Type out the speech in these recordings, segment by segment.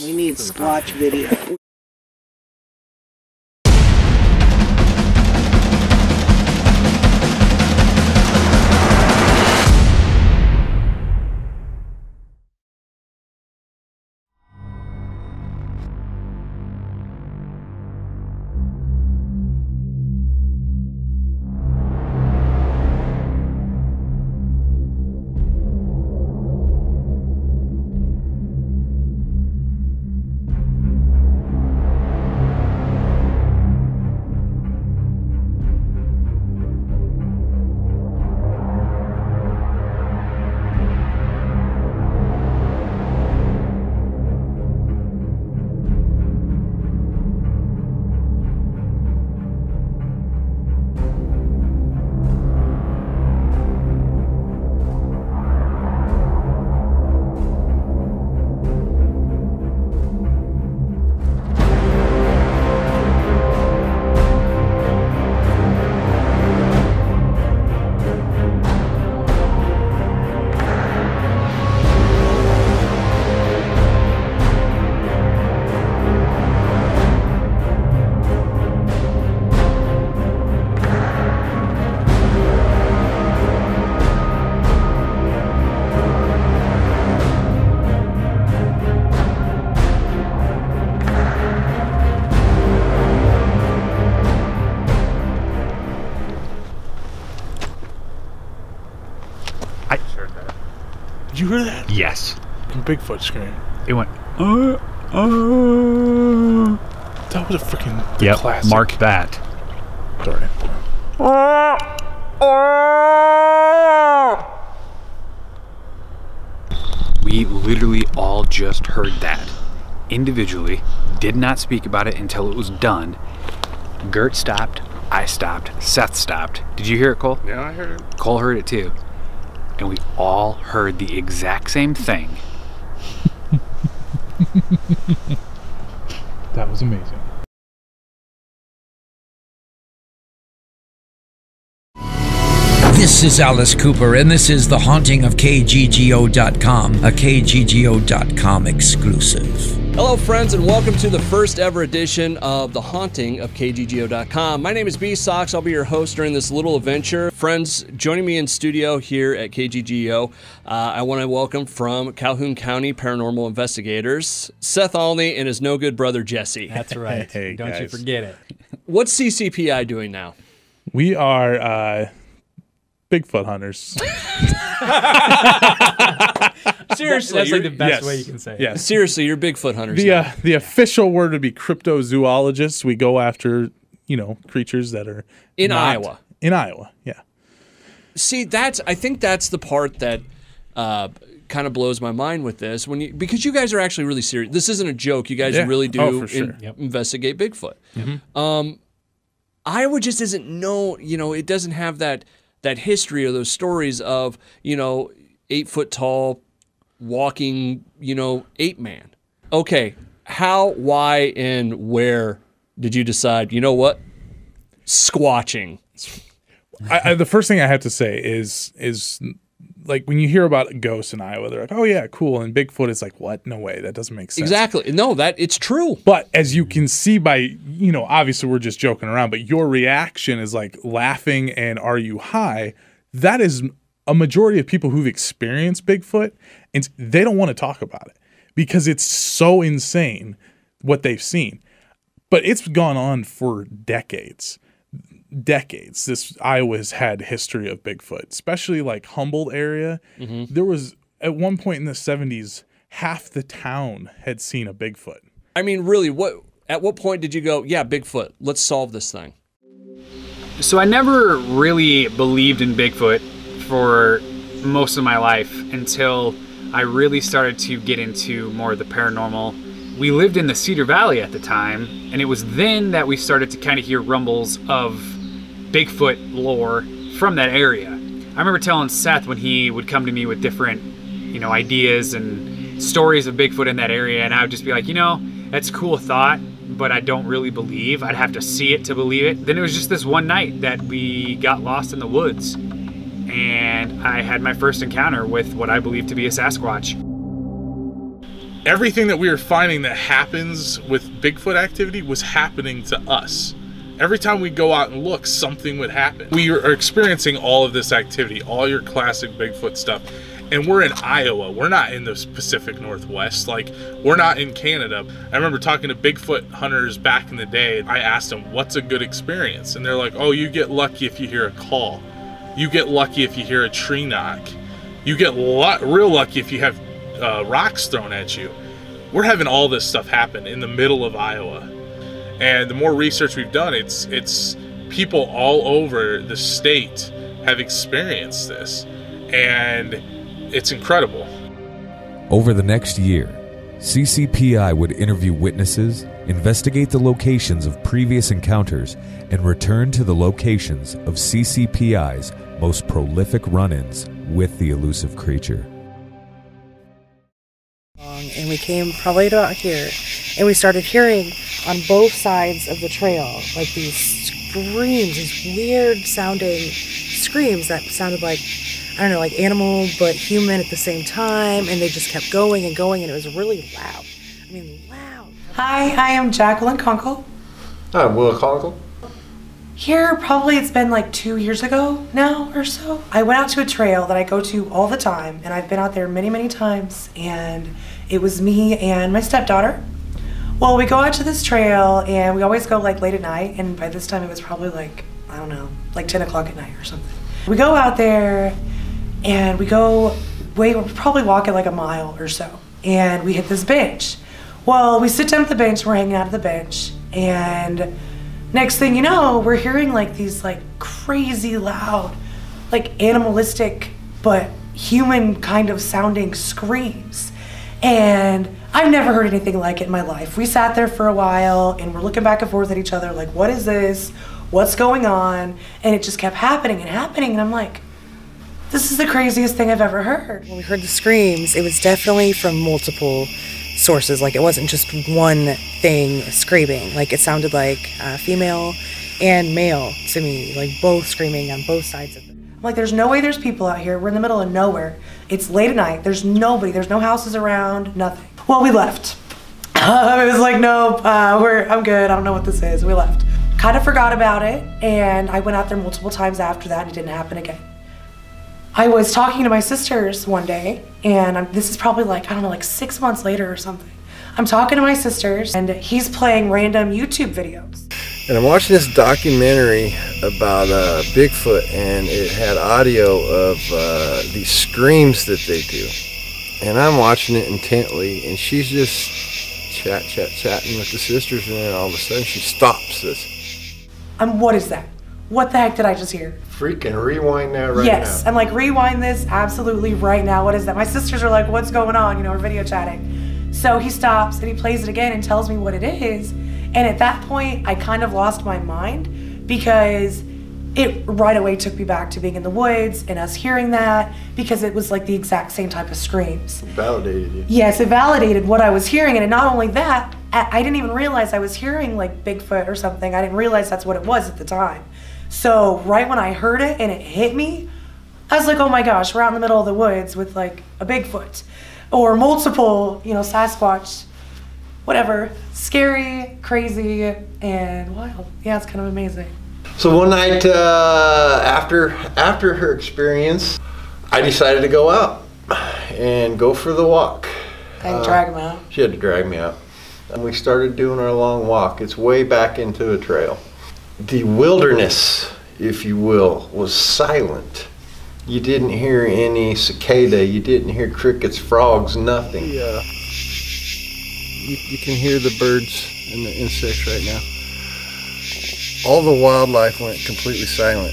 We need Squatch video. You heard that? Yes. Bigfoot scream. It went. That was a freaking classic. Mark that. Sorry. We literally all just heard that. Individually, did not speak about it until it was done. Gert stopped. I stopped. Seth stopped. Did you hear it, Cole? Yeah, I heard it. Cole heard it too. And we all heard the exact same thing. That was amazing. This is Alice Cooper, and this is The Haunting of KGGO.com, a KGGO.com exclusive. Hello, friends, and welcome to the first ever edition of The Haunting of KGGO.com. My name is B Socks. I'll be your host during this little adventure. Friends, joining me in studio here at KGGO, I want to welcome from Calhoun County Paranormal Investigators, Seth Olney and his no good brother, Jesse. That's right. Hey, don't you forget it. What's CCPI doing now? We are Bigfoot hunters. Seriously, that's like the best way you can say it. Yes. Seriously, you're Bigfoot hunters. The official word would be cryptozoologists. We go after, you know, creatures that are in Iowa. In Iowa, yeah. See, I think that's the part that kind of blows my mind with this, because you guys are actually really serious. This isn't a joke. You guys really do investigate Bigfoot. Mm-hmm. Iowa just isn't it doesn't have that history or those stories of, 8 foot tall walking, ape man. Okay, how, why, and where did you decide, Squatching. I the first thing I have to say is like, when you hear about ghosts in Iowa, they're like, oh yeah, cool. And Bigfoot is like, what? No way. That doesn't make sense. Exactly. No, it's true. But as you can see by, obviously we're just joking around, but your reaction is like laughing and are you high? That is a majority of people who've experienced Bigfoot, and they don't want to talk about it because it's so insane what they've seen. But it's gone on for decades. Decades. This Iowa's had history of Bigfoot, especially like Humboldt area. Mm-hmm. There was at one point in the 70s, half the town had seen a Bigfoot. I mean, really, at what point did you go, yeah, Bigfoot, let's solve this thing? So I never really believed in Bigfoot for most of my life until I really started to get into more of the paranormal. We lived in the Cedar Valley at the time, and it was then that we started to kind of hear rumbles of Bigfoot lore from that area. I remember telling Seth when he would come to me with different, ideas and stories of Bigfoot in that area, and I would just be like, that's a cool thought, but I don't really believe. I'd have to see it to believe it. Then it was just this one night that we got lost in the woods, and I had my first encounter with what I believed to be a Sasquatch. everything that we were finding that happens with Bigfoot activity was happening to us. Every time we go out and look, something would happen. We are experiencing all of this activity, all your classic Bigfoot stuff. And we're in Iowa. We're not in the Pacific Northwest. Like, we're not in Canada. I remember talking to Bigfoot hunters back in the day. I asked them, what's a good experience? And they're like, oh, you get lucky if you hear a call. You get lucky if you hear a tree knock. You get real lucky if you have rocks thrown at you. We're having all this stuff happen in the middle of Iowa. And the more research we've done, it's people all over the state have experienced this. And it's incredible. Over the next year, CCPI would interview witnesses, investigate the locations of previous encounters, and return to the locations of CCPI's most prolific run-ins with the elusive creature. And we came probably to about here, and we started hearing on both sides of the trail, like these screams, these weird-sounding screams that sounded like, I don't know, like animal but human at the same time, and they just kept going and going, and it was really loud. I mean, loud. Hi, I am Jacqueline Conkle. Hi, I'm Will Conkle. Here, probably it's been like 2 years ago now or so. I went out to a trail that I go to all the time, and I've been out there many, many times, and it was me and my stepdaughter. Well, we go out to this trail, and we always go like late at night, and by this time it was probably like, I don't know, like 10 o'clock at night or something. We go out there, and we were probably walking like a mile or so, and we hit this bench. Well, we sit down at the bench, we're hanging out at the bench, and next thing you know, we're hearing like these like crazy loud, like animalistic, but human kind of sounding screams. And I've never heard anything like it in my life. We sat there for a while, and we're looking back and forth at each other like, what is this? What's going on? And it just kept happening and happening, and I'm like, this is the craziest thing I've ever heard. When we heard the screams, it was definitely from multiple sources. Like, it wasn't just one thing screaming. Like, it sounded like female and male to me, like both screaming on both sides of it. I'm like, there's no way there's people out here. We're in the middle of nowhere. It's late at night. There's nobody. There's no houses around, nothing. Well, we left. It was like, nope, I'm good. I don't know what this is. We left. Kind of forgot about it, and I went out there multiple times after that, and it didn't happen again. I was talking to my sisters one day, and this is probably like, I don't know, like 6 months later or something. I'm talking to my sisters, and he's playing random YouTube videos. And I'm watching this documentary about Bigfoot, and it had audio of these screams that they do. And I'm watching it intently, and she's just chatting with the sisters, and then all of a sudden she stops us. What is that? What the heck did I just hear? Freaking rewind that right now. Yes, I'm like, rewind this absolutely right now. What is that? My sisters are like, what's going on? You know, we're video chatting. So he stops and he plays it again and tells me what it is. And at that point, I kind of lost my mind, because it right away took me back to being in the woods and us hearing that, because it was like the exact same type of screams. It validated you. Yes, it validated what I was hearing. And not only that, I didn't even realize I was hearing like Bigfoot or something. I didn't realize that's what it was at the time. So right when I heard it and it hit me, I was like, oh my gosh, we're out in the middle of the woods with like a Bigfoot or multiple, you know, Sasquatch, whatever. Scary, crazy, and wild. Yeah, it's kind of amazing. So one night after her experience, I decided to go out and go for the walk. And drag him out. She had to drag me out. And we started doing our long walk. It's way back into the trail. The wilderness, if you will, was silent. You didn't hear any cicada, you didn't hear crickets, frogs, nothing. Yeah. You can hear the birds and the insects right now. All the wildlife went completely silent.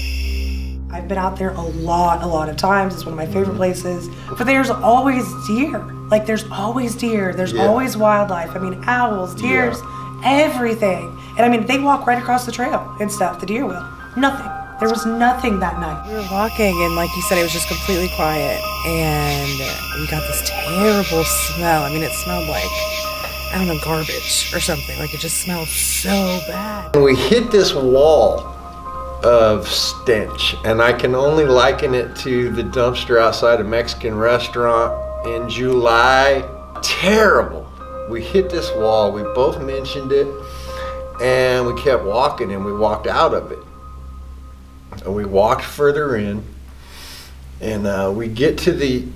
I've been out there a lot of times. It's one of my favorite places. But there's always deer. Like, there's always deer. There's always wildlife. I mean, owls, deers, everything. And I mean, they walk right across the trail and stuff, the deer will. Nothing. There was nothing that night. We were walking, and like you said, it was just completely quiet. And we got this terrible smell. I mean, it smelled like, I don't know, garbage or something. Like, it just smelled so bad. We hit this wall of stench, and I can only liken it to the dumpster outside a Mexican restaurant in July. terrible. We hit this wall, we both mentioned it, and we kept walking, and we walked out of it. And we walked further in, and we get to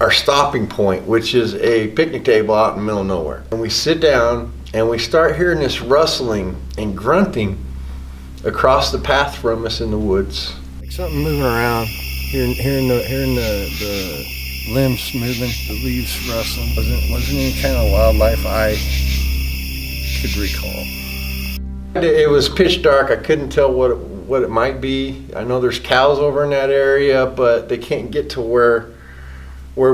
our stopping point, which is a picnic table out in the middle of nowhere. And we sit down, and we start hearing this rustling and grunting across the path from us in the woods. Like something moving around, hearing the limbs moving, the leaves rustling. Wasn't any kind of wildlife I could recall. It was pitch dark. I couldn't tell what it might be. I know there's cows over in that area, but they can't get to where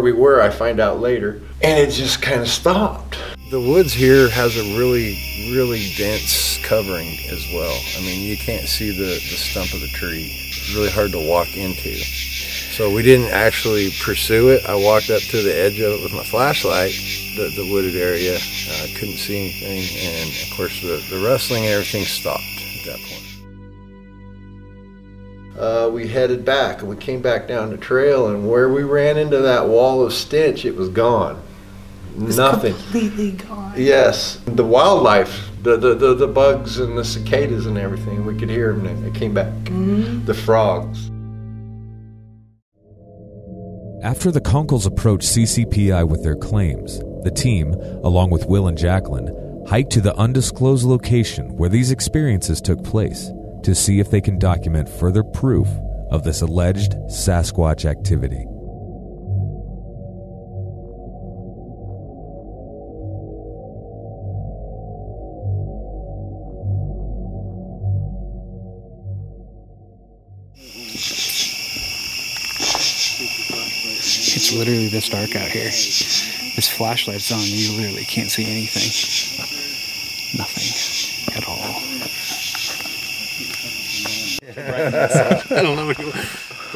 we were, I find out later. And it just kind of stopped. The woods here has a really, really dense covering as well. I mean, you can't see the stump of the tree. It's really hard to walk into. So we didn't actually pursue it. I walked up to the edge of it with my flashlight, the wooded area. I couldn't see anything, and of course the rustling and everything stopped at that point. We headed back, and we came back down the trail, and where we ran into that wall of stench, it was gone. It was nothing. Completely gone. Yes. The wildlife, the bugs and the cicadas and everything, we could hear them, and it came back. Mm-hmm. The frogs. After the Conkles approached CCPI with their claims, the team, along with Will and Jacqueline, hiked to the undisclosed location where these experiences took place, to see if they can document further proof of this alleged Sasquatch activity. It's literally this dark out here. This flashlight's on, you literally can't see anything. Nothing at all. I don't know what do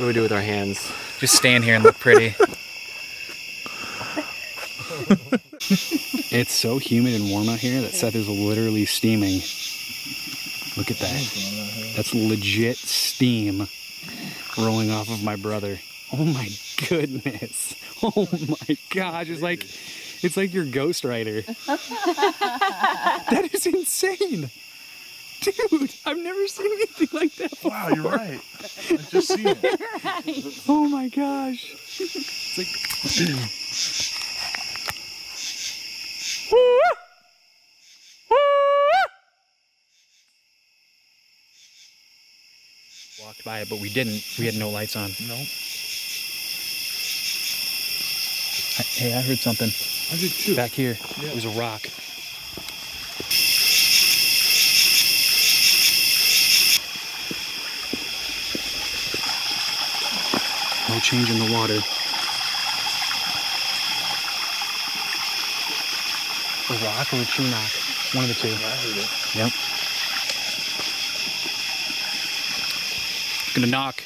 we do with our hands. Just stand here and look pretty. It's so humid and warm out here that Seth is literally steaming. Look at that. That's legit steam rolling off of my brother. Oh my goodness. Oh my gosh. It's like your ghostwriter. That is insane. Dude, I've never seen anything like that before. Wow, you're right. I've just seen it. Right. Oh my gosh. It's like... Walked by it, but we didn't. We had no lights on. No. Hey, I heard something. I did too. Back here. Yeah. It was a rock. No change in the water. A rock or a tree knock? One of the two. Yeah, I heard it. Yep. Gonna knock.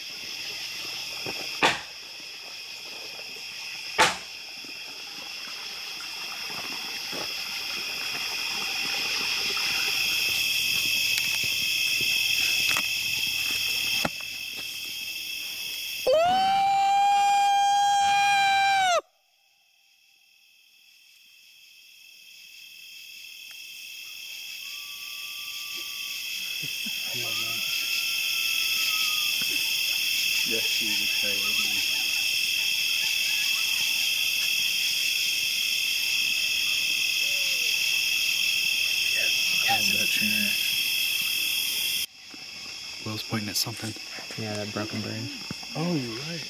Will's pointing at something. Yeah, that broken brain. Oh, you're right.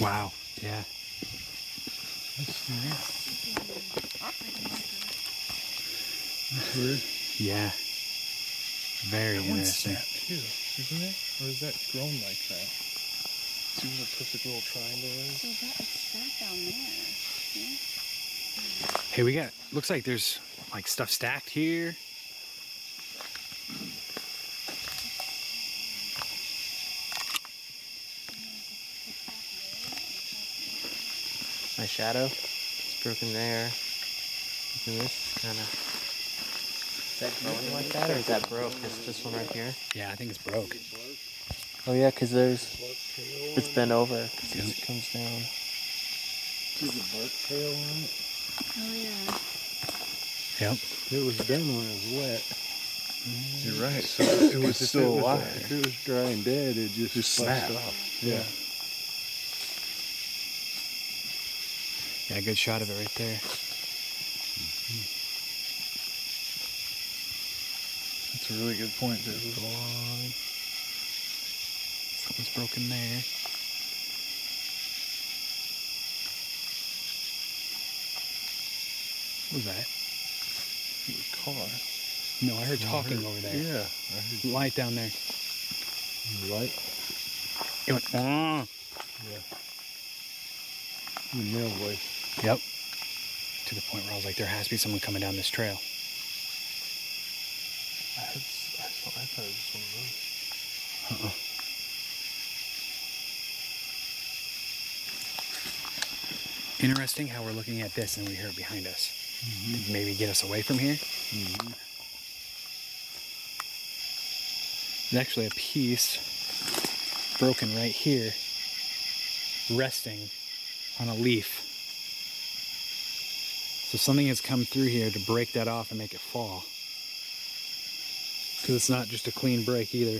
Wow. Yeah. That's nice. That's weird. Yeah. Very interesting. That too, isn't it? Or is that grown like that? See what a perfect little triangle is? So that is stacked down there. Yeah. Hey, we got... Looks like there's... like stuff stacked here. My shadow, it's broken there. And this is kind of... Is that growing like that, or is that broke? It's this one right here? Yeah, I think it's broke. Oh yeah, because it's bent over. Because it comes down. See the bark tail on it? Oh, yeah. Yep. It was done when it was wet. You're right. So it was still alive. If it was dry and dead, it just snapped off. Yeah. Yeah, good shot of it right there. Mm-hmm. That's a really good point. There's a long... Something's broken there. What was that? A car. No, I heard talking over there. Yeah. I heard light down there. Light? It went, ah! Yeah. The male voice. Yep. To the point where I was like, there has to be someone coming down this trail. I thought it was just one of those. Uh-uh. Interesting how we're looking at this and we hear it behind us. Mm-hmm. Maybe get us away from here. Mm-hmm. There's actually a piece broken right here, resting on a leaf. So something has come through here to break that off and make it fall. Because it's not just a clean break either.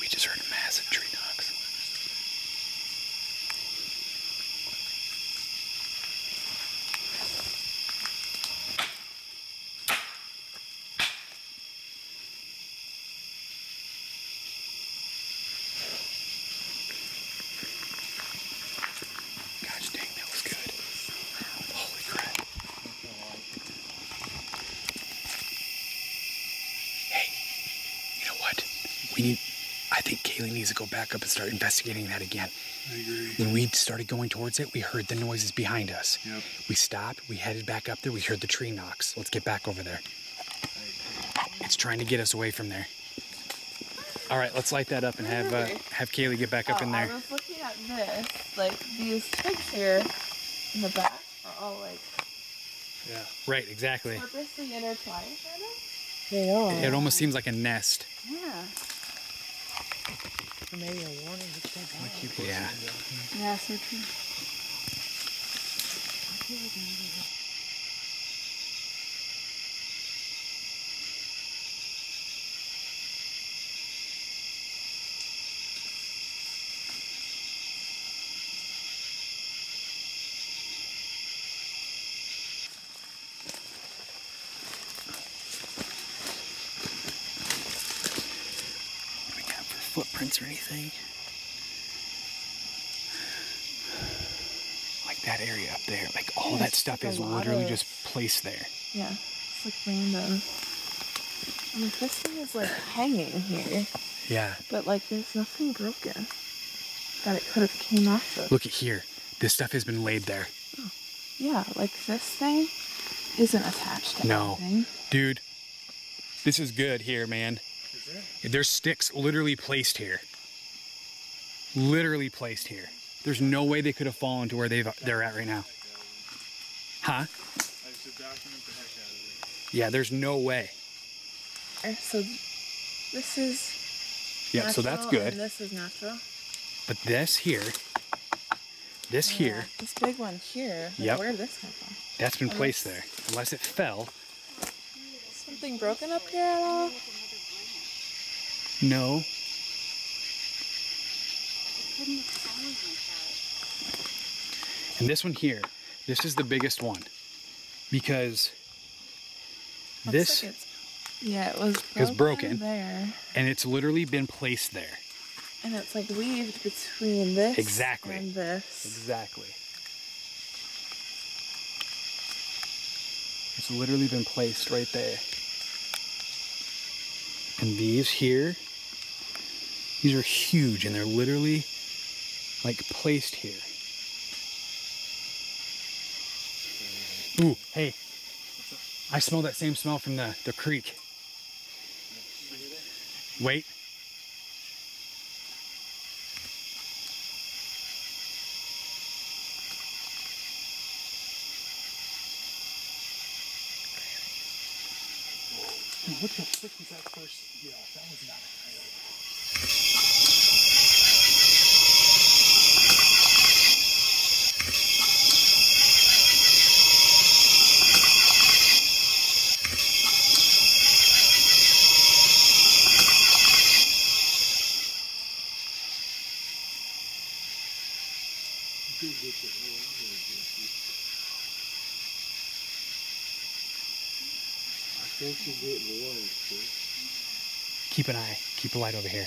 We just heard a massive tree knocks. Go back up and start investigating that again. I agree. When we started going towards it, we heard the noises behind us. Yep. We stopped, we headed back up there, we heard the tree knocks. Let's get back over there. It's trying to get us away from there. All right, let's light that up and have Kaylee get back up in there. I was looking at this, like these twigs here in the back are all like... Yeah, right, exactly. Purposely intertwined, kind of? They are. It almost seems like a nest. Yeah. Maybe a warning to check out. Yeah. Yeah, so true. Or anything like that area up there, like all that stuff is literally just placed there. Yeah, it's like random. I'm like, this thing is like hanging here. Yeah, but like there's nothing broken that it could have came off of. Look at here, this stuff has been laid there. Oh. Yeah, like this thing isn't attached to anything. Dude, this is good here, man. There's sticks literally placed here. Literally placed here. There's no way they could have fallen to where they're at right now. Huh? Yeah, there's no way. So this is... Yeah, so that's good. This is natural. But this here... This here... This big one here. Yep. Where did this come from? That's been placed there. Unless it fell. Something broken up here at all? No. It couldn't have fallen like that. And this one here, this is the biggest one, because it was broken there, and it's literally been placed there. And it's like weaved between this and this. Exactly. It's literally been placed right there. And these here. These are huge, and they're literally, like, placed here. Ooh, hey. I smell that same smell from the creek. Wait. Which was that first? Yeah, that was not a highlight. too get the hell out of there, Jesse. I think you're getting away, sir. Keep an eye. Keep a light over here.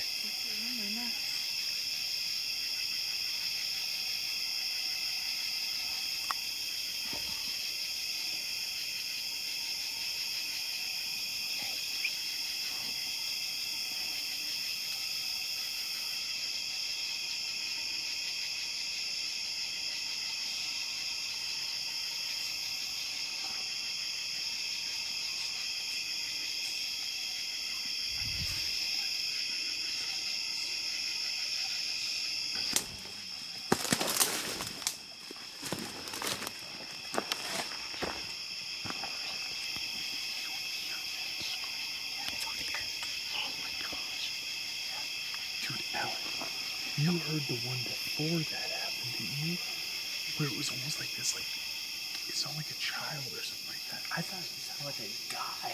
You heard the one before that happened, didn't you? Where it was almost like this, like, it sounded like a child or something like that. I thought it sounded like a guy.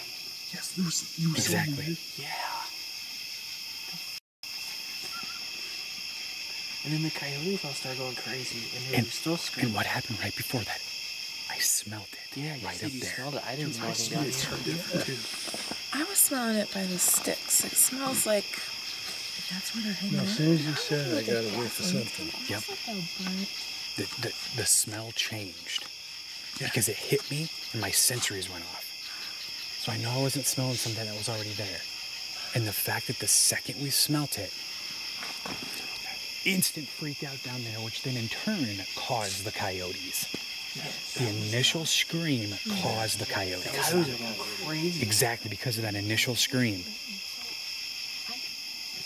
Yes, there was, you were exactly. Yeah. And then the coyotes all started going crazy, and they were still screaming. And what happened right before that? I smelled it. Yeah, you said you smelled it. I didn't smell it down here. I was smelling it by the sticks. It smells like... That's where they're hanging out. As soon as you said it, I got away for something. Yep. The smell changed. Yeah. Because it hit me and my sensories went off. So I know I wasn't smelling something that was already there. And the fact that the second we smelt it, instant freak out down there, which then in turn caused the coyotes. Yes, the initial scream caused the coyotes. Coyotes are going crazy. Exactly, because of that initial scream.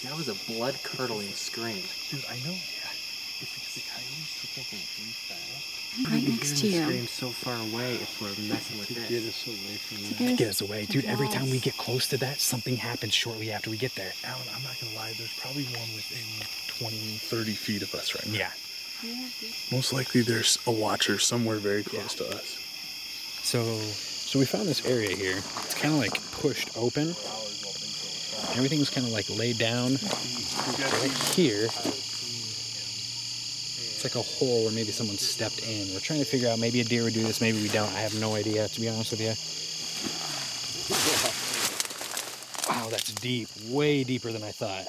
That was a blood-curdling scream. Dude, I know. Yeah. It's because the coyotes took up and breathed fast. Right next to you. Scream so far away if we're messing with it. Get us away from that. To get us away. Dude, every time we get close to that, something happens shortly after we get there. Alan, I'm not going to lie. There's probably one within 20, 30 feet of us right now. Yeah. Most likely there's a watcher somewhere very close to us. So we found this area here. It's kind of like pushed open. Everything was kind of like laid down right here. It's like a hole where maybe someone stepped in. We're trying to figure out maybe a deer would do this, maybe we don't. I have no idea, to be honest with you. Wow, that's deep. Way deeper than I thought.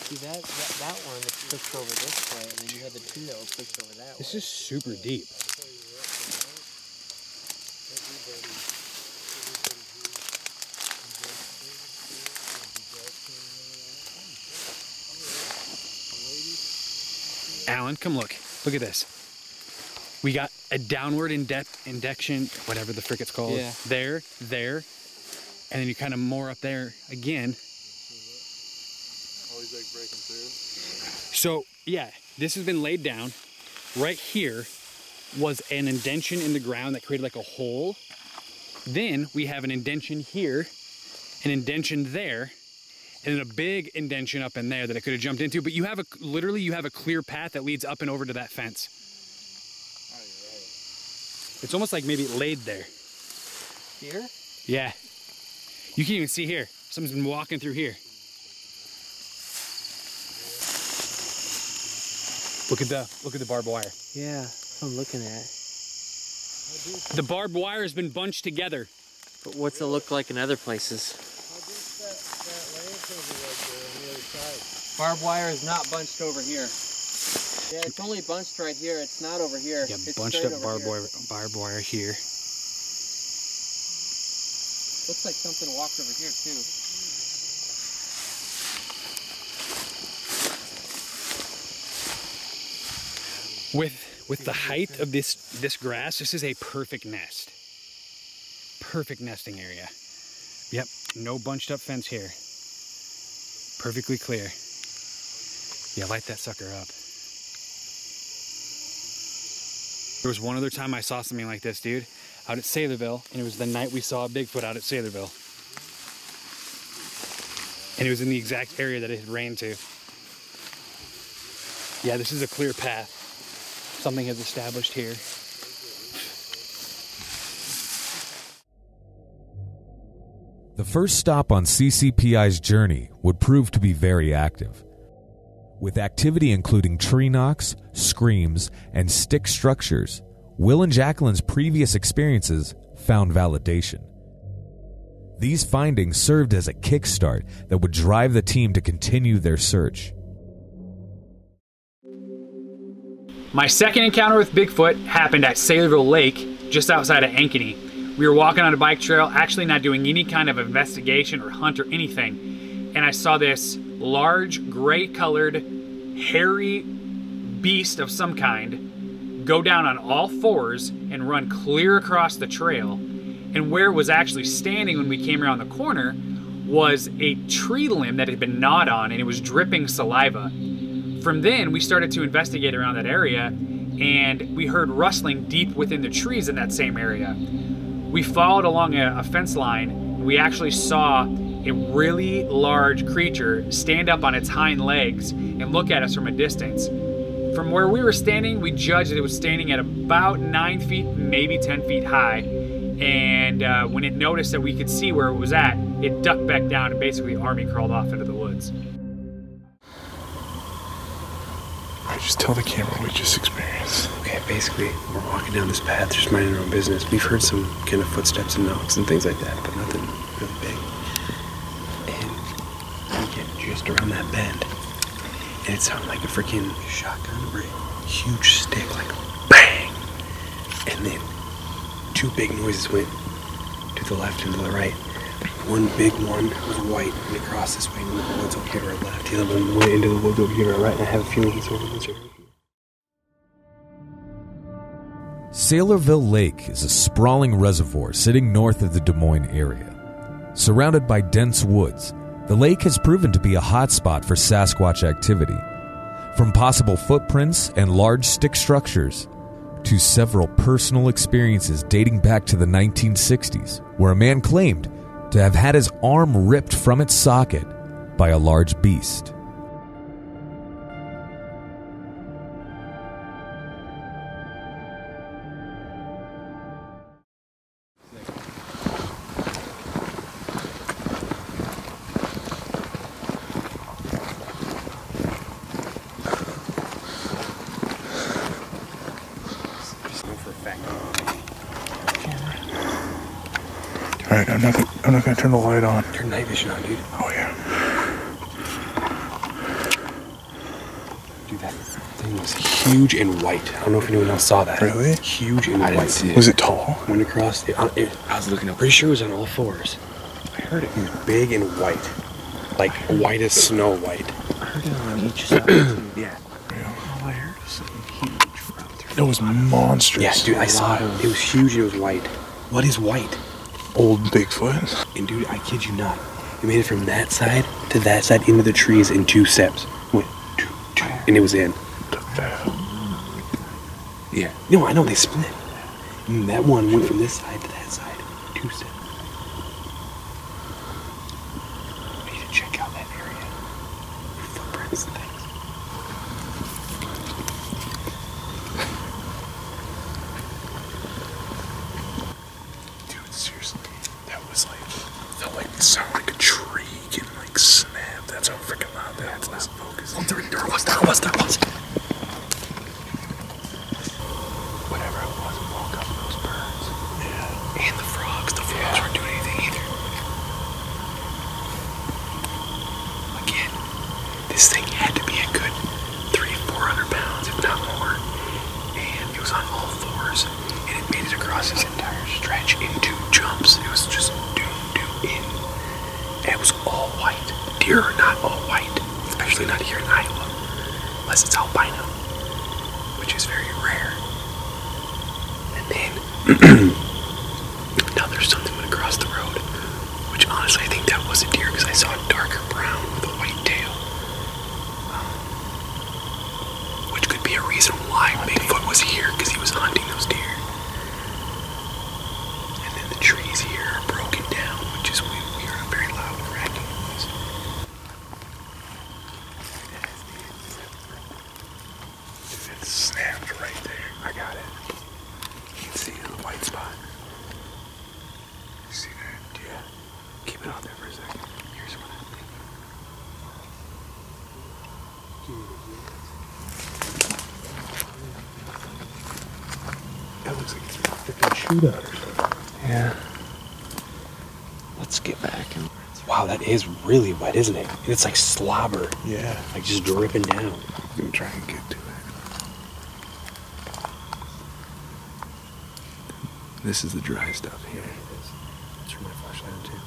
See, that one that's pushed over this way, and then you had the two that was pushed over that way. This is super deep. Alan, come look. Look at this. We got a downward indection, whatever the frick it's called. Yeah. There, and then you kind of more up there again. Always like breaking through. So yeah, this has been laid down. Right here was an indention in the ground that created like a hole. Then we have an indention here, an indention there, and a big indention up in there that it could have jumped into, but you have a clear path that leads up and over to that fence. Oh, you're right. It's almost like maybe it laid there. Here? Yeah. You can even see here. Someone's been walking through here. Look at the barbed wire. Yeah, that's what I'm looking at. The barbed wire has been bunched together. But what's it look like in other places? Barbed wire is not bunched over here. Yeah, it's only bunched right here. It's not over here. Yeah, it's bunched up barbed wire here. Looks like something walked over here too. With the height of this grass, this is a perfect nest. Perfect nesting area. Yep, no bunched up fence here. Perfectly clear. Yeah, light that sucker up. There was one other time I saw something like this, dude, out at Saylorville, and it was the night we saw a Bigfoot out at Saylorville. And it was in the exact area that it had rained to. Yeah, this is a clear path. Something has established here. The first stop on CCPI's journey would prove to be very active, with activity including tree knocks, screams, and stick structures. Will and Jacqueline's previous experiences found validation. These findings served as a kickstart that would drive the team to continue their search. My second encounter with Bigfoot happened at Saylorville Lake, just outside of Ankeny. We were walking on a bike trail, actually not doing any kind of investigation or hunt or anything, and I saw this large, gray-colored, hairy beast of some kind go down on all fours and run clear across the trail. And where it was actually standing when we came around the corner was a tree limb that had been gnawed on, and it was dripping saliva. From then, we started to investigate around that area, and we heard rustling deep within the trees in that same area. We followed along a fence line, and we actually saw a really large creature stand up on its hind legs and look at us from a distance. From where we were standing, we judged that it was standing at about 9 feet, maybe 10 feet high. And when it noticed that we could see where it was at, it ducked back down and basically army crawled off into the woods. All right, just tell the camera what we just experienced. Okay, basically, we're walking down this path, just minding our own business. We've heard some kind of footsteps and knocks and things like that, but nothing really big. And we get just around that bend, and it sounded like a freaking shotgun or a huge stick, like bang! And then two big noises went to the left and to the right. One big one was white, and it crossed this way into the woods over here to our left. The other one went into the woods over here to our right, and I have a feeling it's over here. Saylorville Lake is a sprawling reservoir sitting north of the Des Moines area. Surrounded by dense woods, the lake has proven to be a hotspot for Sasquatch activity, from possible footprints and large stick structures to several personal experiences dating back to the 1960s, where a man claimed to have had his arm ripped from its socket by a large beast. I'm not gonna turn the light on. Turn night vision on, dude. Oh yeah. Dude, that thing was huge and white. I don't know if anyone else saw that. Really? Huge and white. I didn't see it. Was it tall? Went across. I was looking up. Pretty sure it was on all fours. I heard it. It was big and white, like white as snow white. I heard it on each side. Yeah. Oh, I heard something huge from there. It was monstrous. Yes, dude, I saw it. It was huge. It was white. What is white? Old Bigfoot. And dude, I kid you not, it made it from that side to that side into the trees in two steps. Went two, two, and it was in. Yeah. No, I know they split. And that one went from this side to that side. Two steps. I need to check out that area. Footprints and things. Dude, seriously. Felt like it sounded like a tree getting like snapped. That's how freaking loud that was. Oh, there was. Whatever it was, woke up those birds. Yeah. And the frogs. The frogs weren't doing anything either. Again, this thing had to be a good 300 to 400 pounds, if not more. And it was on all fours, and it made it across this entire stretch in two jumps. It was just in. And it was all white. Deer are not all white, especially not here in Iowa, unless it's albino, which is very rare. And then now there's something went across the road, which honestly I think that was a deer because I saw a darker brown with a white tail, which could be a reason why Bigfoot was here because he was hunting those deer. And then the trees here are broken down. We heard a very loud cracking noise. It snapped right there. I got it. You can see the white spot. it out there for a second. Here's what I think. That looks like it's a freaking shootout or something. Yeah. Let's get back. And wow, that is really wet, isn't it? It's like slobber. Yeah. Like just dripping down. I'm gonna try and get to it. This is the dry stuff here. Yeah, it is. Let's turn my flashlight on too.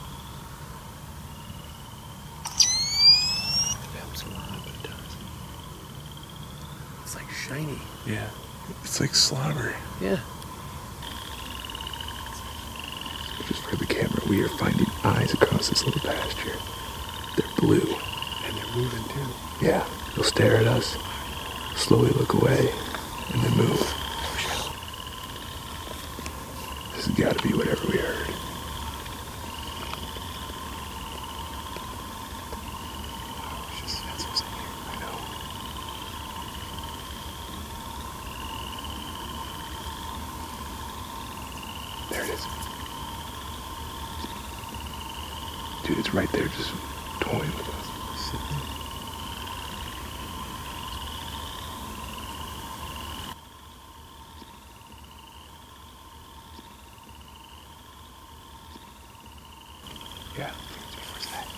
It helps a lot, but it does. It's like shiny. Yeah. It's like slobber. Yeah. Just for the camera, we are finding eyes across this little pasture. They're blue. And they're moving too. Yeah. They'll stare at us, slowly look away, and then move. It's gotta be whatever we heard. Oh, it's just that's what's in here. I know. There it is. Dude, it's right there just toying with us.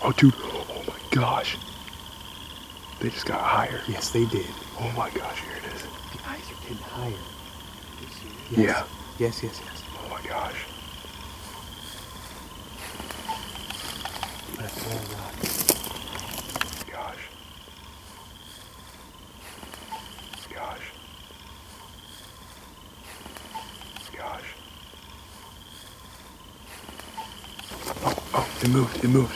Oh, dude. Oh, my gosh. They just got higher. Yes, they did. Oh, my gosh. Here it is. The eyes are getting higher. Yes. Yeah. Yes, yes, yes. Oh, my gosh. That's all rock. Gosh. Gosh. Gosh. Oh, oh, it moved. It moved.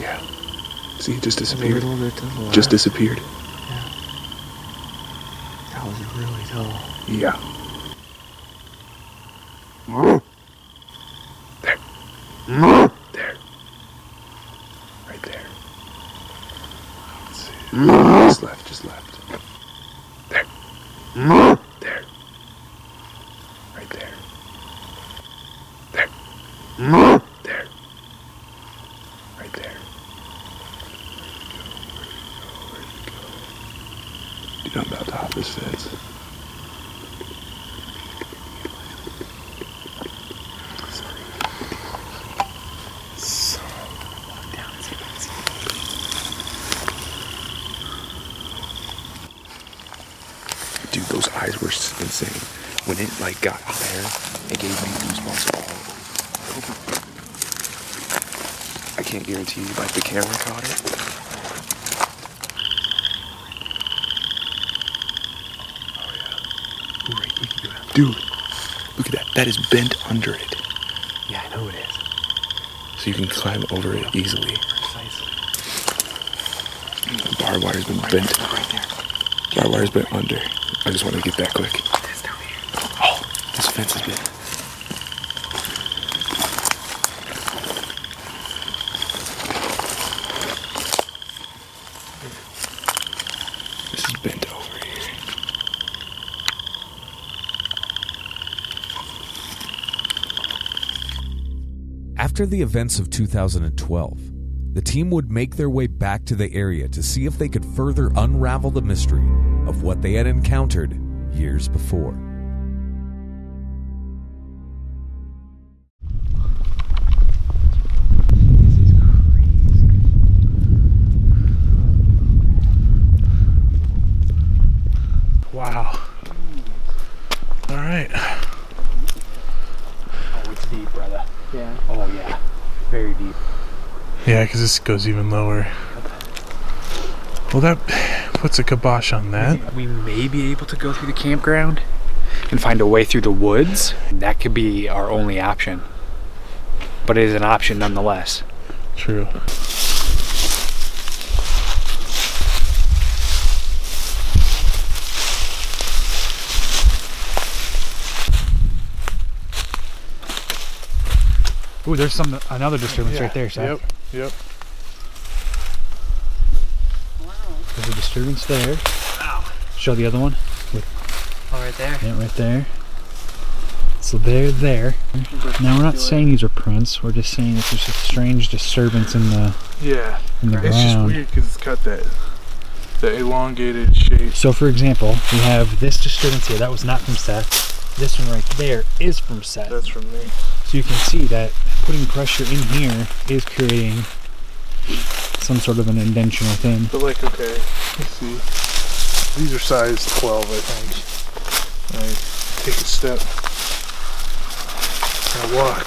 Yeah. See, it just disappeared. Just disappeared. Yeah. That was really tall. Yeah. There. There. Right there. Let's see. Just left, just left. There. There. Right there. There. I'm about to hop this fence. So, walk down this fence. Dude, those eyes were insane. When it like got higher, it gave me goosebumps all over. I can't guarantee you, like the camera caught it. Dude, look at that. That is bent under it. Yeah, I know it is. So you can climb over it easily. Precisely. The bar wire's been right bent. Right there. Bar wire's been under. I just want to get that quick. This down here. Oh, this fence is bent. After the events of 2012, the team would make their way back to the area to see if they could further unravel the mystery of what they had encountered years before. Yeah, because this goes even lower. Well, that puts a kibosh on that. We may be able to go through the campground. and find a way through the woods, that could be our only option. But it is an option nonetheless. True. Ooh, there's another disturbance right there, Seth. Yep. Wow. There's a disturbance there. Wow. Show the other one. Oh, right there. Yeah, right there. So they're there. Now we're not saying these are prints. We're just saying that there's a strange disturbance in the ground. It's just weird because it's got that elongated shape. So for example, we have this disturbance here. That was not from Seth. This one right there is from Seth. That's from me. So you can see that putting pressure in here is creating some sort of an indention within. But like, okay, let's see. These are size 12, I think. All right, take a step. I walk.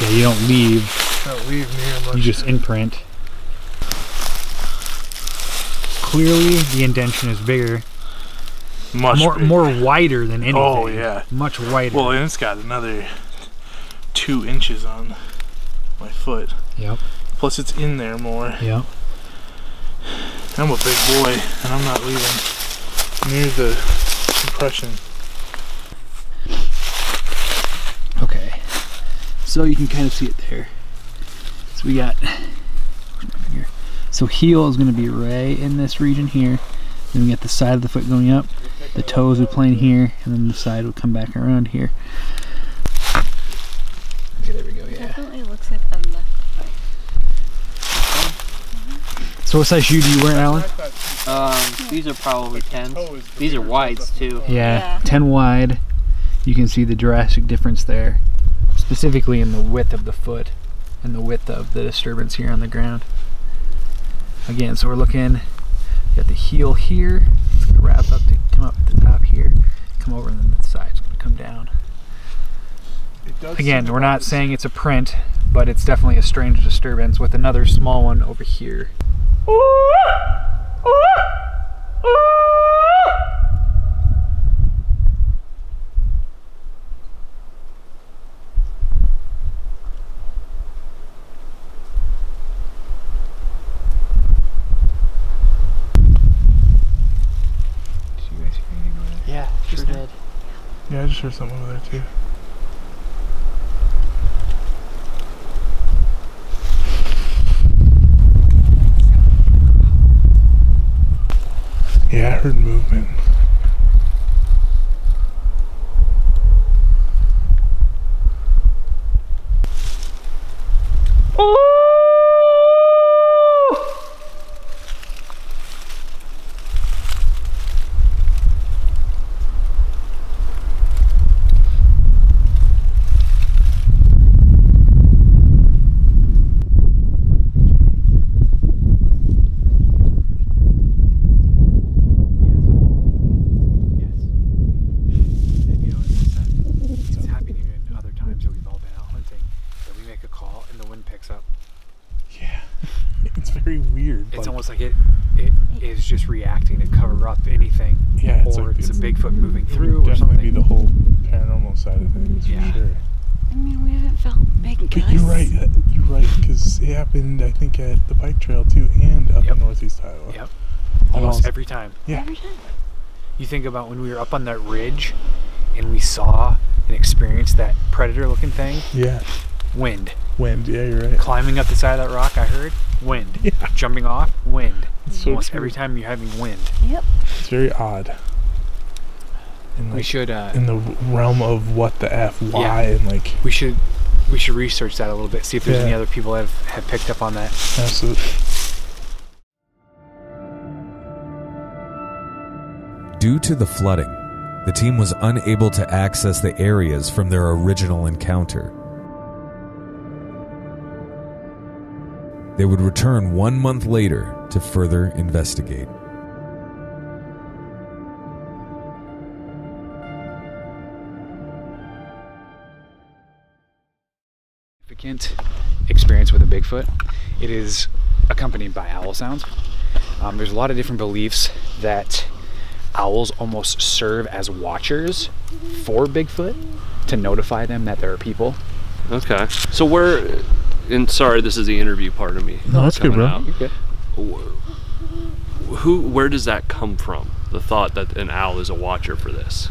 Yeah, you don't leave. Don't leave near much. You just imprint. Clearly, the indention is bigger. Much bigger. More wider than anything. Oh, yeah. Much wider. Well, and it's got another 2 inches on my foot. Yep. Plus, it's in there more. Yep. I'm a big boy, and I'm not leaving near the impression. Okay, so you can kind of see it there. So we got, where's my finger? So heel is going to be right in this region here. Then we got the side of the foot going up. The toes would plane here, and then the side would come back around here. Okay, there we go. Yeah. Definitely looks like a left foot. So what size shoe do you wear, Alan? These are probably 10s. These are wides too. Yeah, 10 wide. You can see the drastic difference there, specifically in the width of the foot and the width of the disturbance here on the ground. Again, so we're looking at the heel here. It's going to wrap up to come up at the top here, come over, and then the side's going to come down. Again, we're not saying it's a print, but it's definitely a strange disturbance with another small one over here. Yeah, I just heard something over there too. Yeah, I heard movement. I think at the bike trail too, and up in northeast Iowa. Yep. Almost every time. Yeah. Every time. You think about when we were up on that ridge and we saw and experienced that predator looking thing. Yeah. Wind. Wind, yeah, you're right. Climbing up the side of that rock, I heard. Wind. Yeah. Jumping off, wind. So almost true. Every time you're having wind. Yep. It's very odd. And like, we should in the realm of what the F, why, and like we should research that a little bit, see if there's any other people that have picked up on that. Absolutely. Due to the flooding, the team was unable to access the areas from their original encounter. They would return 1 month later to further investigate. Experience with a Bigfoot. It is accompanied by owl sounds. There's a lot of different beliefs that owls almost serve as watchers for Bigfoot to notify them that there are people. Okay. So where, and sorry, this is the interview part of me. No, that's good, bro. You're good. Where does that come from? The thought that an owl is a watcher for this.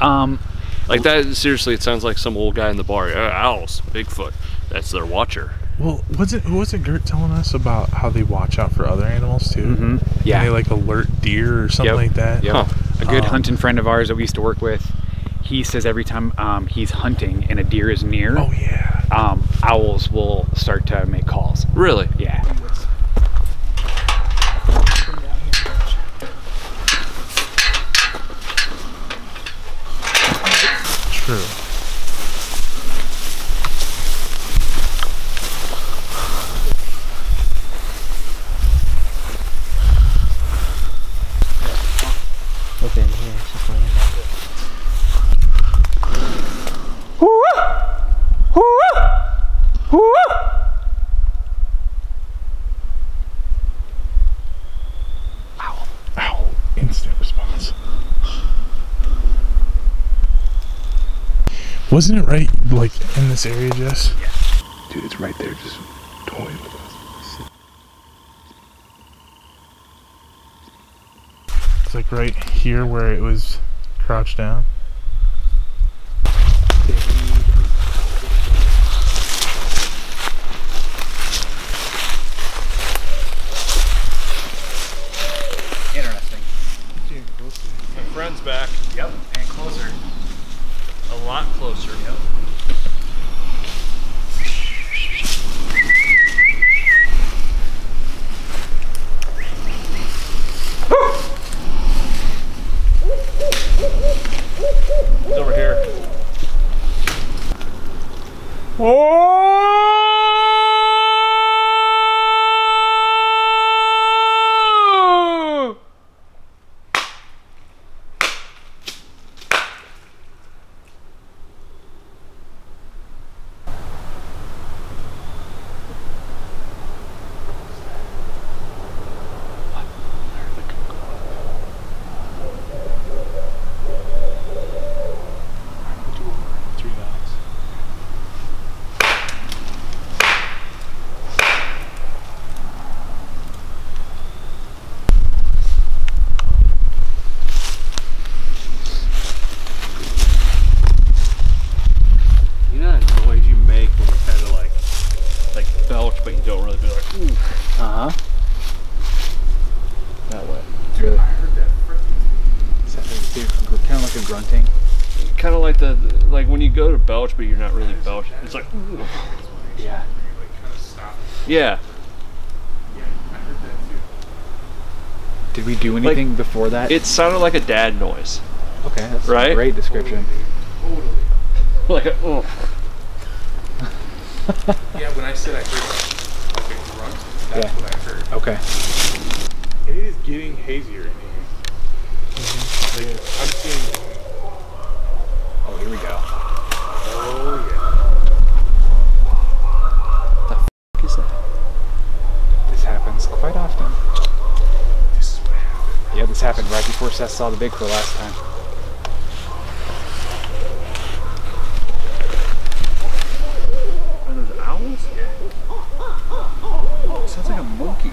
Like that, seriously, it sounds like some old guy in the bar. Owls, Bigfoot, that's their watcher. Well, was it Gert telling us about how they watch out for other animals too? Mm-hmm. Yeah. And they like alert deer or something like that. Yep. Huh. A good hunting friend of ours that we used to work with, he says every time he's hunting and a deer is near, owls will start to make calls. Really? Yeah. True. Look in here, it's just laying. Woo! Woo! Woo! Ow. Ow. Instant response. Wasn't it right, like, in this area, Jess? Yeah. Dude, it's right there, just toying with us. It's like right here where it was crouched down. Interesting. My friend's back. Yep, and closer. A lot closer. Yep. It's over here. Whoa! Belch, but you're not really belching. It's like, ooh. Yeah. Yeah. Did we do anything like, before that? It sounded like a dad noise. Okay, that's right? A great description. Totally. Like a, yeah, when I said I heard like a grunt, that's what I heard. Okay. It is getting hazier in here. Mm-hmm. Like, I'm seeing. Oh, here we go. Oh, yeah. The f is that? This happens quite often. This is what happened. Yeah, this happened right before Seth saw the Bigfoot last time. Are those owls? Yeah. Oh, sounds like a monkey.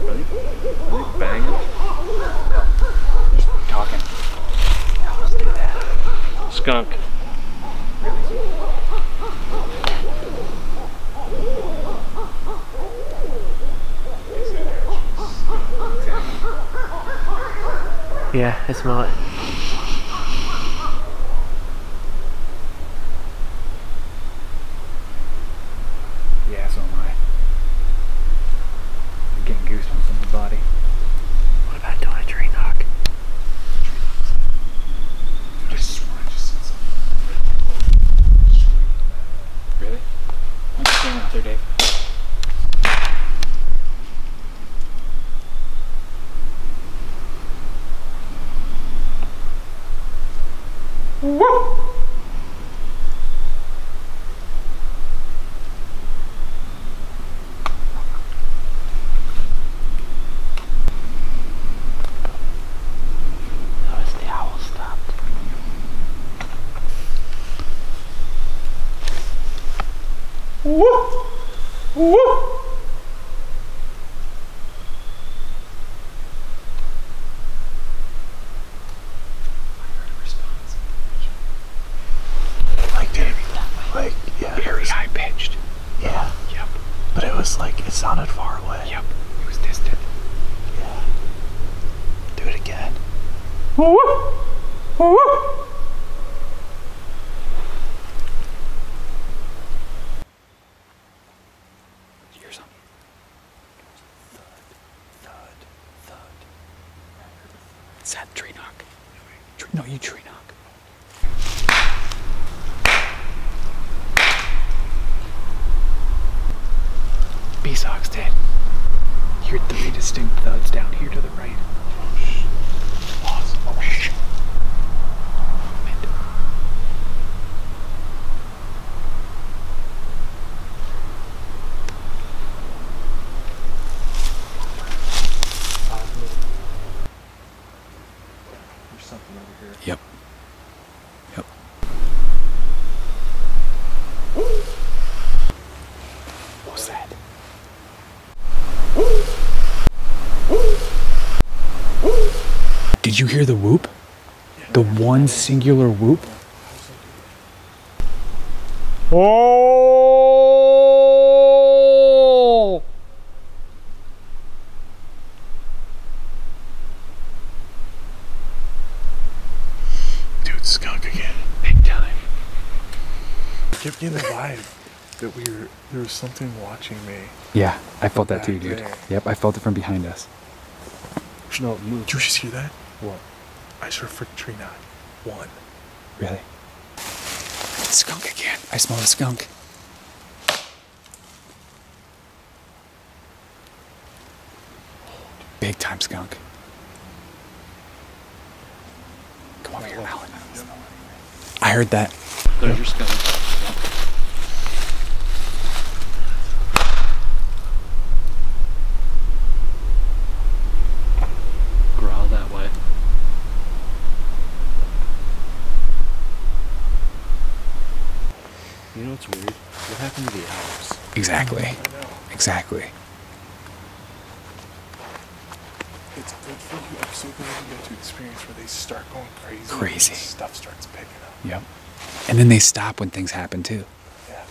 Are they banging? Talking. Look at that. Skunk. Yeah, I smell it. Yeah, so am I. I'm getting goosebumps on the body. What about doing a tree knock? There, Dave. Woo! sounded far away. Yep, it was distant. Yeah. Do it again. Woo-woo! Woo-woo! Did you hear the whoop? The one singular whoop? Oh! Dude, skunk again. Big time. I kept getting the vibe that there was something watching me. Yeah, I felt that too, dude. Yep, I felt it from behind us. No, move. Did you just hear that? What? I saw a freaking tree knot. One. Really? Skunk again. I smell a skunk. Big time skunk. Come over here, Alan. I heard that. There's your skunk. It's weird. What happened to the owls? Exactly. Exactly. It's good for you. I'm so glad you got to experience where they start going crazy. Crazy. And stuff starts picking up. Yep. And then they stop when things happen too. Yeah.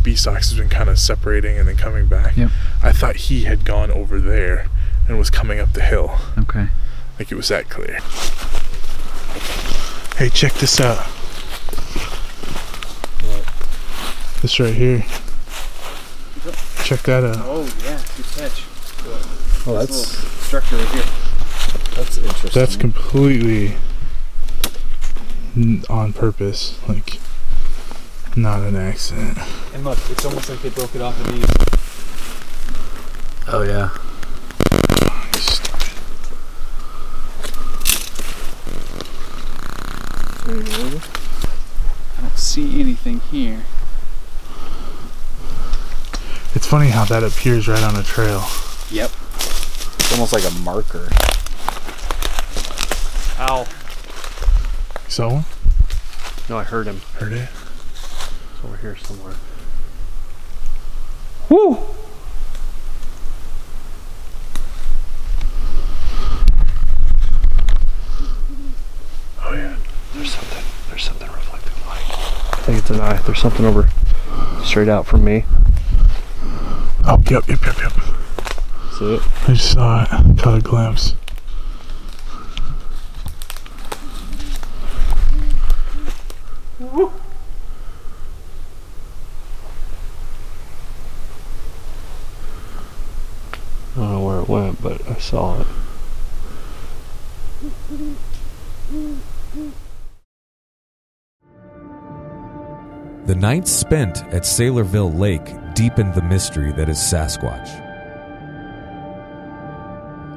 B Socks has been kind of separating and then coming back. Yep. I thought he had gone over there and was coming up the hill. Okay. Like it was that clear. Hey, check this out. What? This right here. Check that out. Oh yeah, good catch. Oh, that's a little structure right here. That's interesting. That's completely on purpose. Like. Not an accident. And look, it's almost like they broke it off of these. Oh yeah. I don't see anything here. It's funny how that appears right on a trail. Yep. It's almost like a marker. Ow. You saw one? No, I heard him. Heard it? It's over here somewhere. Woo! Oh yeah. There's something reflecting light. I think it's an eye. There's something over straight out from me. Oh, yep. See it? I just saw it. Caught a glimpse. Woo. I don't know where it went, but I saw it. The nights spent at Saylorville Lake deepened the mystery that is Sasquatch.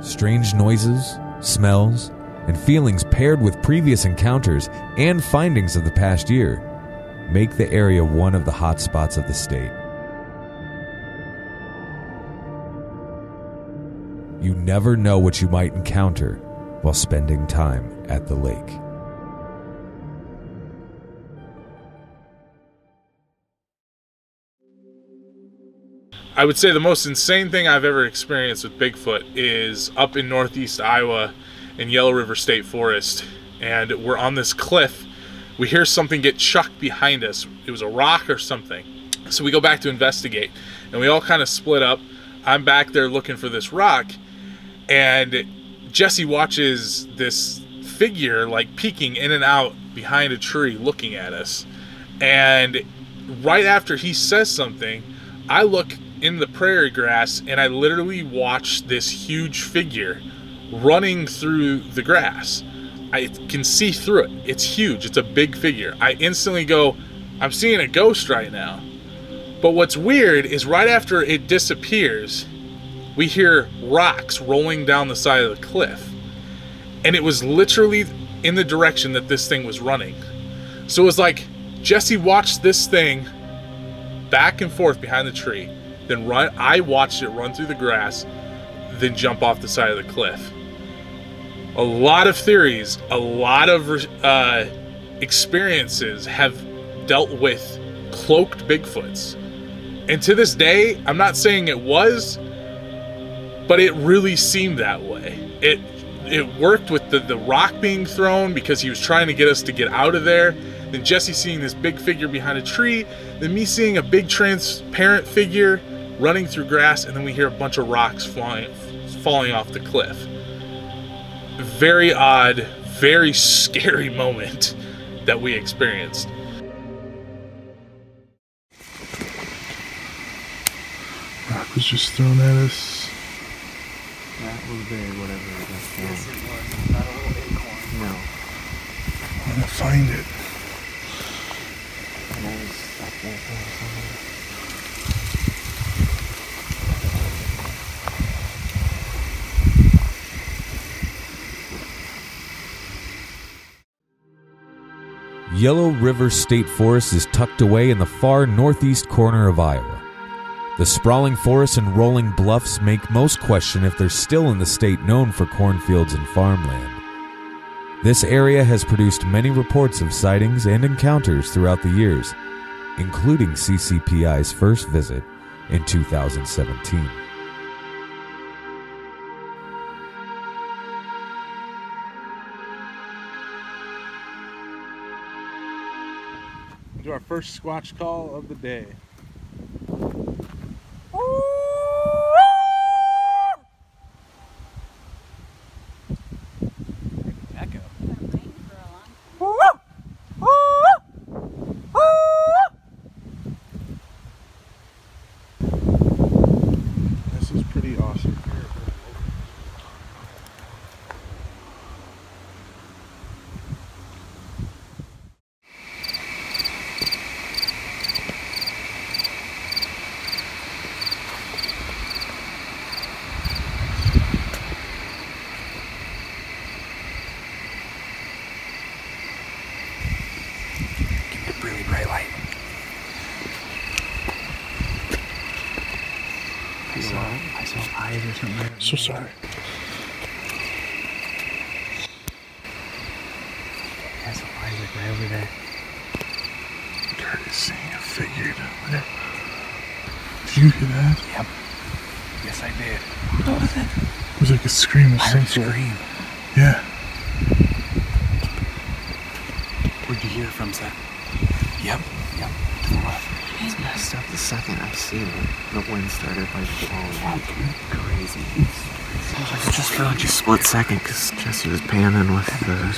Strange noises, smells, and feelings paired with previous encounters and findings of the past year make the area one of the hot spots of the state. You never know what you might encounter while spending time at the lake. I would say the most insane thing I've ever experienced with Bigfoot is up in northeast Iowa in Yellow River State Forest, and we're on this cliff. We hear something get chucked behind us. It was a rock or something. So we go back to investigate, and we all kind of split up. I'm back there looking for this rock, and Jesse watches this figure like peeking in and out behind a tree looking at us. And right after he says something, I look in the prairie grass, and I literally watch this huge figure running through the grass. I can see through it. It's huge. It's a big figure. I instantly go, I'm seeing a ghost right now. But what's weird is right after it disappears, we hear rocks rolling down the side of the cliff. And it was literally in the direction that this thing was running. So it was like Jesse watched this thing back and forth behind the tree, then run. I watched it run through the grass, then jump off the side of the cliff. A lot of theories, a lot of experiences have dealt with cloaked Bigfoots. And to this day, I'm not saying it was, but it really seemed that way. It worked with the rock being thrown because he was trying to get us to get out of there. Then Jesse seeing this big figure behind a tree. Then me seeing a big transparent figure running through grass. And then we hear a bunch of rocks falling off the cliff. Very odd, very scary moment that we experienced. Rock was just thrown at us. That was very whatever it was. Yes, it was. Not a little acorn. No. I'm gonna find it. And I was up there somewhere. Yellow River State Forest is tucked away in the far northeast corner of Iowa. The sprawling forests and rolling bluffs make most question if they're still in the state known for cornfields and farmland. This area has produced many reports of sightings and encounters throughout the years, including CCPI's first visit in 2017. We'll do our first Squatch call of the day. 5 or something. So sorry. That's a light like right over there. Dark is saying I figured out that. Did you hear that? Yep. Yes, I did. What was it? It was like a scream of some sort. Yeah. Where'd you hear it from, Seth? Yep. It's messed up the second I seen it. The wind started like blowing. Crazy. It just felt like a split second because Jesse was panning with the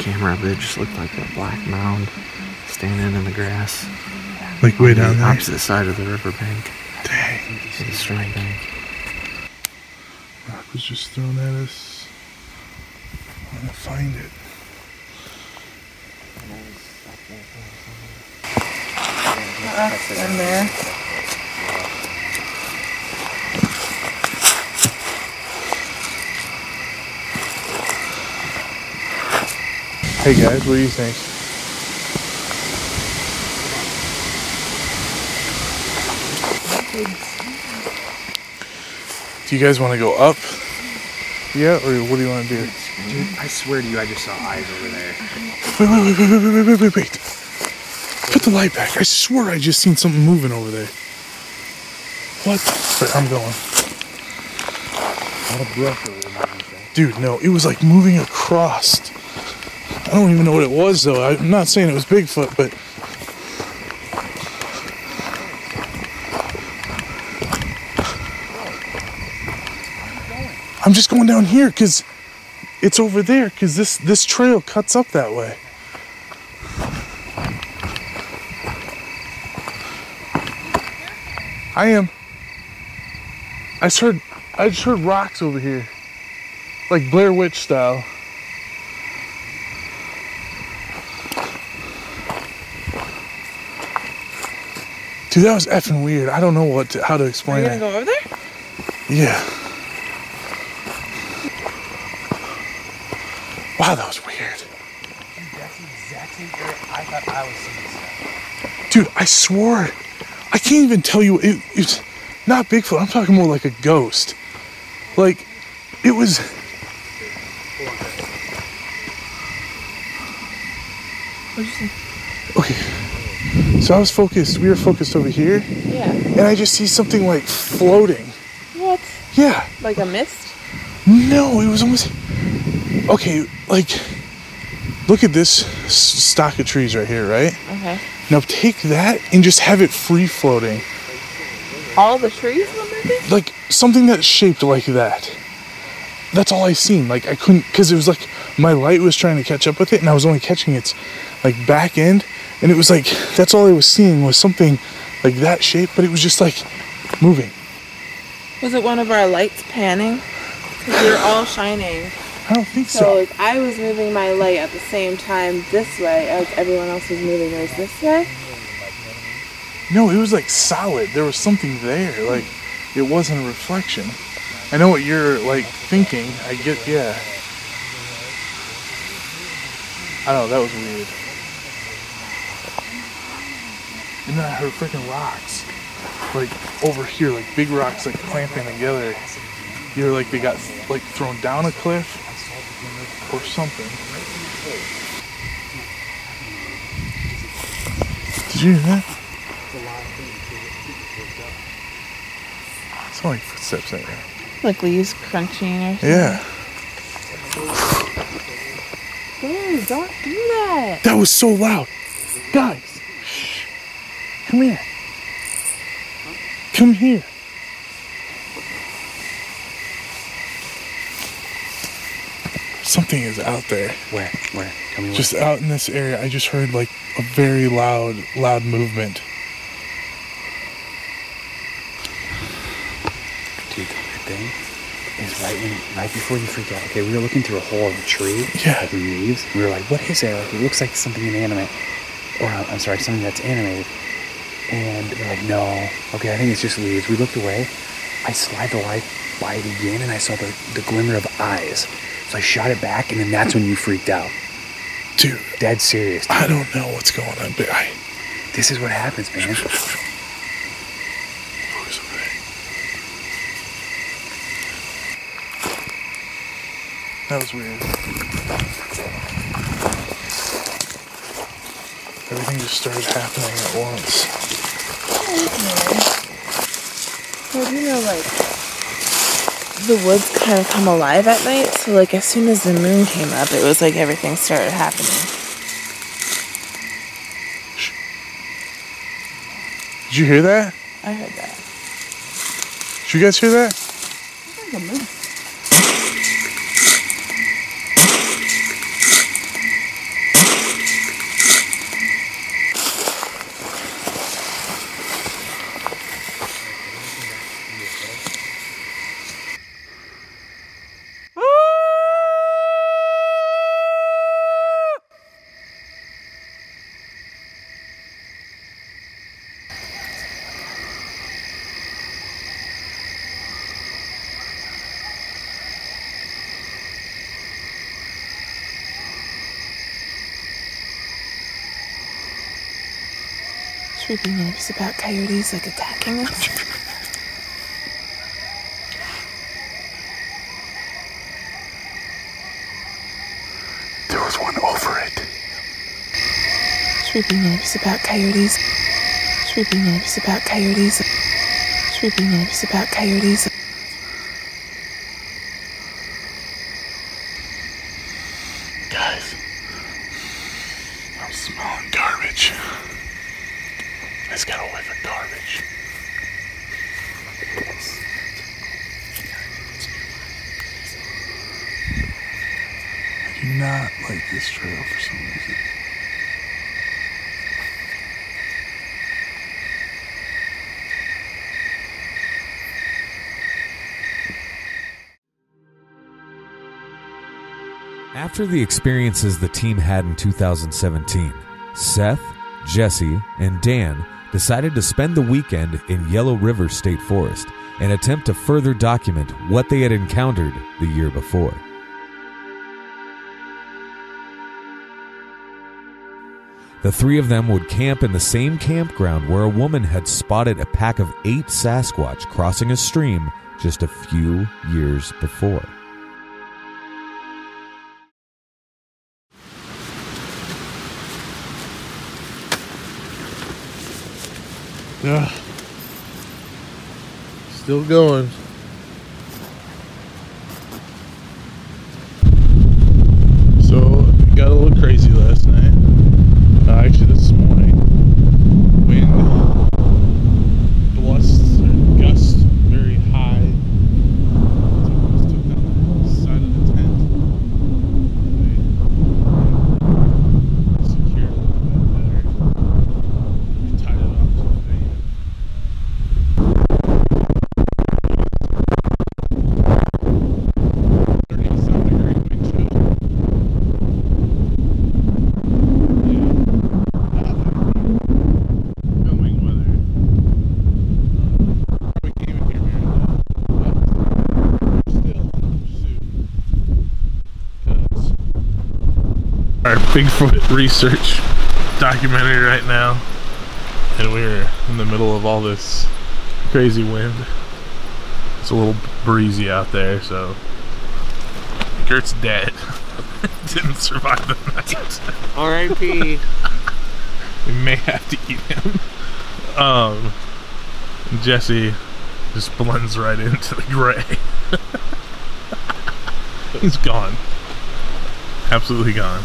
camera, but it just looked like that black mound standing in the grass. Like way down the opposite side of the riverbank. Dang. It's a strong bank. Rock was just thrown at us. I want to find it. That's in there. Hey guys, what do you think? Do you guys want to go up? Yeah, or what do you want to do? Dude, I swear to you, I just saw eyes over there. Wait. Put the light back. I swear I just seen something moving over there. What? But I'm going. Dude, no. It was like moving across. I don't even know what it was, though. I'm not saying it was Bigfoot, but... I'm just going down here, because it's over there, because this trail cuts up that way. I just heard rocks over here. Like Blair Witch style. Dude, that was effing weird. I don't know how to explain it. Are you gonna go over there? Yeah. Wow, that was weird. Dude, that's the exact same area I thought I was seeing stuff. Dude, I swore. I can't even tell you, it's not Bigfoot, I'm talking more like a ghost. Like, it was... What'd you say? Okay, so I was focused, we were focused over here. Yeah. And I just see something like floating. What? Yeah. Like a mist? No, it was almost... Okay, like, look at this stock of trees right here, right? Okay. Now take that and just have it free floating. All the trees were moving? Like something that's shaped like that. That's all I seen. Like I couldn't, because it was like my light was trying to catch up with it and I was only catching its like back end. And it was like, that's all I was seeing was something like that shape, but it was just like moving. Was it one of our lights panning? Because they were all shining. I don't think so. So like, I was moving my light at the same time this way as everyone else was moving theirs this way. No, it was like solid. There was something there. Like, it wasn't a reflection. I know what you're like thinking. I get, yeah. I don't know, that was weird. And then I heard freaking rocks. Like, over here, like big rocks, like clamping together. Either like they got like thrown down a cliff. Or something. Did you hear that? It's only footsteps in there. Like leaves crunching or something. Yeah. Dude, don't do that. That was so loud. Guys, shh. Come here. Come here. Something is out there. Where? Where? Tell me where. Just out in this area. I just heard like a very loud movement. Dude, that thing is right before you freak out. Okay, we were looking through a hole in the tree. Yeah. Like leaves. We were like, what is that? Like, it looks like something inanimate. Or, I'm sorry, something that's animated. And we're like, no. Okay, I think it's just leaves. We looked away. I slide the light by it again, and I saw the glimmer of eyes. So I shot it back, and then that's when you freaked out. Dude. Dead serious. Dude. I don't know what's going on, but this is what happens, man. Who's over there? That was weird. Everything just started happening at once. Okay. Well, you know, like, the woods kind of come alive at night, so, like, as soon as the moon came up, it was like everything started happening. Did you hear that? I heard that. Did you guys hear that? It's like a moon. Creepy nerves about coyotes like attacking us. There was one over it. Creepy nerves about coyotes. Creepy nerves about coyotes. Creepy nerves about coyotes. Guys, I'm smelling garbage. I just got a whiff of garbage. I do not like this trail for some reason. After the experiences the team had in 2017, Seth, Jesse, and Dan decided to spend the weekend in Yellow River State Forest and attempt to further document what they had encountered the year before. The three of them would camp in the same campground where a woman had spotted a pack of 8 Sasquatch crossing a stream just a few years before. Yeah. Still going. So, it got a little crazy last night. Actually, this morning. Wind, blust, or gust very high. It almost took down the side of the tent. They secured it a little bit better. We tied it up. Our Bigfoot research documentary right now, and we're in the middle of all this crazy wind. It's a little breezy out there, so Gert's dead. Didn't survive the night. R.I.P. We may have to eat him. Jesse just blends right into the gray. He's gone. Absolutely gone.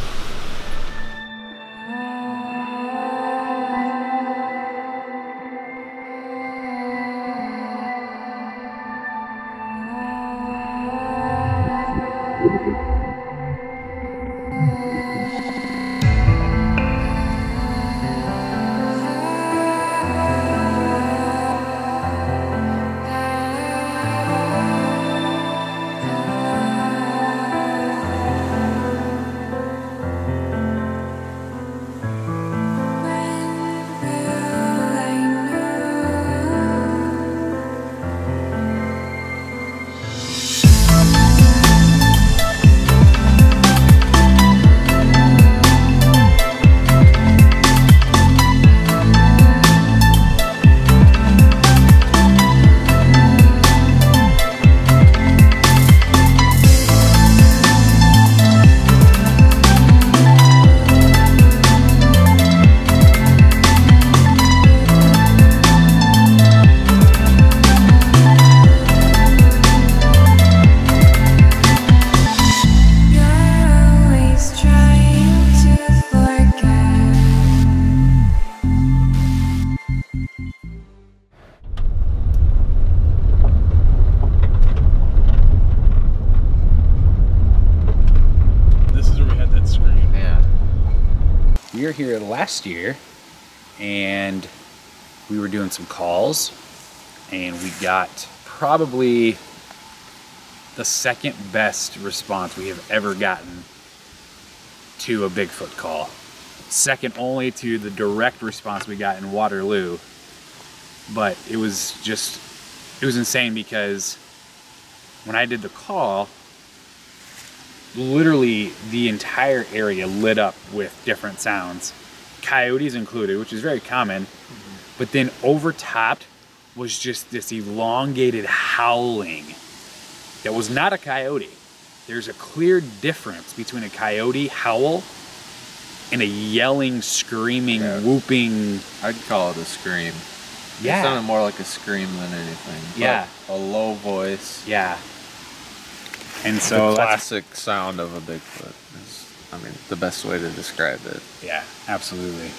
we were here last year and we were doing some calls, and we got probably the second best response we have ever gotten to a Bigfoot call. Second only to the direct response we got in Waterloo. But it was just, it was insane, because when I did the call, literally the entire area lit up with different sounds, coyotes included, which is very common. Mm-hmm. But then overtopped was just this elongated howling that was not a coyote. There's a clear difference between a coyote howl and a yelling, screaming, whooping. I'd call it a scream. Yeah. It sounded more like a scream than anything. Yeah. A low voice. Yeah. And so the classic sound of a Bigfoot is, I mean, the best way to describe it. Yeah, absolutely.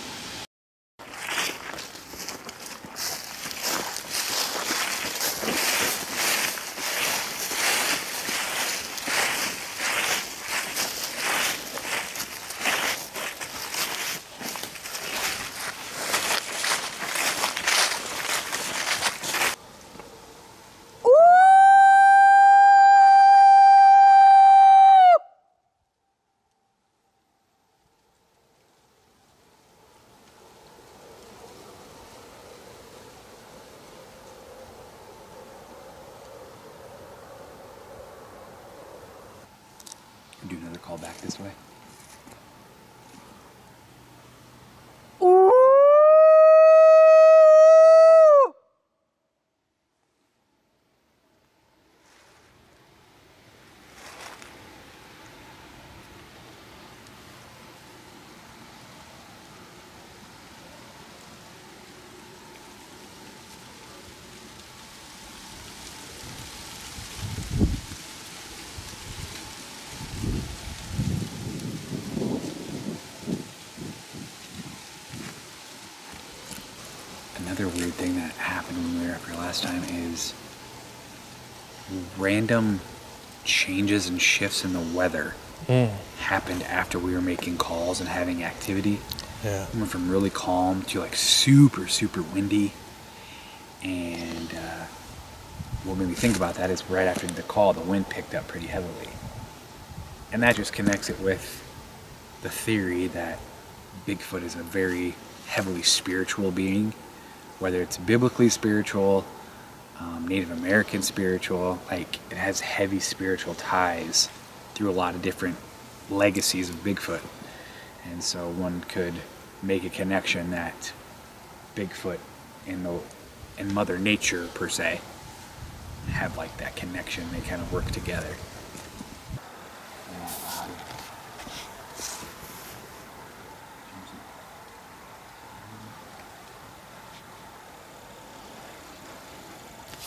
Do another call back this way. Another weird thing that happened when we were up here last time is random changes and shifts in the weather happened after we were making calls and having activity. Yeah. We went from really calm to like super, super windy. And what made me think about that is right after the call, the wind picked up pretty heavily. And that just connects it with the theory that Bigfoot is a very heavily spiritual being. Whether it's biblically spiritual, Native American spiritual, like it has heavy spiritual ties through a lot of different legacies of Bigfoot. And so one could make a connection that Bigfoot and Mother Nature, per se, have like that connection. They kind of work together.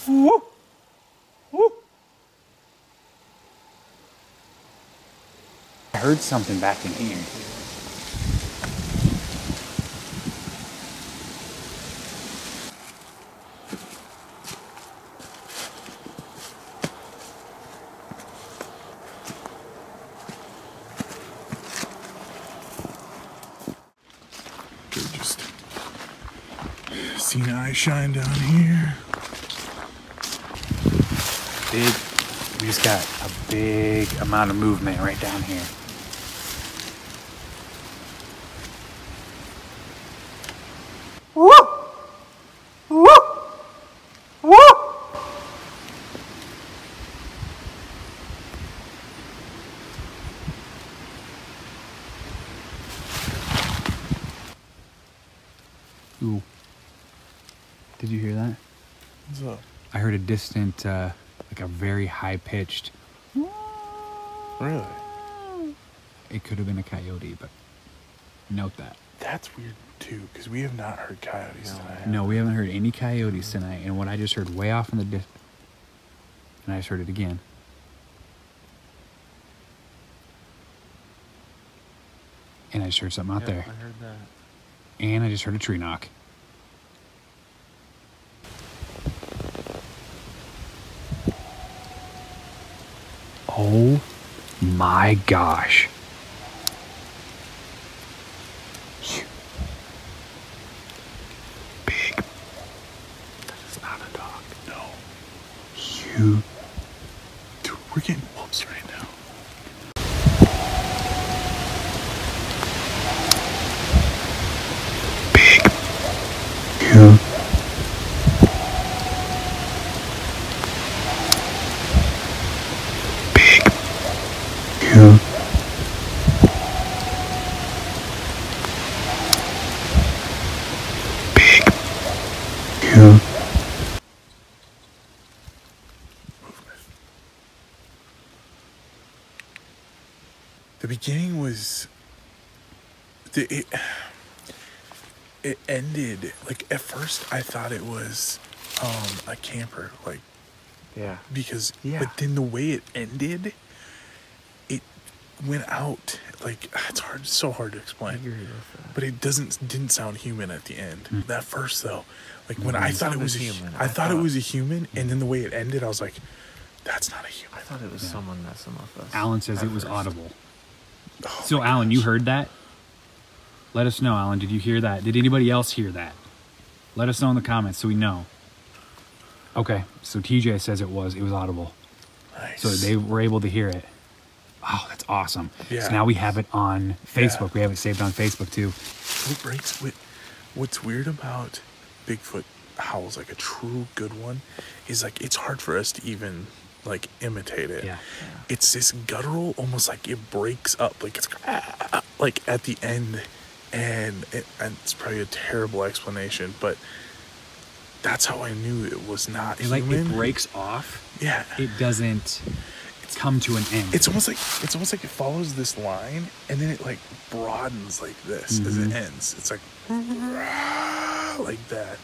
Woo! Woo! I heard something back in here. They're just seeing eye shine down here. Big, we just got a big amount of movement right down here. Woo! Woo! Woo! Ooh. Did you hear that? What's up? I heard a distant, like a very high-pitched. Really? It could have been a coyote, but note that. That's weird too, because we have not heard coyotes tonight. No, we haven't heard any coyotes tonight. And what I just heard way off in the distance, and I just heard it again. And I just heard something out there. I heard that. And I just heard a tree knock. Oh my gosh. Dude, we're getting wolves right now. Big. Dude. The beginning was, it ended, like, at first I thought it was a camper, like, yeah, because, yeah, but then the way it ended, it went out, like, it's hard, so hard to explain, but it didn't sound human at the end. Mm. That first, though, like, when I thought it was human, I thought it was a human, mm. And then the way it ended, I was like, that's not a human. I thought it was, yeah, someone messing with us. Alan says it was audible. Oh, so Alan, you heard that? Let us know, Alan. Did you hear that? Did anybody else hear that? Let us know in the comments so we know. Okay, so TJ says it was audible. Nice. So they were able to hear it. Wow, that's awesome. Yeah. So now we have it on Facebook. Yeah. We have it saved on Facebook too. What's weird about Bigfoot howls, like a true good one, is like it's hard for us to even like imitate it. Yeah. It's this guttural, almost like it breaks up, like it's like at the end, and it's probably a terrible explanation, but that's how I knew it was not human. Like it breaks off. Yeah, it doesn't come to an end. It's almost like it follows this line and then it like broadens like this, mm-hmm, as it ends. It's like that,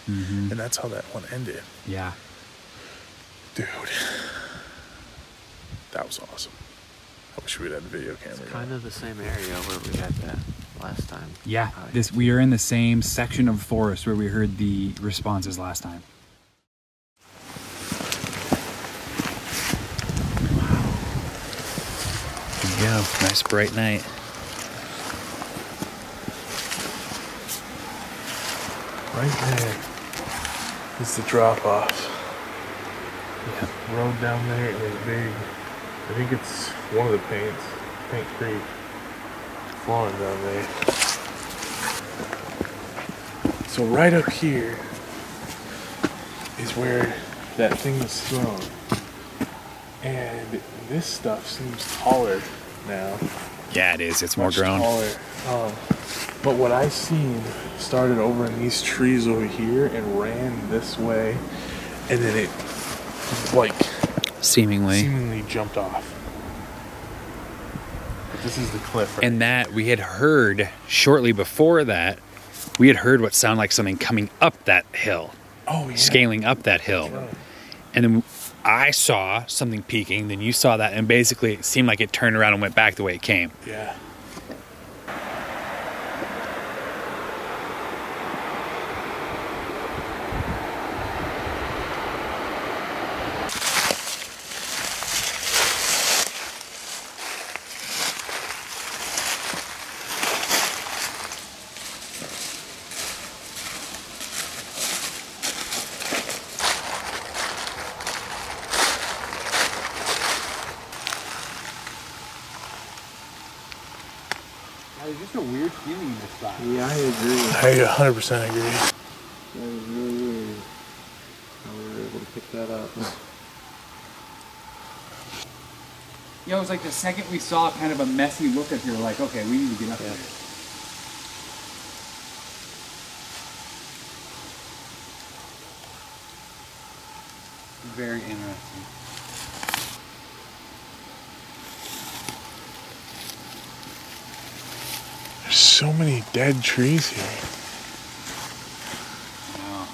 mm-hmm, and that's how that one ended. Yeah, dude. That was awesome. I wish we had a video camera. It's kind of the same area where we had that last time. Yeah, we are in the same section of forest where we heard the responses last time. Wow. There you go. Nice bright night. Right there is the drop-off. Yeah. Road down there is big. I think it's one of the paints, Paint Creek, flowing down there. So right up here is where that thing was thrown. And this stuff seems taller now. Yeah, it is. It's more grown. But what I seen started over in these trees over here and ran this way. And then it, like, seemingly jumped off. But this is the cliff, right? And that we had heard shortly before that, we had heard what sounded like something coming up that hill. Oh, yeah. Scaling up that hill. Right. And then I saw something peeking, then you saw that, and basically it seemed like it turned around and went back the way it came. Yeah. There's just a weird feeling in this spot. Yeah, I agree. I 100% agree. That was really weird how we were able to pick that up. Yeah, it was like the second we saw kind of a messy look up here, like, okay, we need to get up there. Very interesting. So many dead trees here. Wow.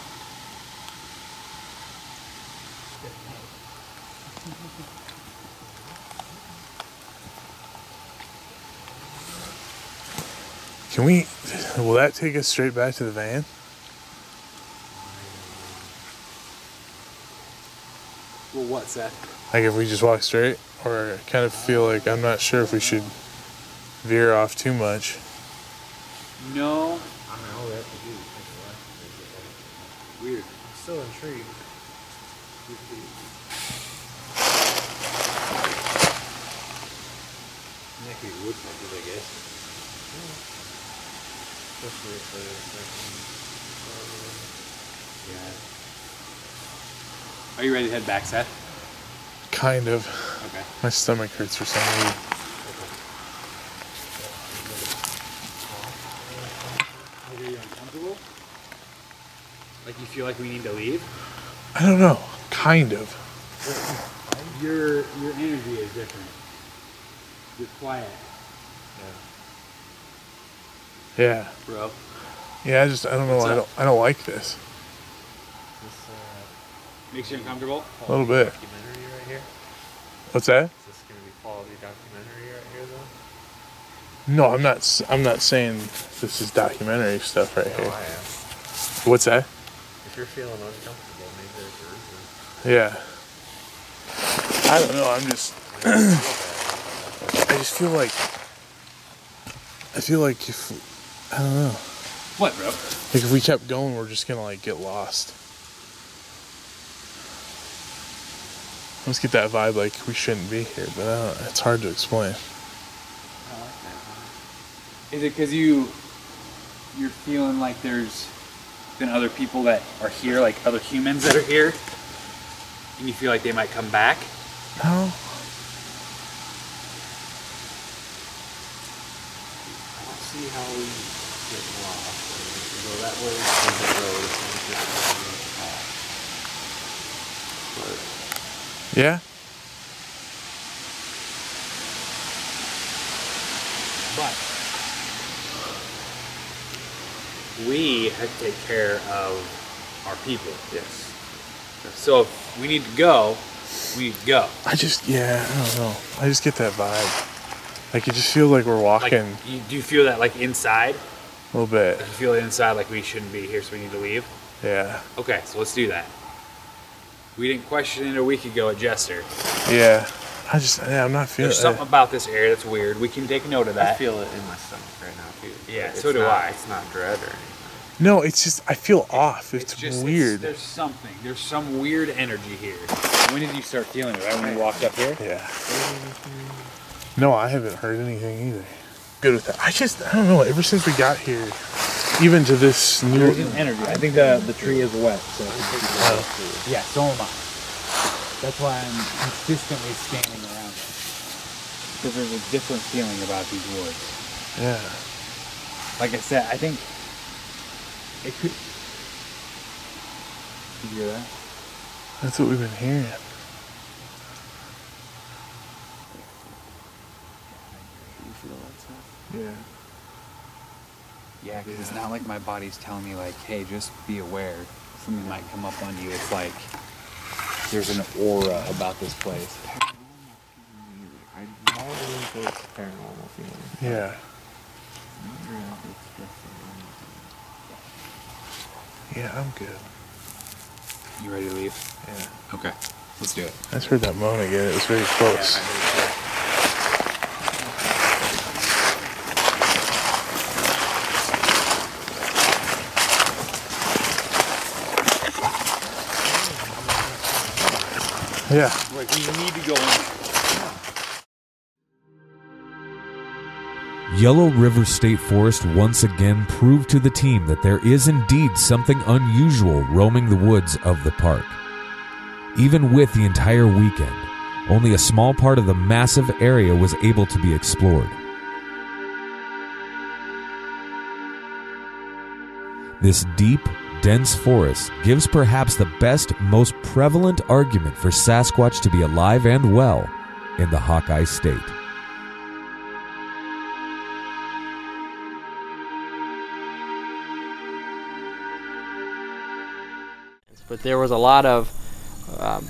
Will that take us straight back to the van? Well, what's that? Like if we just walk straight, or I kind of feel like I'm not sure if we should veer off too much. No. I mean, all we have to do is take a left. Weird. I'm still intrigued. few woodpeckers, I guess. Yeah. Especially if they're yeah. Are you ready to head back, Seth? Kind of. Okay. My stomach hurts for some reason. Are you uncomfortable? Like you feel like we need to leave? I don't know. Kind of. Your energy is different. You're quiet. Yeah. Yeah. Bro. Yeah, I don't know. I don't like this. This makes you uncomfortable. A little bit. Documentary right here. What's that? Is this gonna be quality documentary right here though? No, I'm not saying this is documentary stuff right here. I am. What's that? If you're feeling uncomfortable, maybe there's a reason. Yeah. I don't know, I'm just I just feel like if I don't know. What, bro? Like if we kept going, we're just gonna like get lost. I just get that vibe like we shouldn't be here, but I don't, it's hard to explain. I like that. Is it because you're feeling like there's been other people that are here, like other humans that are here? And you feel like they might come back? No. Let's see how we get lost. Go that way, the road, just yeah. But we have to take care of our people. Yes. So if we need to go, we need to go. I just, yeah, I don't know. I just get that vibe. Like, it just feels like we're walking. Like, do you feel that, like, inside? A little bit. Like you feel it inside, like, we shouldn't be here, so we need to leave? Yeah. Okay, so let's do that. We didn't question it a week ago at Jester. Yeah. I'm not feeling it. There's something about this area that's weird. We can take note of that. I feel it in my stomach right now, too. Yeah, so do I. It's not dread or anything. No, it's just, I feel off. It's just weird. There's something. There's some weird energy here. When did you start feeling it? Right when you walked up here? Yeah. No, I haven't heard anything either. Good with that. I don't know. Ever since we got here, even to this new... There's an energy. I think the tree is wet, so... yeah, so am I. That's why I'm consistently standing around it. Because there's a different feeling about these woods. Yeah. Like I said, I think... It could. Did you hear that? That's what we've been hearing. You feel that stuff? Yeah. Yeah, because it's not like my body's telling me, like, hey, just be aware. Something might come up on you. It's like there's an aura about this place. I normally think it's paranormal feeling. Yeah. Yeah, I'm good. You ready to leave? Yeah. Okay, let's do it. I just heard that moan again. It was very close. Yeah, I heard it. Yeah. Like, we need to go in. Yellow River State Forest once again proved to the team that there is indeed something unusual roaming the woods of the park. Even with the entire weekend, only a small part of the massive area was able to be explored. This deep, dense forest gives perhaps the best, most prevalent argument for Sasquatch to be alive and well in the Hawkeye State. But there was a lot of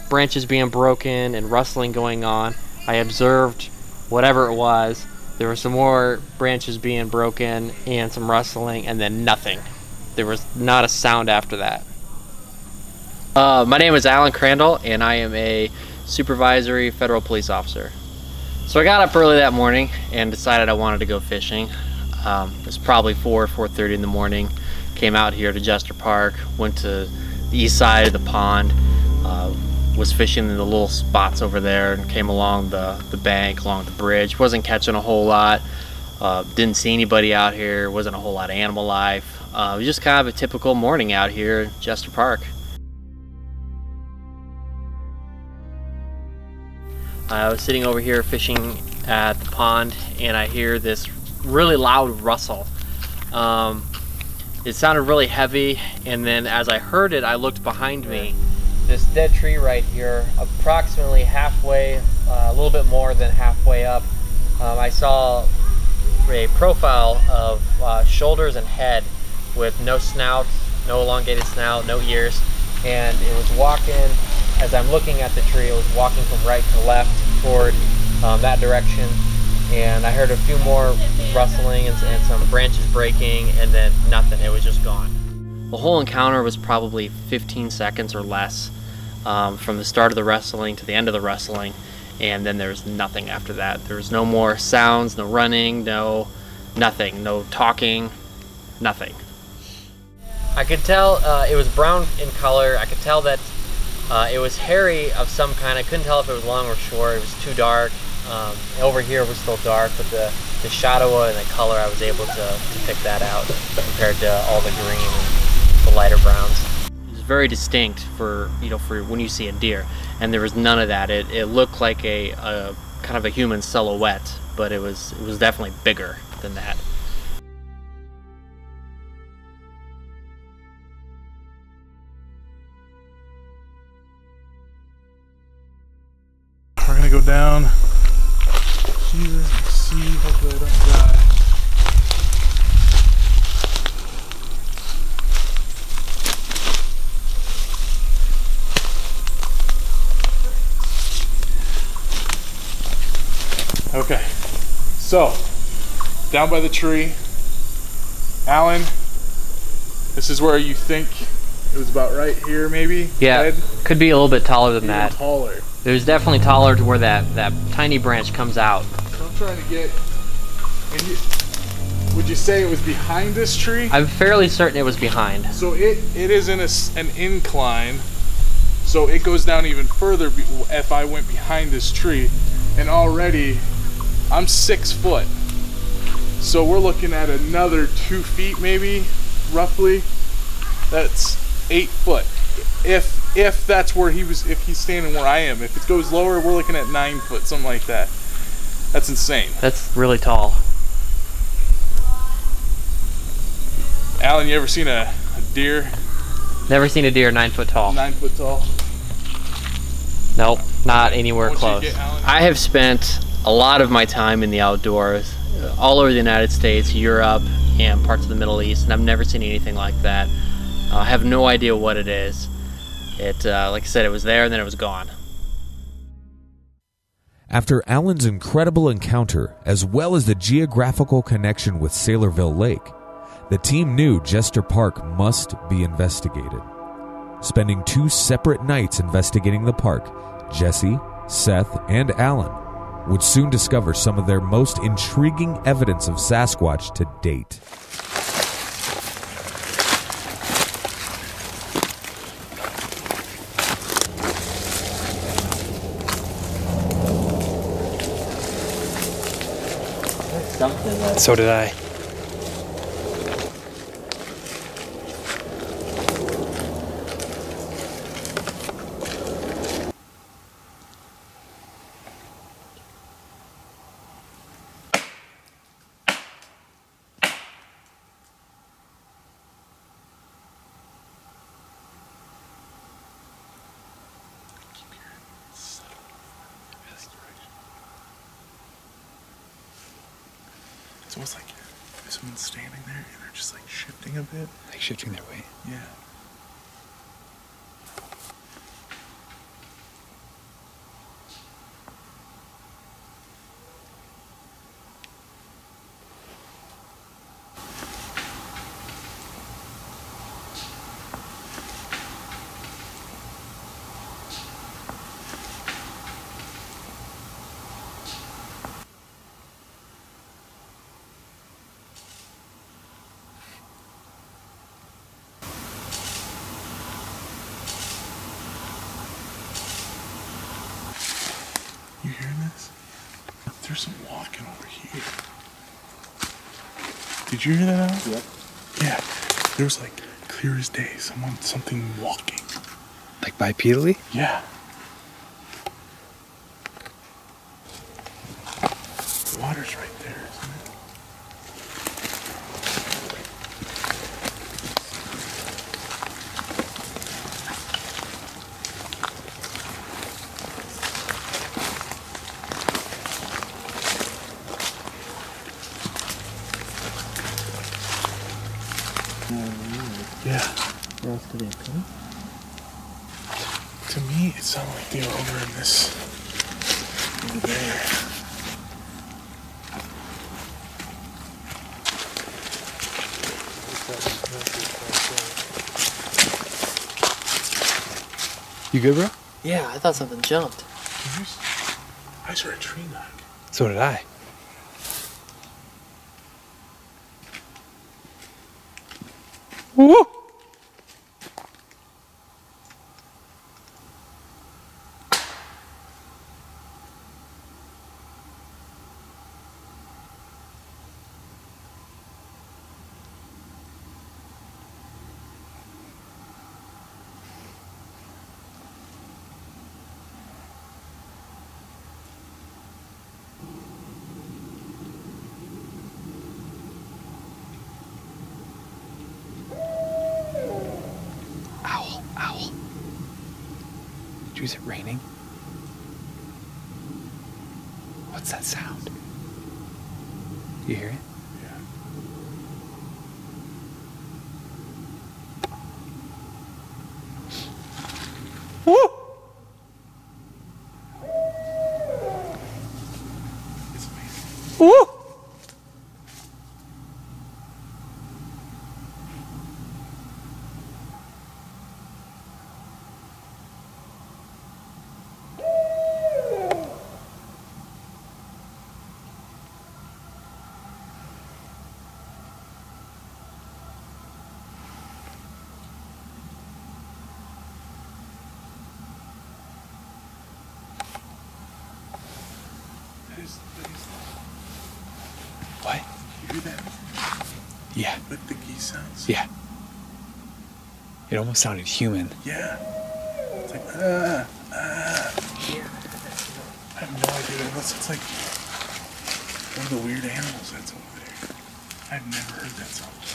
branches being broken and rustling going on. I observed whatever it was. There were some more branches being broken and some rustling, and then nothing. There was not a sound after that. My name is Alan Crandall, and I am a supervisory federal police officer. So I got up early that morning and decided I wanted to go fishing. It was probably 4 or 4:30 in the morning. Came out here to Jester Park, went to the east side of the pond, was fishing in the little spots over there and came along the bank, along the bridge. Wasn't catching a whole lot. Didn't see anybody out here. Wasn't a whole lot of animal life. It was just kind of a typical morning out here at Jester Park. I was sitting over here fishing at the pond and I hear this really loud rustle. It sounded really heavy, and then as I heard it, I looked behind me. This dead tree right here, approximately halfway, a little bit more than halfway up, I saw a profile of shoulders and head with no snout, no elongated snout, no ears, and it was walking. As I'm looking at the tree, it was walking from right to left toward that direction, and I heard a few more rustling and some branches breaking, and then nothing. It was just gone. The whole encounter was probably 15 seconds or less, from the start of the rustling to the end of the rustling, and then there was nothing after that. There was no more sounds, no running, no nothing, no talking, nothing. I could tell it was brown in color. I could tell that it was hairy of some kind. I couldn't tell if it was long or short. It was too dark. Over here it was still dark, but the shadow and the color, I was able to pick that out compared to all the green and the lighter browns. It's very distinct for, you know, for when you see a deer, and there was none of that. It looked like a kind of a human silhouette, but it was definitely bigger than that. We're gonna go down here, see, hopefully I don't die. Okay, so down by the tree, Alan, this is where you think it was, about right here maybe? Yeah, head. Could be a little bit taller than that. Taller. It was definitely taller to where that tiny branch comes out. I'm trying to get, would you say it was behind this tree? I'm fairly certain it was behind. So it is in an incline, so it goes down even further if I went behind this tree, and already I'm 6 foot. So we're looking at another 2 feet maybe, roughly. That's 8 foot. If that's where he was, if he's standing where I am. If it goes lower, we're looking at 9 foot, something like that. That's insane. That's really tall. Alan, you ever seen a deer? Never seen a deer 9 foot tall. 9 foot tall? Nope, not anywhere close. I have spent a lot of my time in the outdoors, all over the United States, Europe, and parts of the Middle East, and I've never seen anything like that. I have no idea what it is. It, like I said, it was there and then it was gone. After Alan's incredible encounter, as well as the geographical connection with Saylorville Lake, the team knew Jester Park must be investigated. Spending 2 separate nights investigating the park, Jesse, Seth, and Alan would soon discover some of their most intriguing evidence of Sasquatch to date. So did I. Almost like there's someone standing there and they're just like shifting a bit. Like shifting their weight? Yeah. there's some walking over here. Did you hear that, Alan? Yep. Yeah. There was like, clear as day, something walking. Like bipedally? Yeah. The water's right there, isn't it? To me, it sounded like they were over in this, over there. You good, bro? Yeah, I thought something jumped. I saw a tree knock. So did I. Whoa! Is it raining? What's that sound? You hear it? Yeah. Woo! It's amazing. Woo! What? You hear that? Yeah. With the geese sounds? Yeah. It almost sounded human. Yeah. It's like, Yeah. I have no idea, unless it's like one of the weird animals that's over there. I've never heard that sound before.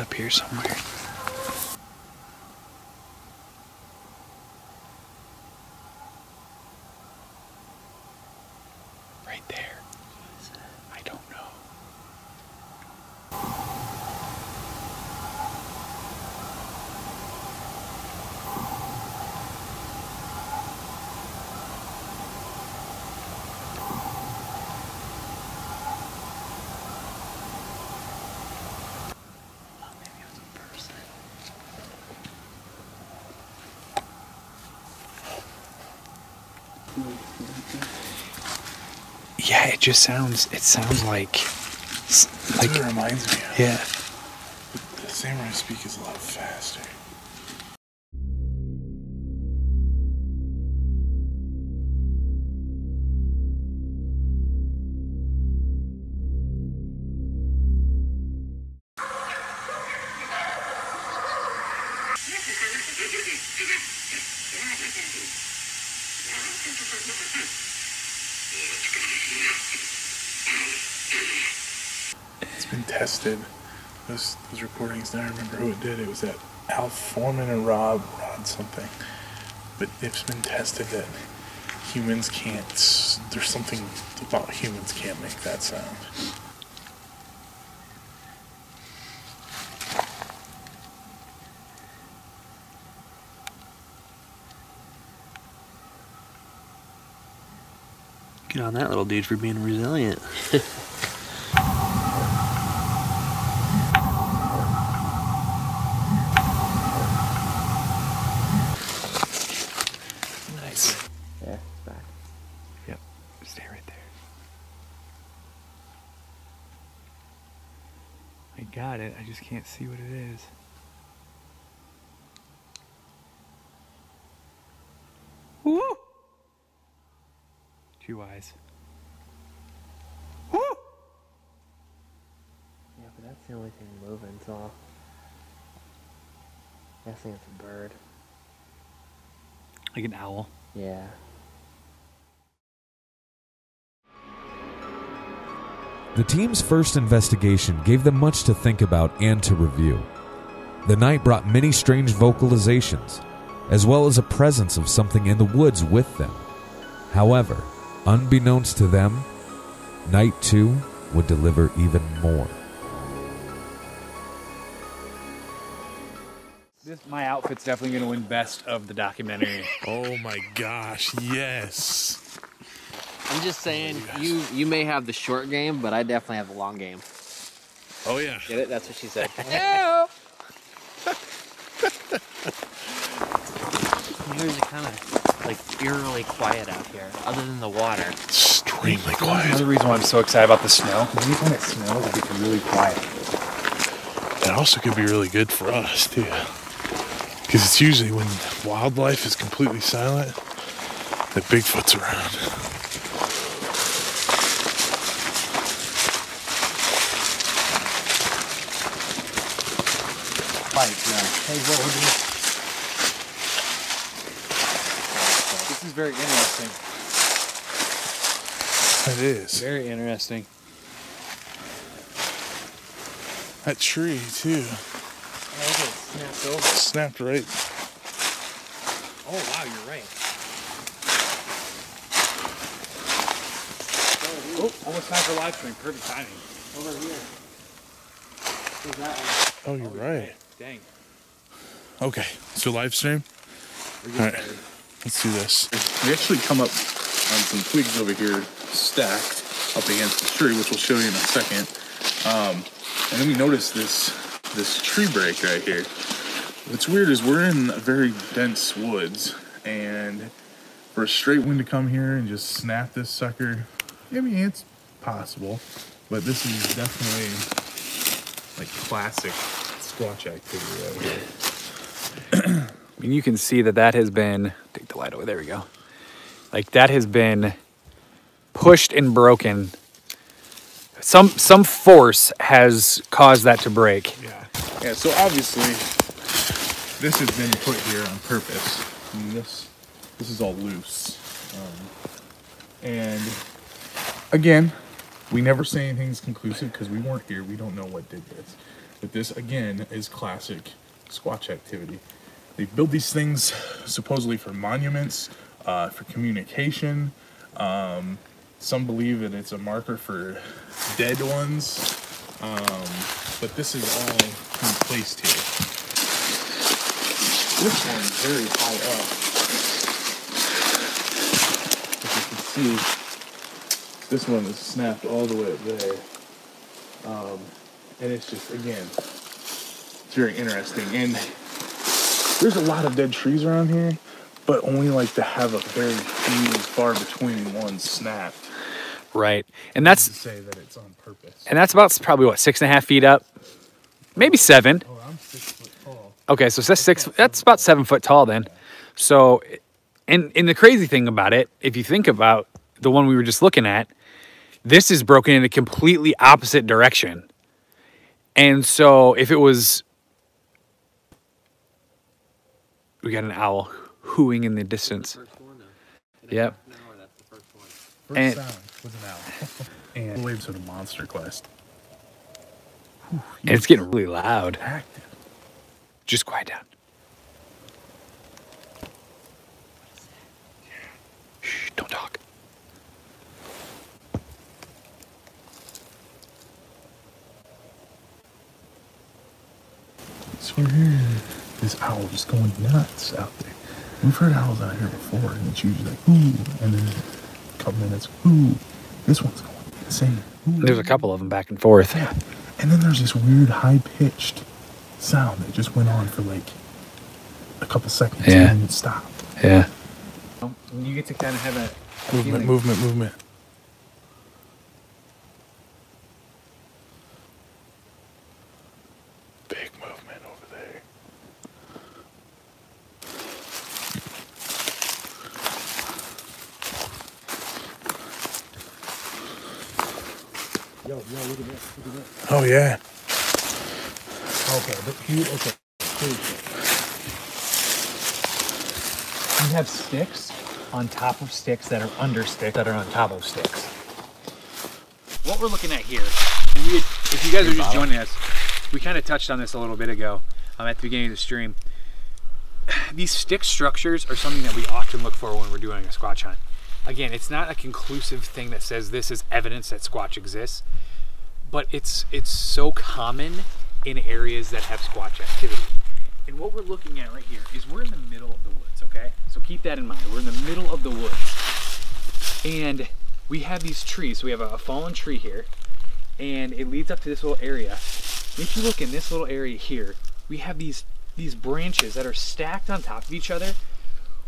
Up here somewhere. Right there. I don't know. Yeah, it just sounds, it sounds like that's what it reminds me of. Yeah. The samurai speak is a lot faster. Tested those recordings. Now I remember who it did. It was that Al Foreman or Rod something. But it's been tested that humans can't. There's something about humans can't make that sound. Get on that little dude for being resilient. Yep, stay right there. got it, I just can't see what it is. Woo! Two eyes. Woo! Yeah, but that's the only thing moving, so I'm guessing it's a bird. Like an owl? Yeah. The team's first investigation gave them much to think about and to review. The night brought many strange vocalizations, as well as a presence of something in the woods with them. However, unbeknownst to them, night two would deliver even more. My outfit's definitely going to win best of the documentary. Oh my gosh, yes. I'm just saying, oh, you may have the short game, but I definitely have the long game. Oh yeah. Get it? That's what she said. Here's kind of like eerily quiet out here, other than the water. Extremely quiet. Another reason why I'm so excited about the snow. Maybe when it snows, it gets really quiet. It also could be really good for us too, because it's usually when wildlife is completely silent that Bigfoot's around. Hey, what was this? This is very interesting. It is. Very interesting. That tree, too. Oh, it snapped over. Snapped right. Oh, wow, you're right. Oh, almost time for live stream. Perfect timing. Over here. Who's that one? Oh, you're right. Dang. Okay, so live stream? Alright, let's do this. We actually come up on some twigs over here stacked up against the tree, which we'll show you in a second. And then we notice this tree break right here. What's weird is we're in very dense woods, and for a straight wind to come here and just snap this sucker, I mean, it's possible, but this is definitely like classic Sasquatch activity out here. I mean, you can see that has been, take the light away, there we go. Like that has been pushed and broken. Some force has caused that to break. Yeah. Yeah, so obviously this has been put here on purpose. I mean, this is all loose. And again, we never say anything's conclusive because we weren't here. We don't know what did this. But this again is classic Sasquatch activity. They build these things supposedly for monuments, for communication. Some believe that it's a marker for dead ones, but this is all kind of placed here. This one's very high up. As you can see, this one is snapped all the way up there. And it's just, again, it's very interesting, and there's a lot of dead trees around here, but only like to have a very few far between ones snapped. Right, and that's to say that it's on purpose. And that's about probably what, 6.5 feet up, maybe 7. Oh, I'm 6 foot tall. Okay, so that's 6. That's about 7 foot tall then. Yeah. So, and the crazy thing about it, if you think about the one we were just looking at, this is broken in a completely opposite direction, and so if it was. We got an owl hooing in the distance. That's the first one, though. Yep. An hour, that's the first one. First sound was an owl. And the waves of the monster quest. Whew, and it's getting really loud. Active. Just quiet down. Shh, don't talk. So we're here. This owl just going nuts out there. We've heard owls out here before, and it's usually like, ooh, and then a couple minutes, ooh, this one's going insane. Ooh. There's a couple of them back and forth. Yeah, and then there's this weird high-pitched sound that just went on for like a couple seconds, yeah. And then it stopped. Yeah. You get to kind of have a movement. Yo, look at this. Look at this. Oh, yeah. Okay, but you, okay. You have sticks on top of sticks that are under sticks that are on top of sticks. What we're looking at here, and we had, if you guys are just joining us, we kind of touched on this a little bit ago at the beginning of the stream. These stick structures are something that we often look for when we're doing a Squatch hunt. Again, it's not a conclusive thing that says this is evidence that Squatch exists, but it's so common in areas that have Squatch activity. And what we're looking at right here is we're in the middle of the woods, okay? So keep that in mind. We're in the middle of the woods. And we have these trees. So we have a fallen tree here, and it leads up to this little area. If you look in this little area here, we have these branches that are stacked on top of each other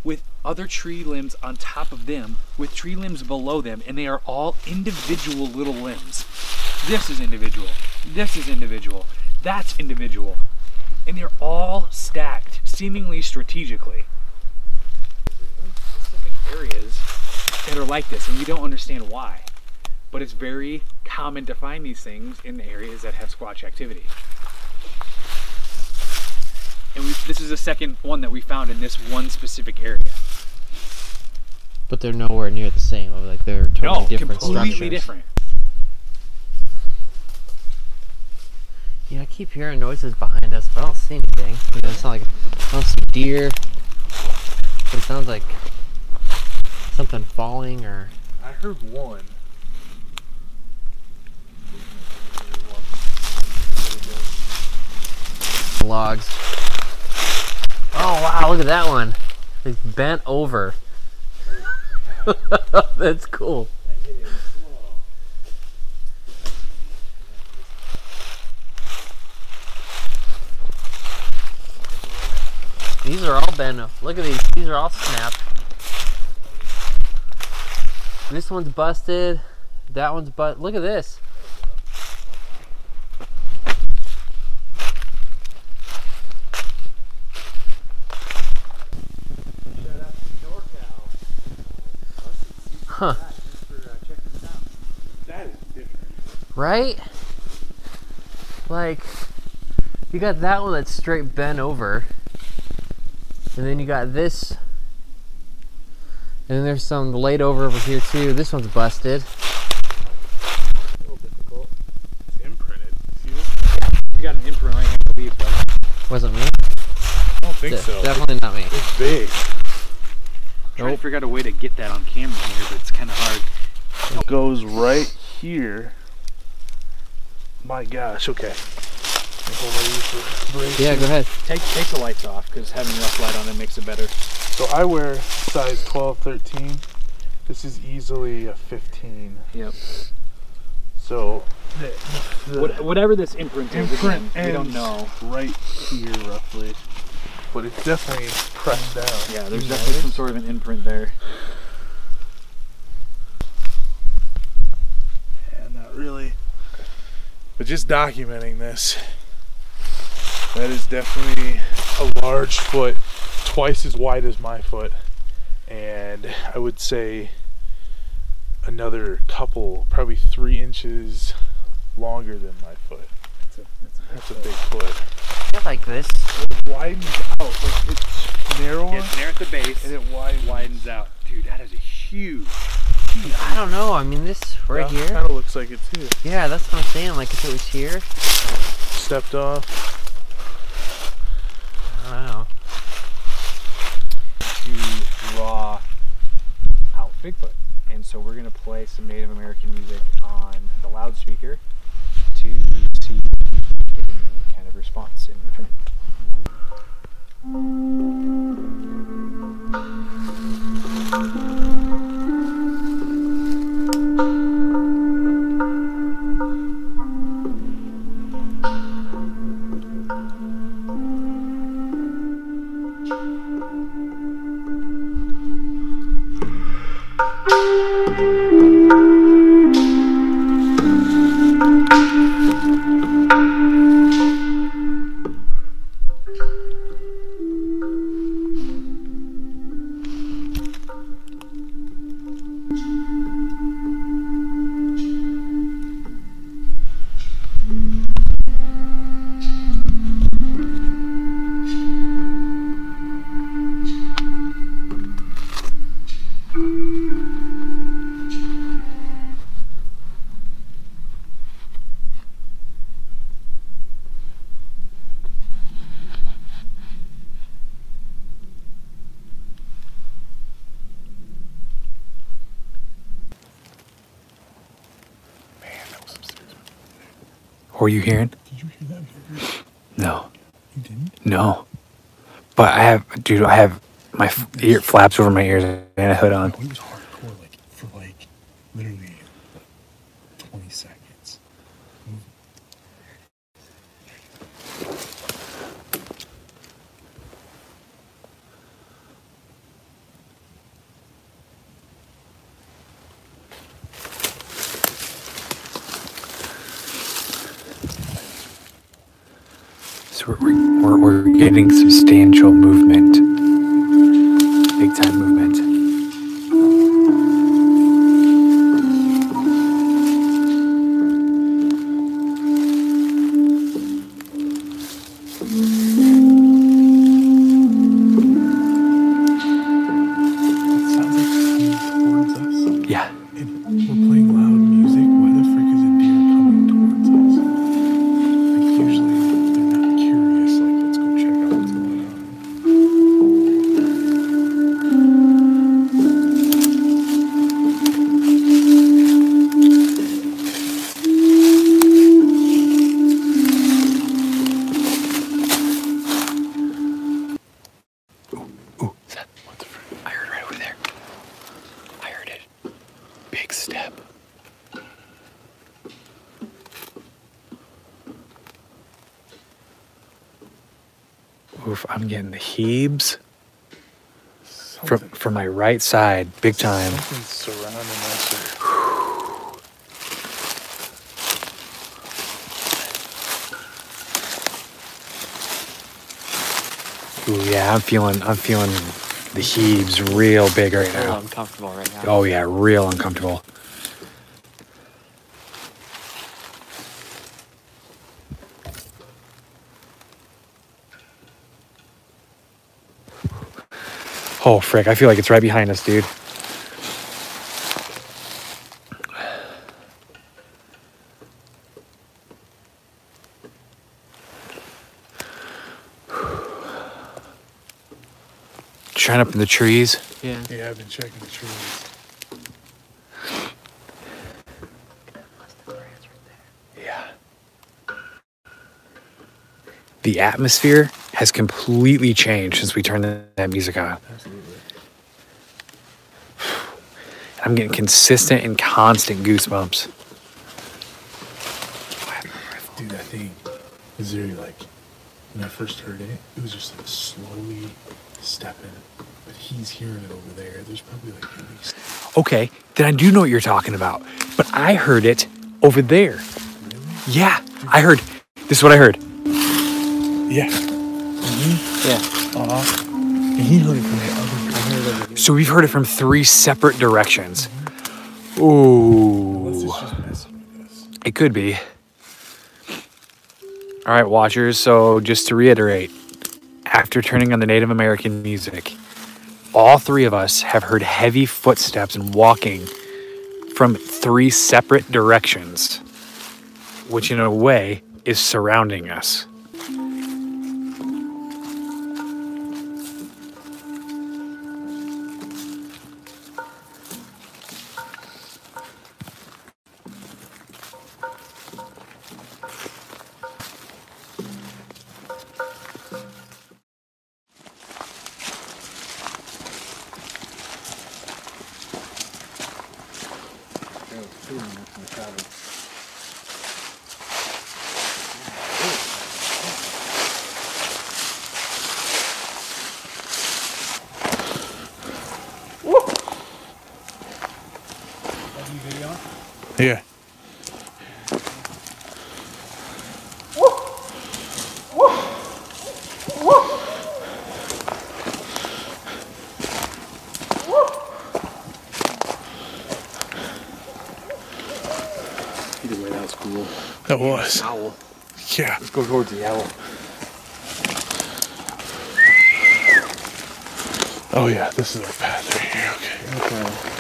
with other tree limbs on top of them, with tree limbs below them, and they are all individual little limbs. This is individual, this is individual, that's individual. And they're all stacked, seemingly strategically. There's no specific areas that are like this, and we don't understand why. But it's very common to find these things in the areas that have Squatch activity. And this is the second one that we found in this one specific area. But they're nowhere near the same. Like they're totally different structures. No, completely different. Yeah, I keep hearing noises behind us, but I don't see anything. You know, it's not like I don't see deer. But it sounds like something falling, or I heard one. Logs. Oh wow, look at that one. It's bent over. That's cool. These are all bent up. Look at these. These are all snapped. This one's busted. That one's busted. Look at this. Huh. Right? Like, you got that one that's straight bent over, and then you got this, and then there's some laid over here too. This one's busted. It's a little difficult. It's imprinted. See this? You got an imprint right here, I believe, buddy. Wasn't me? I don't think so. Definitely not me. It's big. Trying to figure out a way to get that on camera here, but it's kind of hard. It goes right here. My gosh, okay. Yeah, go ahead. Take the lights off, because having enough light on it makes it better. So I wear size 12, 13. This is easily a 15. Yep. So whatever this imprint is, we don't know. Right here, roughly. But it's definitely pressed down. Yeah, there's definitely some sort of an imprint there. Yeah, not really. But just documenting this. That is definitely a large foot, twice as wide as my foot. And I would say another couple, probably 3 inches longer than my foot. That's a big foot. Yeah, like this. It widens out. Like it's narrower. It's narrow at the base, and it widens out. Dude, that is a huge. I don't know. I mean, this right here. Kind of looks like it too. Yeah, that's what I'm saying. Like if it was here, stepped off. I don't know. To raw out Bigfoot, and so we're gonna play some Native American music on the loudspeaker to see kind of response in return. Were you hearing? Did you hear that? No. You didn't? No. But I have, dude, I have my ear flaps over my ears and a hood on. No, it was hardcore, like, for like, literally 20 seconds. So we're getting substantial movement. Big time movement. It sounds like it's coming towards us. Yeah. And we're playing loud music. Why the frick is a deer coming towards us? Like, usually they're not curious. Like, let's go check out what's going on. Ooh, Seth, What the frick? I heard right over there. I heard it. Big step. Oof, I'm getting the heebs from my right side, big time. Something's surrounding us. Ooh, yeah, I'm feeling the heaves real big right now. I'm uncomfortable right now. Oh yeah, real uncomfortable. Oh frick, I feel like it's right behind us, dude. Trying up in the trees. Yeah. Yeah, I've been checking the trees. Yeah. The atmosphere has completely changed since we turned that music on. Absolutely. I'm getting consistent and constant goosebumps. Dude, that thing is very, like, when I first heard it, it was just like slowly stepping, but he's hearing it over there. There's probably like at least. Okay, then I do know what you're talking about, but I heard it over there. Really? Yeah, I heard. This is what I heard. Yeah. Mm-hmm. Yeah. Uh-huh. And he heard it from the other. I heard it over there. So we've heard it from three separate directions. Mm-hmm. Ooh. Unless it's just messing with us. It could be. All right, watchers, so just to reiterate, after turning on the Native American music, all three of us have heard heavy footsteps and walking from three separate directions, which in a way is surrounding us. Yeah. Either way, that was cool. That was. Owl. Yeah. Let's go towards the owl. Oh yeah, this is our path right here. Okay. Okay.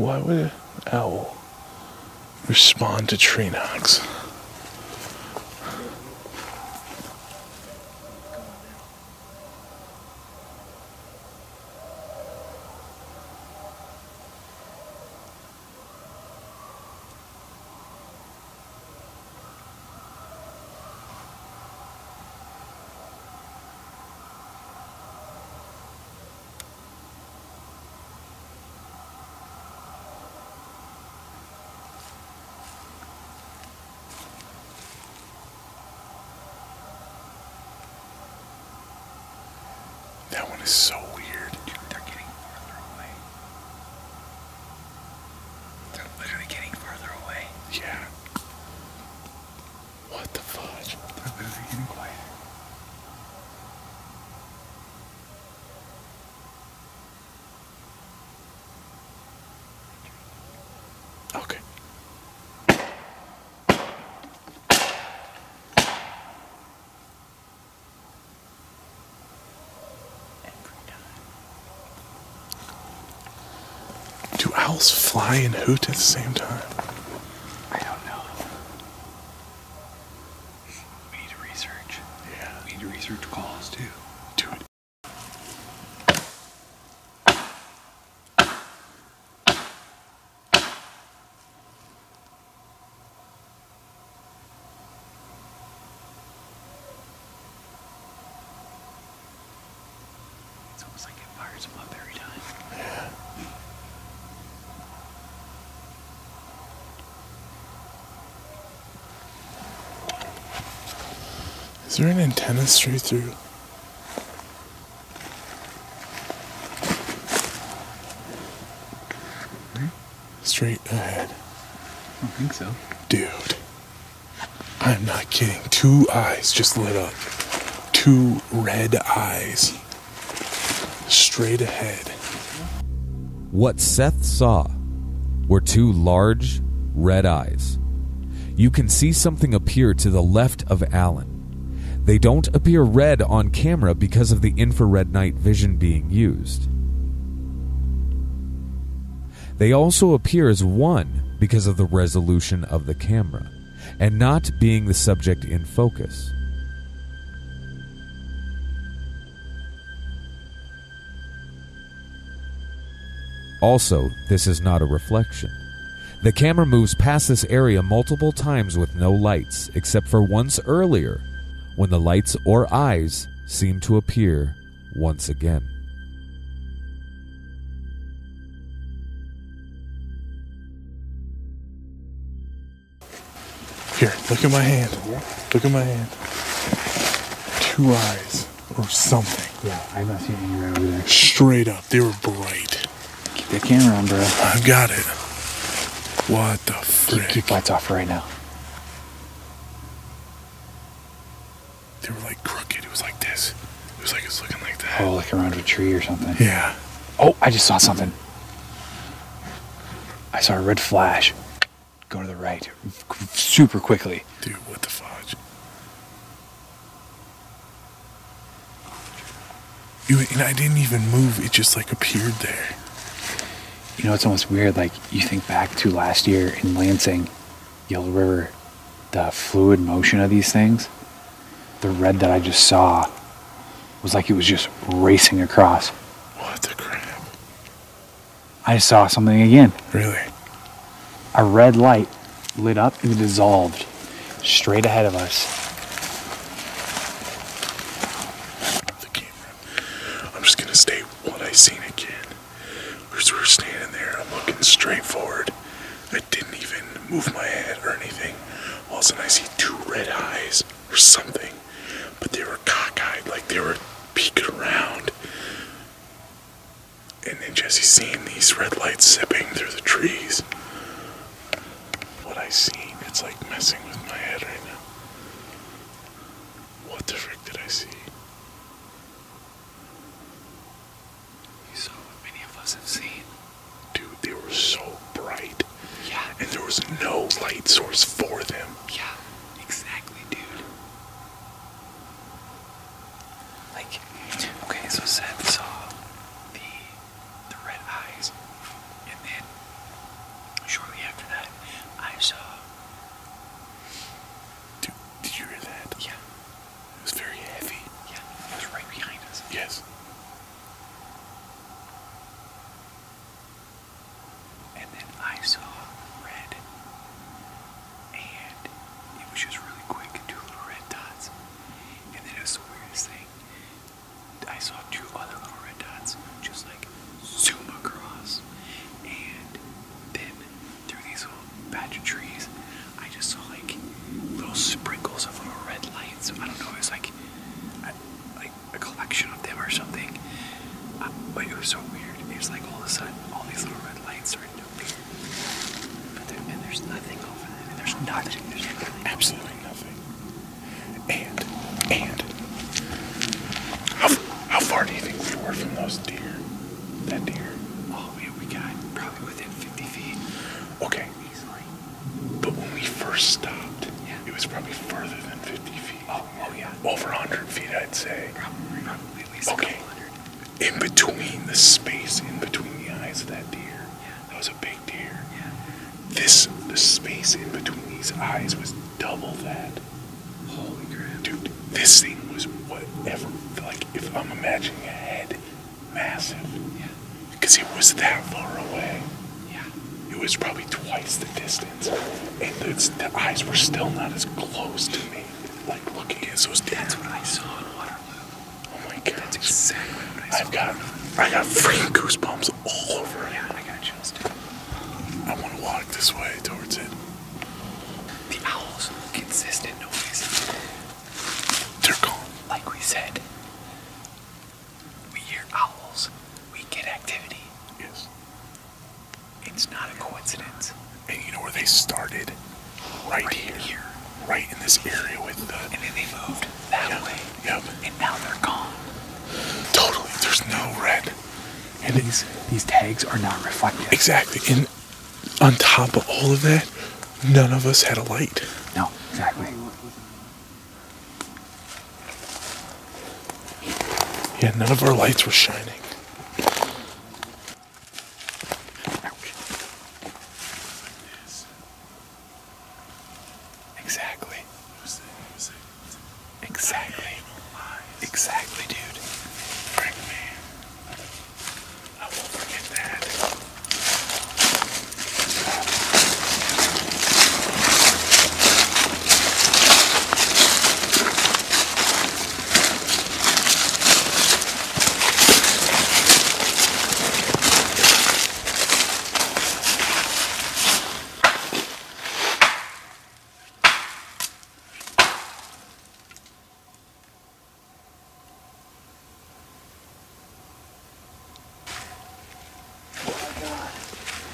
Why would an owl respond to tree knocks? So weird. Dude, they're getting farther away. They're literally getting farther away. Yeah. What the fudge? They're literally getting quieter. Okay. Owls fly and hoot at the same time. I don't know. We need to research. Yeah. We need to research calls too. Dude. It's almost like it fires them up every time. Yeah. Is there an antenna straight through? Straight ahead. I don't think so. Dude. I'm not kidding. Two eyes just lit up. Two red eyes. Straight ahead. What Seth saw were two large red eyes. You can see something appear to the left of Alan. They don't appear red on camera because of the infrared night vision being used. They also appear as one because of the resolution of the camera and not being the subject in focus. Also, this is not a reflection. The camera moves past this area multiple times with no lights, except for once earlier, when the lights or eyes seem to appear once again. Here, look at my hand. Look at my hand. Two eyes or something. Yeah, I must see you over there. Straight up, they were bright. Keep that camera on, bro. I've got it. What the frick? Keep lights off right now. They were like crooked. It was like this. It was like it's looking like that. Oh, like around a tree or something. Yeah. Oh, I just saw something. I saw a red flash go to the right super quickly. Dude, what the fudge? And I didn't even move. It just like appeared there. You know, it's almost weird. Like you think back to last year in Lansing, Yellow River, the fluid motion of these things. The red that I just saw was like it was just racing across. What the crap? I saw something again. Really? A red light lit up and dissolved straight ahead of us. The camera. I'm just gonna state what I seen again. Because we're standing there, I'm looking straight forward. I didn't even move my head or anything. All of a sudden I see two red eyes or something. But they were cockeyed, like they were peeking around. And then Jesse seen these red lights sipping through the trees. What I seen, it's like messing with my head right now. What the frick did I see? You saw what many of us have seen. Dude, they were so bright. Yeah. And there was no light source for them. Yeah, exactly. So Seth saw the red eyes, and then Yes. And then I saw red, and it was just really quick, and two little red dots. And then it was the weirdest thing. I saw two other little red dots just like zoom across, and then through these little patch of trees, I just saw like little sprinkles of little red lights. I don't know, it was like a collection of them or something, but it was so weird. It was like all of a sudden all these little red lights started to appear, but there, and there's nothing over there, and there's nothing, there's nothing, absolutely nothing. And how far do you think we were from those deer? That deer? Oh man, we got probably within 50 feet. Okay. Easily. But when we first stopped, yeah, it was probably further than 50 feet. Oh yeah. Over 100 feet, I'd say. Probably at least okay. A couple hundred. In between the space, in between the eyes of that deer, yeah, that was a big deer. Yeah. The space in between these eyes was double that. Holy crap. Dude, this thing was whatever, like if I'm imagining a head, massive. Yeah. Because it was that far away. Yeah. It was probably twice the distance, and the eyes were still not as close to me. Like looking at those. That's what I saw in Waterloo. Oh my god. That's exactly what I saw. I got freaking goosebumps all over. Yeah, I got chills too. I want to walk this way towards it. The owls, consistent noise. They're gone. Like we said, we hear owls, we get activity. Yes. It's not a coincidence. And you know where they started? Right here. Right in this area with the... And then they moved that way. Yep. And now they're gone. Totally. There's no red. And these tags are not reflective. Exactly. And on top of all of that, none of us had a light. No, exactly. Yeah, none of our lights were shining. Exactly. Exactly. Exactly, dude. Frick, man. I won't forget that.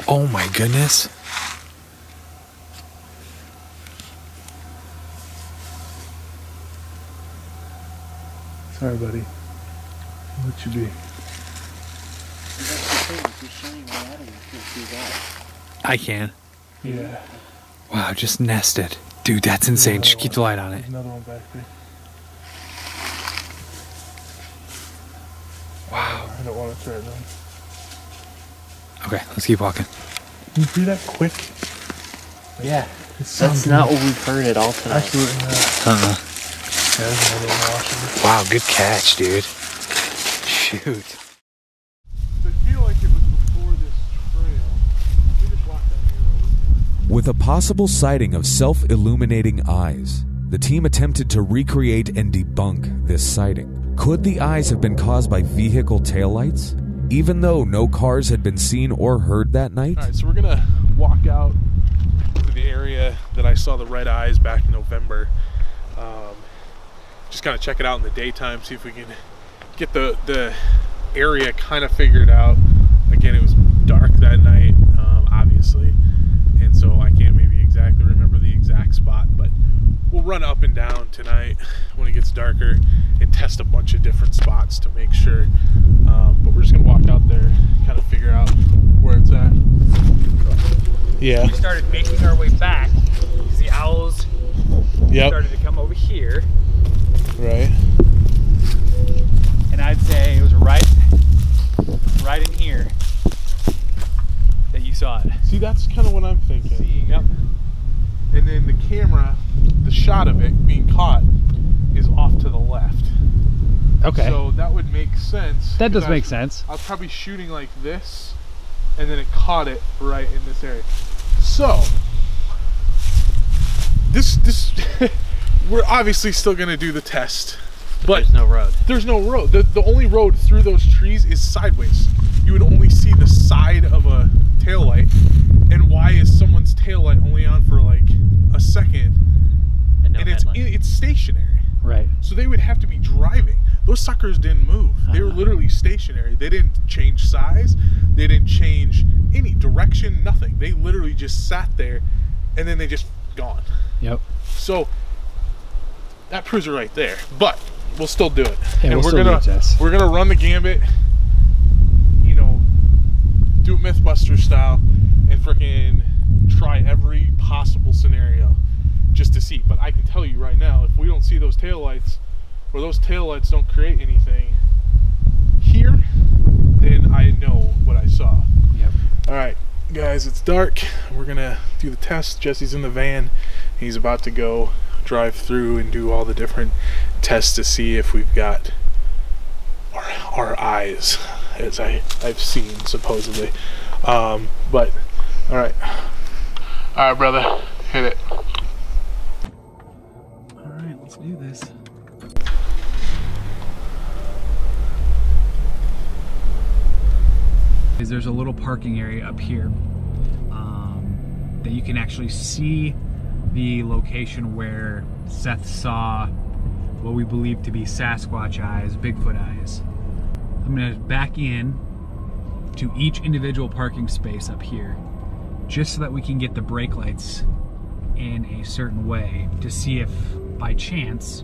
Oh my goodness. Sorry, buddy. I'll let you be. I can. Yeah. Wow, just nested. Dude, that's insane. Just keep the light on it. There's another one back there. Wow. I don't want to threaten them. Okay, let's keep walking. Can you do that quick? Yeah. That's not what we've heard at all tonight. Absolutely not. Yeah, wow, good catch, dude. Shoot. I feel like it was before this trail. We just walked down here. With a possible sighting of self-illuminating eyes, the team attempted to recreate and debunk this sighting. Could the eyes have been caused by vehicle taillights? Even though no cars had been seen or heard that night. All right, so we're gonna walk out to the area that I saw the red eyes back in November. Just kind of check it out in the daytime, see if we can get the area kind of figured out. Again, it was dark that night, obviously, and so I can't maybe exactly remember the exact spot, but we'll run up and down tonight when it gets darker and test a bunch of different spots to make sure. But we're just gonna walk out there, kind of figure out where it's at. Yeah. We started making our way back because the owls started to come over here. Right. And I'd say it was right in here that you saw it. See, that's kind of what I'm thinking. See, yep. And then the camera, the shot of it being caught is off to the left. Okay. So that would make sense. That does make sense. I was probably shooting like this, and then it caught it right in this area. So this we're obviously still gonna do the test. But there's no road. There's no road. The only road through those trees is sideways. You would only see the side of a taillight. And why is someone's taillight only on for like a second? And it's stationary. Right. So they would have to be driving. Those suckers didn't move. They were literally stationary. They didn't change size. They didn't change any direction, nothing. They literally just sat there and then they just gone. Yep. So that proves it right there. But we'll still do it. Yeah, and we're gonna run the gambit, you know, do Mythbusters style and freaking try every possible scenario just to see. But I can tell you right now, if we don't see those taillights, or those taillights don't create anything here, then I know what I saw. Yep. Alright, guys, it's dark. We're gonna do the test. Jesse's in the van. He's about to go drive through and do all the different tests to see if we've got our eyes, as I've seen supposedly. But all right, brother, hit it. All right, let's do this. There's a little parking area up here that you can actually see the location where Seth saw what we believe to be Sasquatch eyes, Bigfoot eyes. I'm gonna back in to each individual parking space up here just so that we can get the brake lights in a certain way to see if by chance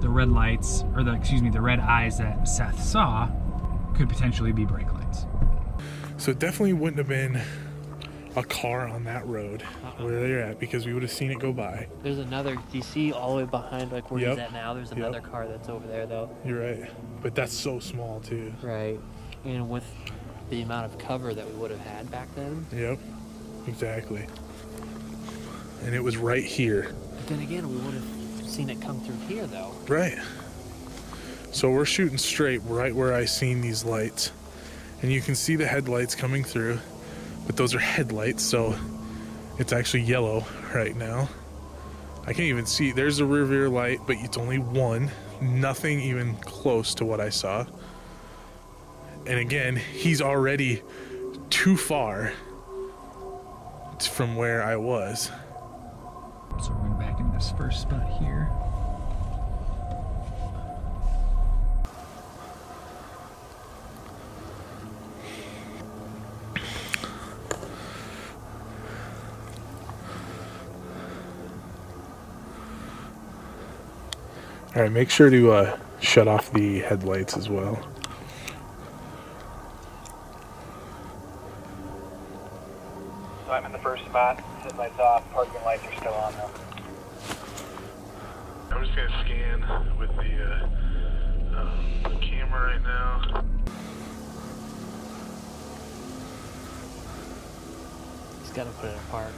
the red lights, or the red eyes that Seth saw could potentially be brake lights. So it definitely wouldn't have been a car on that road where they're at, because we would have seen it go by. There's another, do you see all the way behind like where he's at now? There's another car that's over there though. You're right, but that's so small too. Right, and with the amount of cover that we would have had back then. Yep, exactly. And it was right here. But then again, we would have seen it come through here though. Right. So we're shooting straight right where I seen these lights. And you can see the headlights coming through. But those are headlights, so it's actually yellow right now. I can't even see. There's a rear view light, but it's only one. Nothing even close to what I saw. And again, he's already too far from where I was. So we're going back into this first spot here. All right, make sure to shut off the headlights as well. So I'm in the first spot, headlights off, parking lights are still on though. I'm just gonna scan with the camera right now. He's gotta put it apart.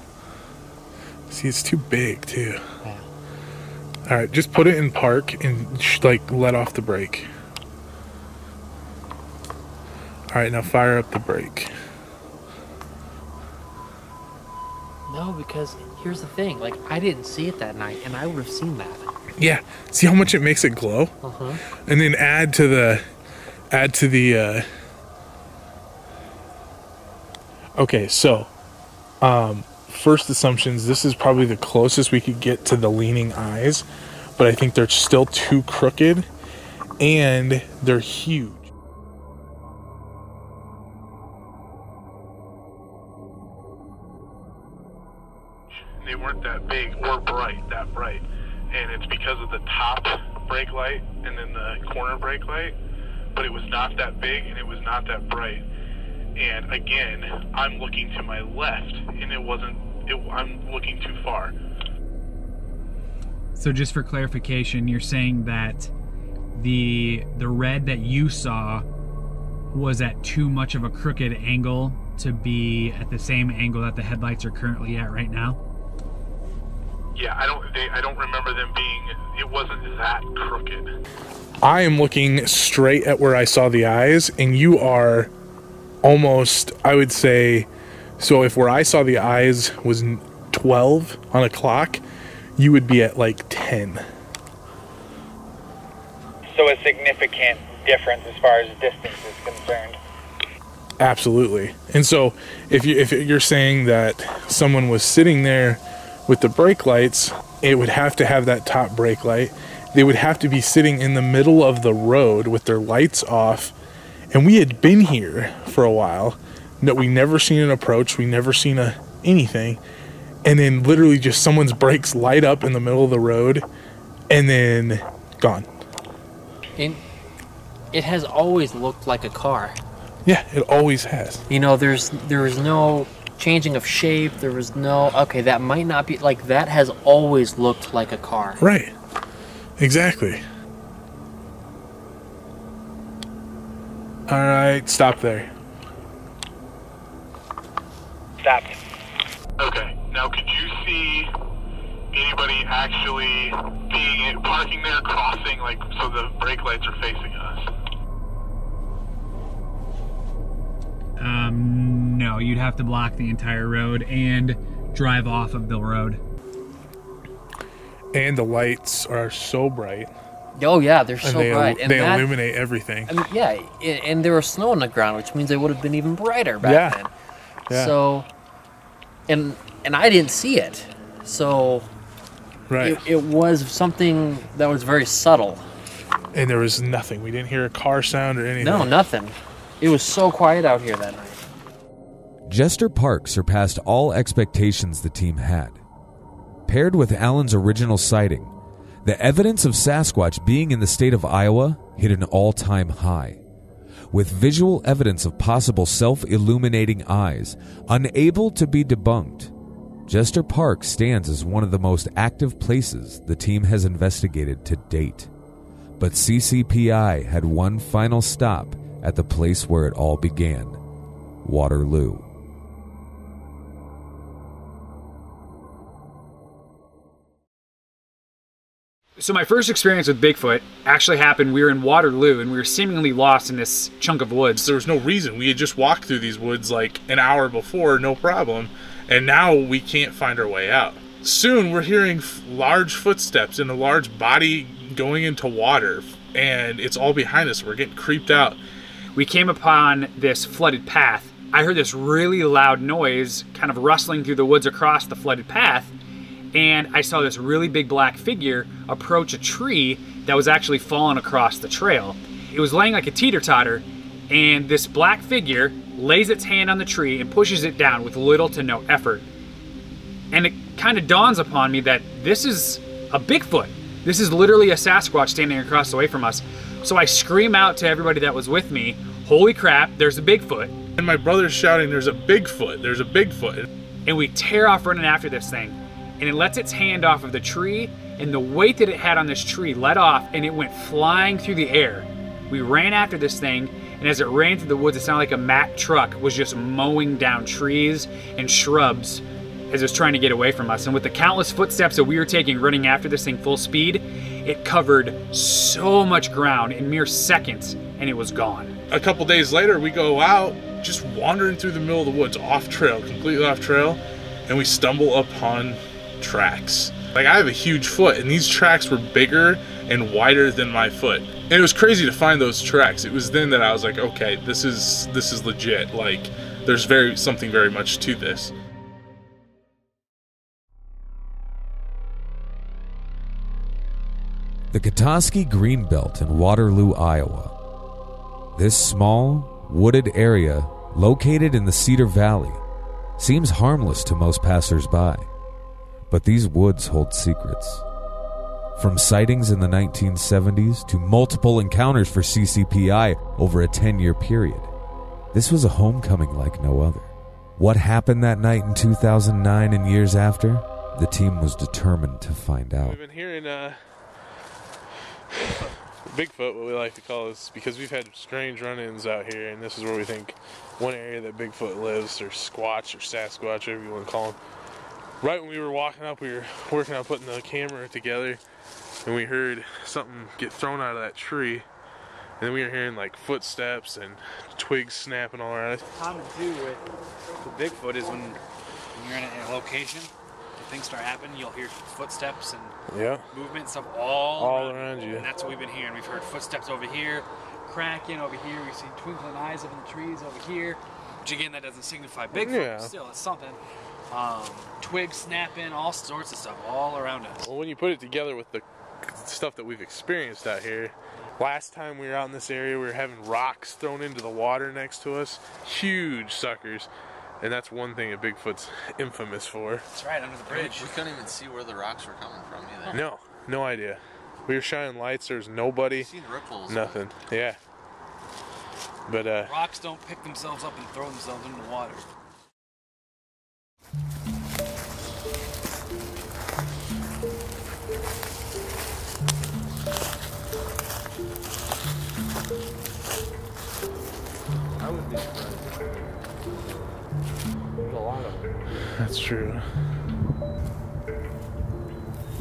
See, it's too big too. Yeah. All right, just put it in park and like let off the brake. All right, now fire up the brake. No, because here's the thing. Like, I didn't see it that night, and I would have seen that. Yeah. See how much it makes it glow? Uh-huh. And then add to the. Okay, so, first assumptions, this is probably the closest we could get to the leaning eyes, but I think they're still too crooked and they're huge. They weren't that big or bright, and it's because of the top brake light and then the corner brake light, but it was not that big and it was not that bright. And again, I'm looking to my left, and I'm looking too far. So just for clarification, you're saying that the red that you saw was at too much of a crooked angle to be at the same angle that the headlights are currently at right now? Yeah, I don't remember them being it wasn't that crooked. I am looking straight at where I saw the eyes, and you are almost, I would say, so if where I saw the eyes was 12 on a clock, you would be at like 10. So a significant difference as far as distance is concerned. Absolutely. And so if you're saying that someone was sitting there with the brake lights, it would have to have that top brake light. They would have to be sitting in the middle of the road with their lights off. And we had been here for a while. No, we never seen an approach. We never seen anything. And then literally just someone's brakes light up in the middle of the road and then gone. And it has always looked like a car. Yeah, it always has. You know, there was no changing of shape. There was no, okay, that might not be, like, that has always looked like a car. Right. Exactly. All right, stop there. Stopped. Okay, now could you see anybody actually being parking there, crossing, like, so the brake lights are facing us? No, you'd have to block the entire road and drive off of the road. And the lights are so bright. Oh yeah, they're so bright. And they illuminate everything. I mean, yeah, and there was snow on the ground, which means they would have been even brighter back then. Yeah. So, and I didn't see it. So, right. It was something that was very subtle. And there was nothing. We didn't hear a car sound or anything. No, nothing. It was so quiet out here that night. Jester Park surpassed all expectations the team had. Paired with Alan's original sighting, the evidence of Sasquatch being in the state of Iowa hit an all-time high. With visual evidence of possible self-illuminating eyes, unable to be debunked, Jester Park stands as one of the most active places the team has investigated to date. But CCPI had one final stop at the place where it all began, Waterloo. So my first experience with Bigfoot actually happened. We were in Waterloo, and we were seemingly lost in this chunk of woods. There was no reason. We had just walked through these woods like an hour before, no problem, and now we can't find our way out. Soon, we're hearing large footsteps and a large body going into water, and it's all behind us. We're getting creeped out. We came upon this flooded path. I heard this really loud noise kind of rustling through the woods across the flooded path, and I saw this really big black figure approach a tree that was actually falling across the trail. It was laying like a teeter-totter, and this black figure lays its hand on the tree and pushes it down with little to no effort. And it kind of dawns upon me that this is a Bigfoot. This is literally a Sasquatch standing across the way from us. So I scream out to everybody that was with me, holy crap, there's a Bigfoot. And my brother's shouting, there's a Bigfoot, there's a Bigfoot. And we tear off running after this thing. And it lets its hand off of the tree, and the weight that it had on this tree let off, and it went flying through the air. We ran after this thing, and as it ran through the woods, it sounded like a Mack truck was just mowing down trees and shrubs as it was trying to get away from us. And with the countless footsteps that we were taking running after this thing full speed, it covered so much ground in mere seconds, and it was gone. A couple days later, we go out, just wandering through the middle of the woods, off trail, completely off trail, and we stumble upon tracks. Like, I have a huge foot, and these tracks were bigger and wider than my foot, and it was crazy to find those tracks. It was then that I was like, okay, this is legit. Like, there's very much to this. The Katoski Greenbelt in Waterloo, Iowa. This small wooded area located in the Cedar Valley seems harmless to most passersby. But these woods hold secrets. From sightings in the 1970s to multiple encounters for CCPI over a 10-year period, this was a homecoming like no other. What happened that night in 2009 and years after, the team was determined to find out. We've been hearing Bigfoot, what we like to call this, because we've had strange run-ins out here, and this is where we think one area that Bigfoot lives, or Squatch, or Sasquatch, whatever you want to call him. Right when we were walking up, we were working on putting the camera together, and we heard something get thrown out of that tree, and then we were hearing like footsteps and twigs snapping all around. Common too with Bigfoot is when you're in a location, things start happening, you'll hear footsteps and movement and stuff all around you. And that's what we've been hearing. We've heard footsteps over here, cracking over here, we see twinkling eyes up in the trees over here. Which again, that doesn't signify Bigfoot, but still it's something. Twigs snapping, all sorts of stuff all around us. Well, when you put it together with the stuff that we've experienced out here, last time we were out in this area, we were having rocks thrown into the water next to us. Huge suckers. And that's one thing that Bigfoot's infamous for. That's right, under the bridge. We couldn't even see where the rocks were coming from either. No, no idea. We were shining lights, there's nobody. I've seen ripples. Nothing, yeah. But, rocks don't pick themselves up and throw themselves into the water. I would be surprised. A lot of them. That's true. The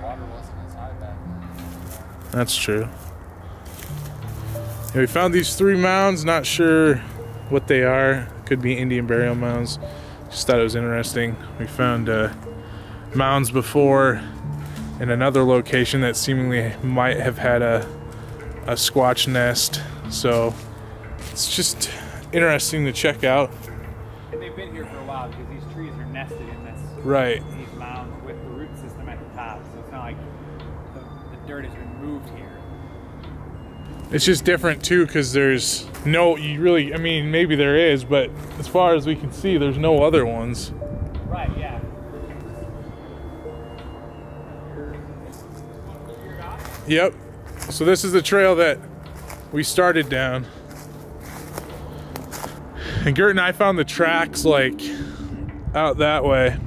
water wasn't as high back then. That's true. We found these three mounds, not sure what they are. Could be Indian burial mounds. Just thought it was interesting. We found mounds before in another location that seemingly might have had a Squatch nest. So it's just interesting to check out. And they've been here for a while because these trees are nested in this. Right. These mounds with the root system at the top. So it's not like the dirt has been moved here. It's just different too, because there's no, you really, I mean, maybe there is, but as far as we can see, there's no other ones. Right, yeah. Yep. So this is the trail that we started down. And Gert and I found the tracks, like, out that way.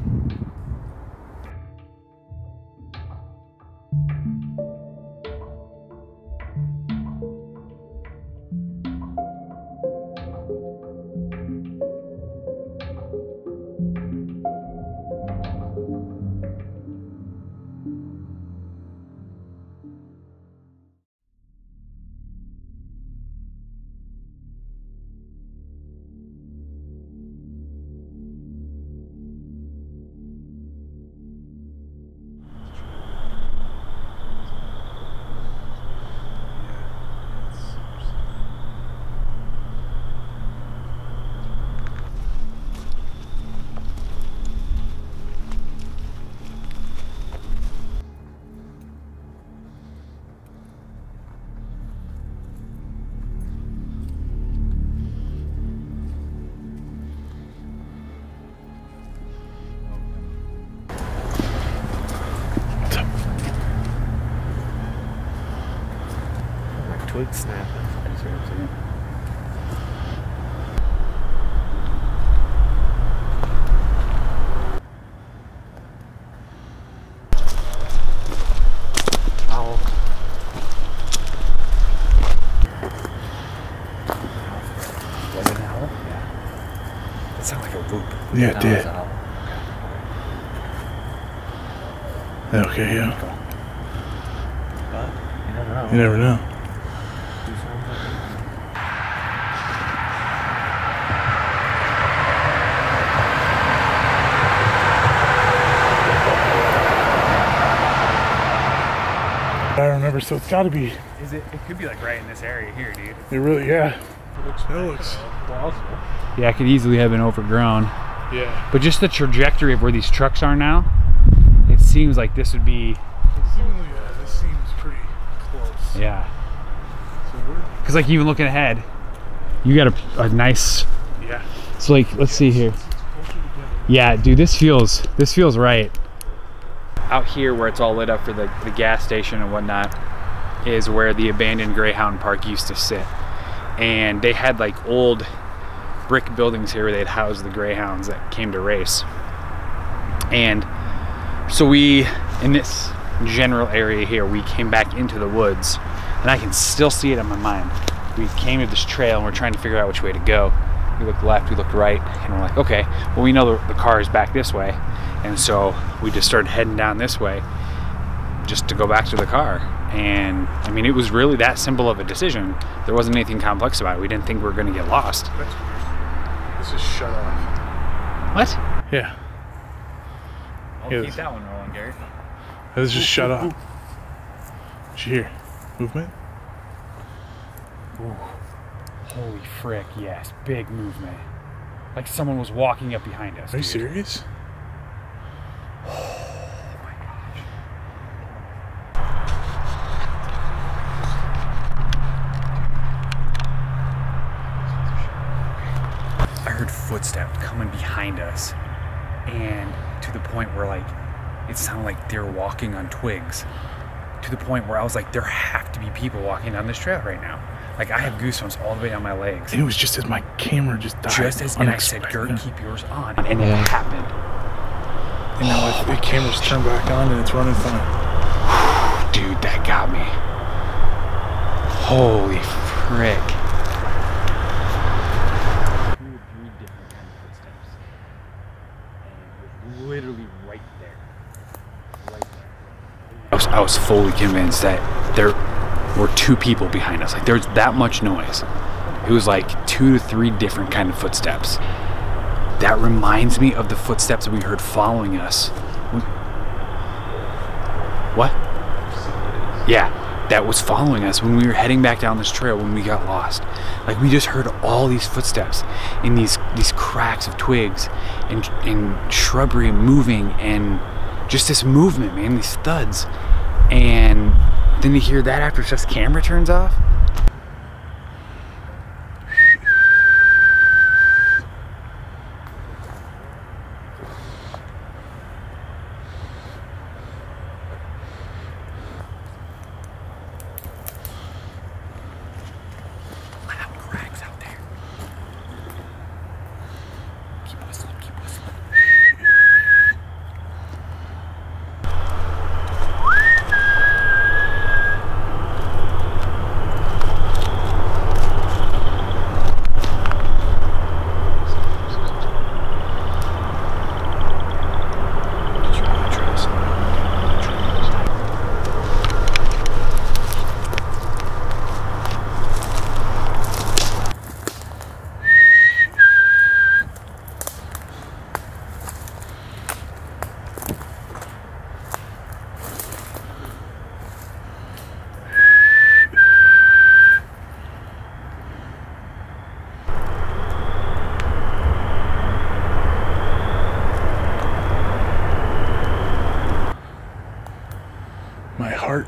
Yeah, it did. Okay, yeah. But you never know. You never know. I remember, so it's got to be. Is it? It could be like right in this area here, dude. It really, yeah. It looks plausible. Yeah, it could easily have been overgrown. Yeah. But just the trajectory of where these trucks are now, it seems like this would be. Yeah, this seems pretty close. Yeah. Because like even looking ahead, you got a nice. Yeah. So like, let's see here. Yeah, dude, this feels right. Out here where it's all lit up for the gas station and whatnot, is where the abandoned Greyhound Park used to sit, and they had like old brick buildings here where they'd house the greyhounds that came to race. And so we, in this general area here, we came back into the woods, and I can still see it in my mind. We came to this trail and we're trying to figure out which way to go. We looked left, we looked right, and we're like, okay, well, we know the car is back this way. And so we just started heading down this way just to go back to the car. And I mean, it was really that simple of a decision. There wasn't anything complex about it. We didn't think we were gonna get lost. This is shut off. What? Yeah. I'll keep that one rolling, Gary. This is shut off. Did you hear movement? Ooh. Holy frick, yes. Big movement. Like someone was walking up behind us. Are you serious? Oh my gosh. I heard footsteps coming behind us, and to the point where, like, it sounded like they were walking on twigs. To the point where I was like, there have to be people walking down this trail right now. Like, I have goosebumps all the way down my legs. It was just as my camera just died. Just as, and I said, Gert, keep yours on. And it happened. And now the camera's turned back on and it's running fine. Dude, that got me. Holy frick. Two or three different kind of footsteps. And it was literally right there. Right there. I was fully convinced that there were two people behind us. Like, there's that much noise. It was like 2 to 3 different kind of footsteps. That reminds me of the footsteps that we heard following us. What? Yeah, that was following us when we were heading back down this trail when we got lost. Like, we just heard all these footsteps in these cracks of twigs and shrubbery moving, and just this movement, man, these thuds. And then you hear that after Seth's camera turns off. Loud cracks out there. Keep whistling, keep whistling.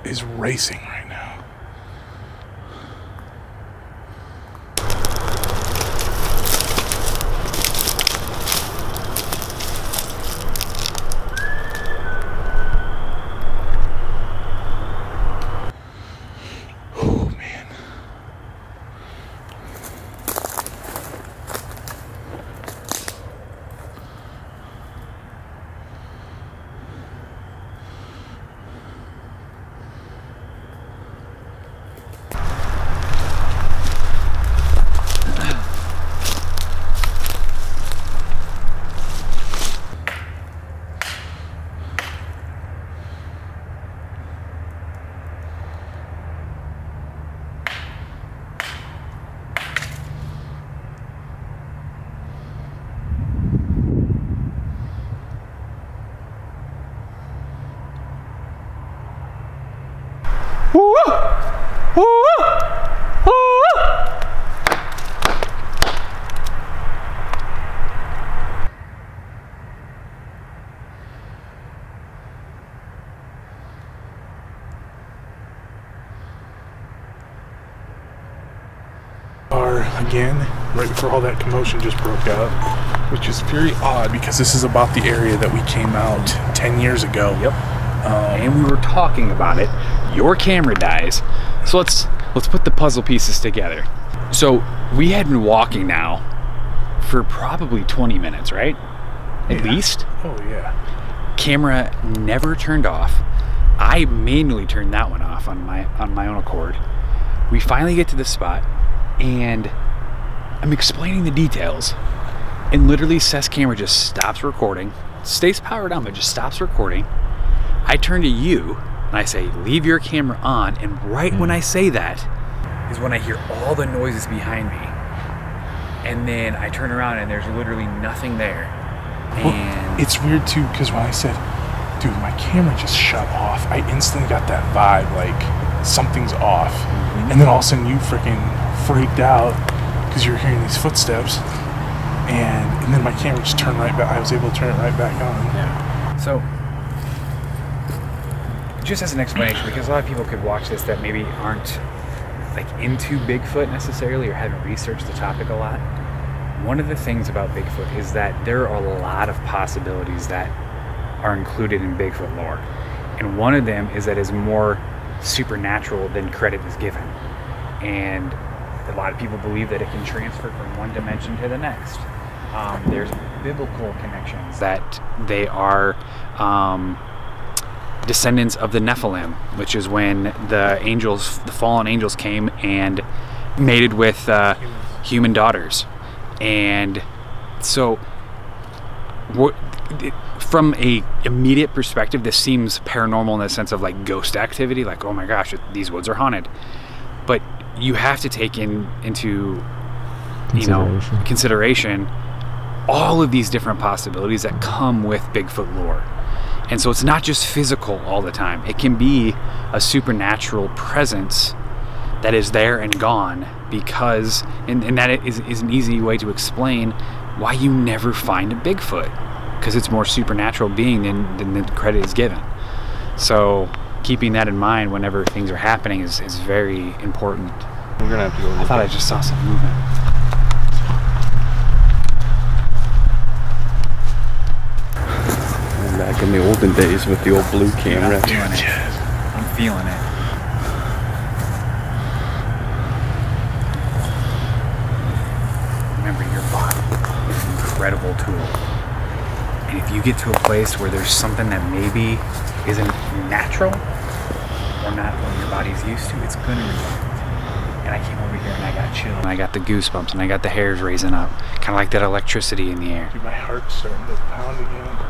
Is racing right now. Oh man. Again, right before all that commotion just broke up, which is very odd because this is about the area that we came out 10 years ago. Yep. And we were talking about it. Your camera dies. So let's put the puzzle pieces together. So we had been walking now for probably 20 minutes, right? At least. Oh yeah. camera never turned off. I manually turned that one off on my own accord. We finally get to this spot and I'm explaining the details, and literally Seth's camera just stops recording, stays powered on but just stops recording. I turn to you and I say, leave your camera on, and right when I say that is when I hear all the noises behind me, and then I turn around and there's literally nothing there. And well, it's weird too, because when I said, dude, my camera just shut off, I instantly got that vibe like something's off, and then all of a sudden you freaking freaked out because you were hearing these footsteps, and then my camera just turned right back. I was able to turn it right back on. Yeah. So just as an explanation, because a lot of people could watch this that maybe aren't like into Bigfoot necessarily or haven't researched the topic a lot, one of the things about Bigfoot is that there are a lot of possibilities that are included in Bigfoot lore, and one of them is that it's more supernatural than credit is given, and a lot of people believe that it can transfer from one dimension to the next. There's biblical connections that they are descendants of the Nephilim, which is when the angels, the fallen angels, came and mated with human daughters. And so from a immediate perspective, this seems paranormal in the sense of like ghost activity, like, oh my gosh, these woods are haunted. But you have to take into consideration all of these different possibilities that come with Bigfoot lore. And so it's not just physical all the time. It can be a supernatural presence that is there and gone, because, and that is an easy way to explain why you never find a Bigfoot, because it's more supernatural being than the credit is given. So keeping that in mind whenever things are happening is very important. We're gonna have to go. I thought I just saw some movement. Back in the olden days with the old blue camera. I'm doing it. I'm feeling it. Remember, your body is an incredible tool. And if you get to a place where there's something that maybe isn't natural or not what your body's used to, it's gonna react. And I came over here and I got chilled. And I got the goosebumps and I got the hairs raising up. Kind of like that electricity in the air. Dude, my heart's starting to pound again.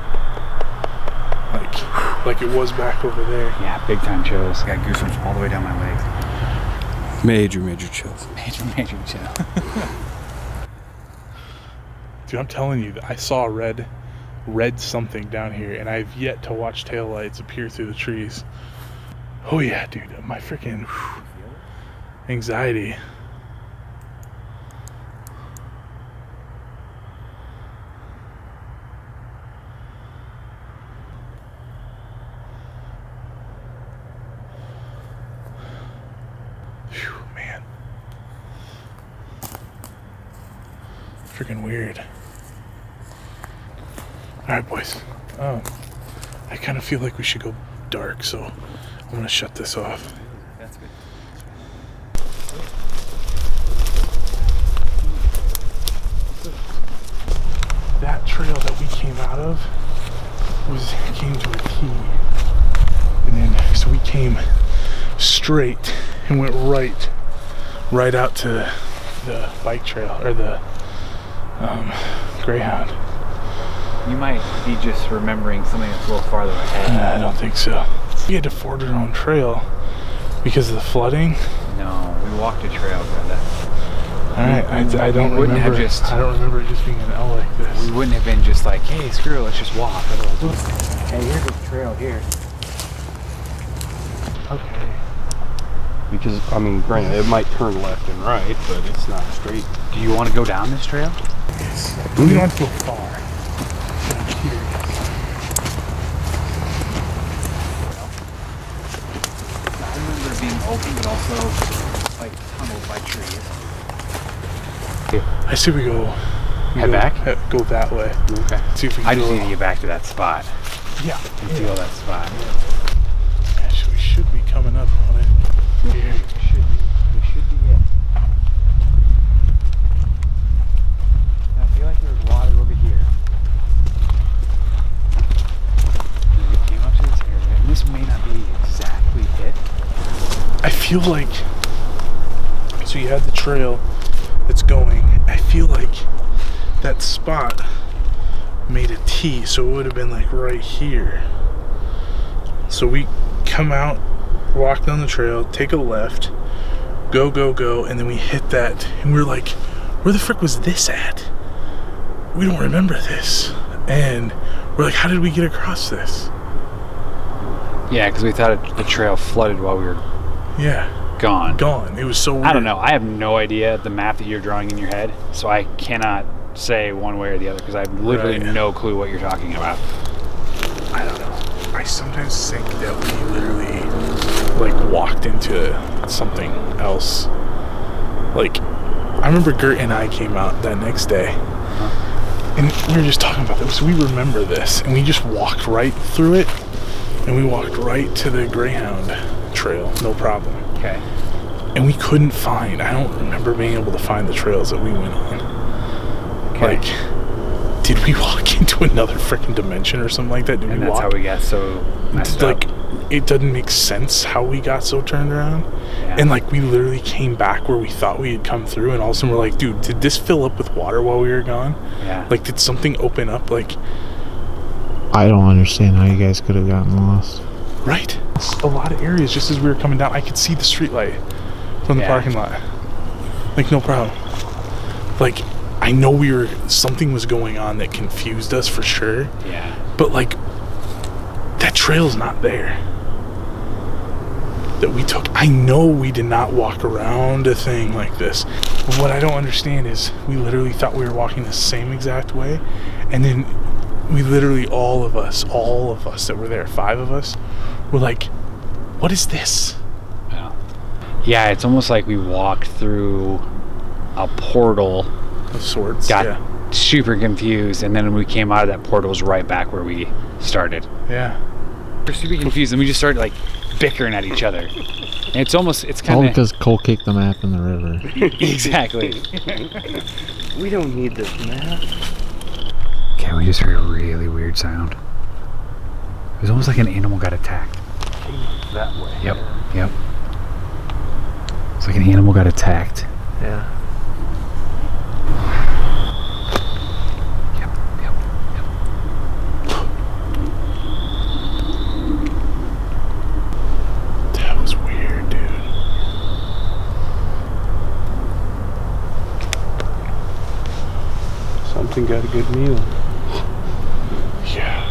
Like it was back over there. Yeah, big time chills. Got goosebumps all the way down my legs. Major, major chills. Major, major chill. Dude, I'm telling you, I saw red something down here, and I've yet to watch taillights appear through the trees. Oh yeah, dude, my freaking anxiety. Freaking weird. Alright, boys. I kind of feel like we should go dark, so I'm going to shut this off. That's good. That trail that we came out of came to a T. And then, so we came straight and went right out to the bike trail, or the Greyhound. You might be just remembering something that's a little farther ahead. Nah, I don't think so. We had to forge our own trail because of the flooding. No, we walked a trail, brother. Alright, I don't remember it just being an L like this. We wouldn't have been just like, hey, screw it, let's just walk. Hey, here's the trail here. Okay. Because, I mean, granted, it might turn left and right, but it's not straight. Do you want to go down this trail? We don't have to go far. I'm curious. I remember it being open, but also like tunneled by trees. I see we go that way. Okay. See if we can I just need to get back to that spot. Yeah. And feel that spot. Yeah. Actually, we should be coming up on it. Here. We should be in. I feel like there's water over here. I feel like, so you had the trail that's going, I feel like that spot made a T, so it would have been like right here. So we come out, walk down the trail, take a left, go, go, go, and then we hit that, and we're like, where the frick was this at? We don't remember this. And we're like, how did we get across this? Yeah, because we thought the trail flooded while we were gone. It was so weird. I don't know. I have no idea the map that you're drawing in your head, so I cannot say one way or the other because I have literally no clue what you're talking about. I don't know. I sometimes think that we literally like walked into something else. Like, I remember Gert and I came out that next day. Huh. And we were just talking about this. We remember this, and we just walked right through it, and we walked right to the Greyhound trail, no problem. Okay. And we couldn't find, I don't remember being able to find the trails that we went on. Okay. Like, did we walk into another freaking dimension or something like that? Did we walk? That's how we got so messed up. Like, it doesn't make sense how we got so turned around. Yeah. And like, we literally came back where we thought we had come through, and all of a sudden we're like, dude, did this fill up with water while we were gone? Yeah. Like, did something open up? Like, I don't understand how you guys could have gotten lost. Right? A lot of areas, just as we were coming down, I could see the streetlight from the parking lot. Like, no problem. Like, I know we were, something was going on that confused us for sure. Yeah. But like, that trail's not there that we took. I know we did not walk around a thing like this. But what I don't understand is we literally thought we were walking the same exact way, and then we literally, all of us that were there, 5 of us, were like, what is this? Yeah. Yeah, it's almost like we walked through a portal of sorts. Got super confused, and then when we came out of that portal, it was right back where we started. Yeah. We're super confused, and we just started like bickering at each other. And it's almost, it's kind of... All because Cole kicked the map in the river. Exactly. We don't need this map. Okay, we just heard a really weird sound. It was almost like an animal got attacked. That way. Yep, yep. It's like an animal got attacked. Yeah. Got a good meal. Yeah.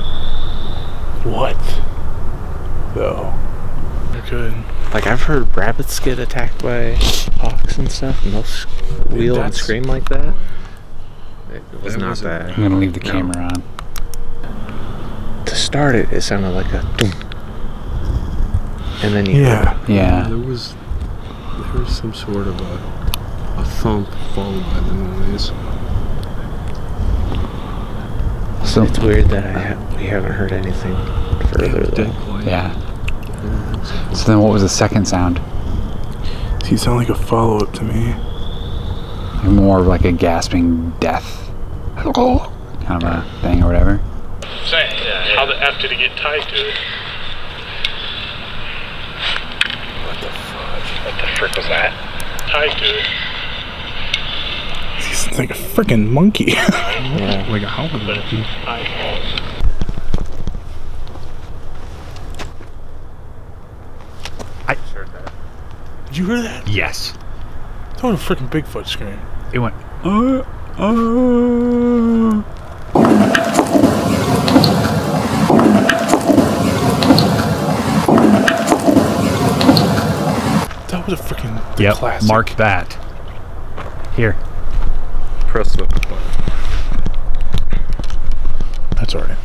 What? Though. Good. Like, I've heard rabbits get attacked by hawks and stuff, and they'll squeal and scream like that. It was not that. I'm gonna leave the camera on. To start it, it sounded like a doom. And then you there was some sort of a thump followed by the noise. So it's weird that we haven't heard anything further though. Yeah. So then what was the second sound? See, it sounded like a follow-up to me. And more of like a gasping death kind of a thing or whatever. How the F did it get tied to it? What the fuck? What the frick was that? Tied to it. It's like a freaking monkey. Yeah. Like a howler monkey. I heard that. Did you hear that? Yes. That was a freaking Bigfoot scream. It went, That was a freaking classic. Mark that. Here. Press the button. That's alright.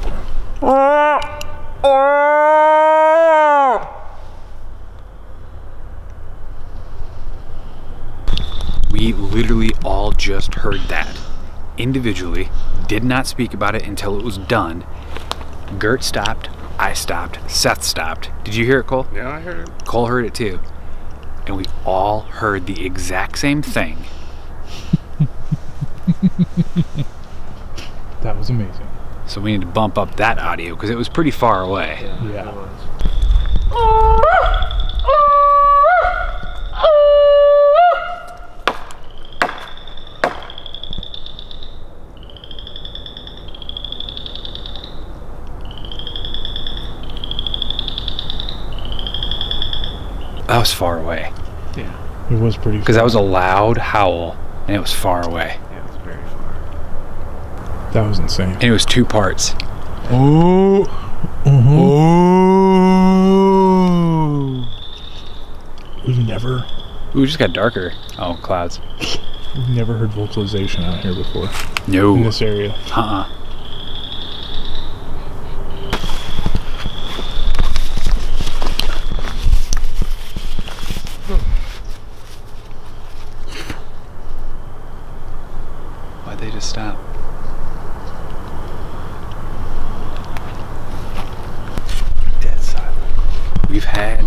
We literally all just heard that. Individually, did not speak about it until it was done. Gert stopped, I stopped, Seth stopped. Did you hear it, Cole? Yeah, I heard it. Cole heard it too. And we all heard the exact same thing. That was amazing. So we need to bump up that audio because it was pretty far away. Yeah. It was. That was far away. Yeah, it was pretty far. Because that was a loud howl, and it was far away. Yeah, it was very far. That was insane. And it was two parts. Oh. Mm-hmm. Oh. We've never... Ooh, it just got darker. Oh, clouds. We've never heard vocalization out here before. No. In this area. Uh-uh. Stop. Dead silent. We've had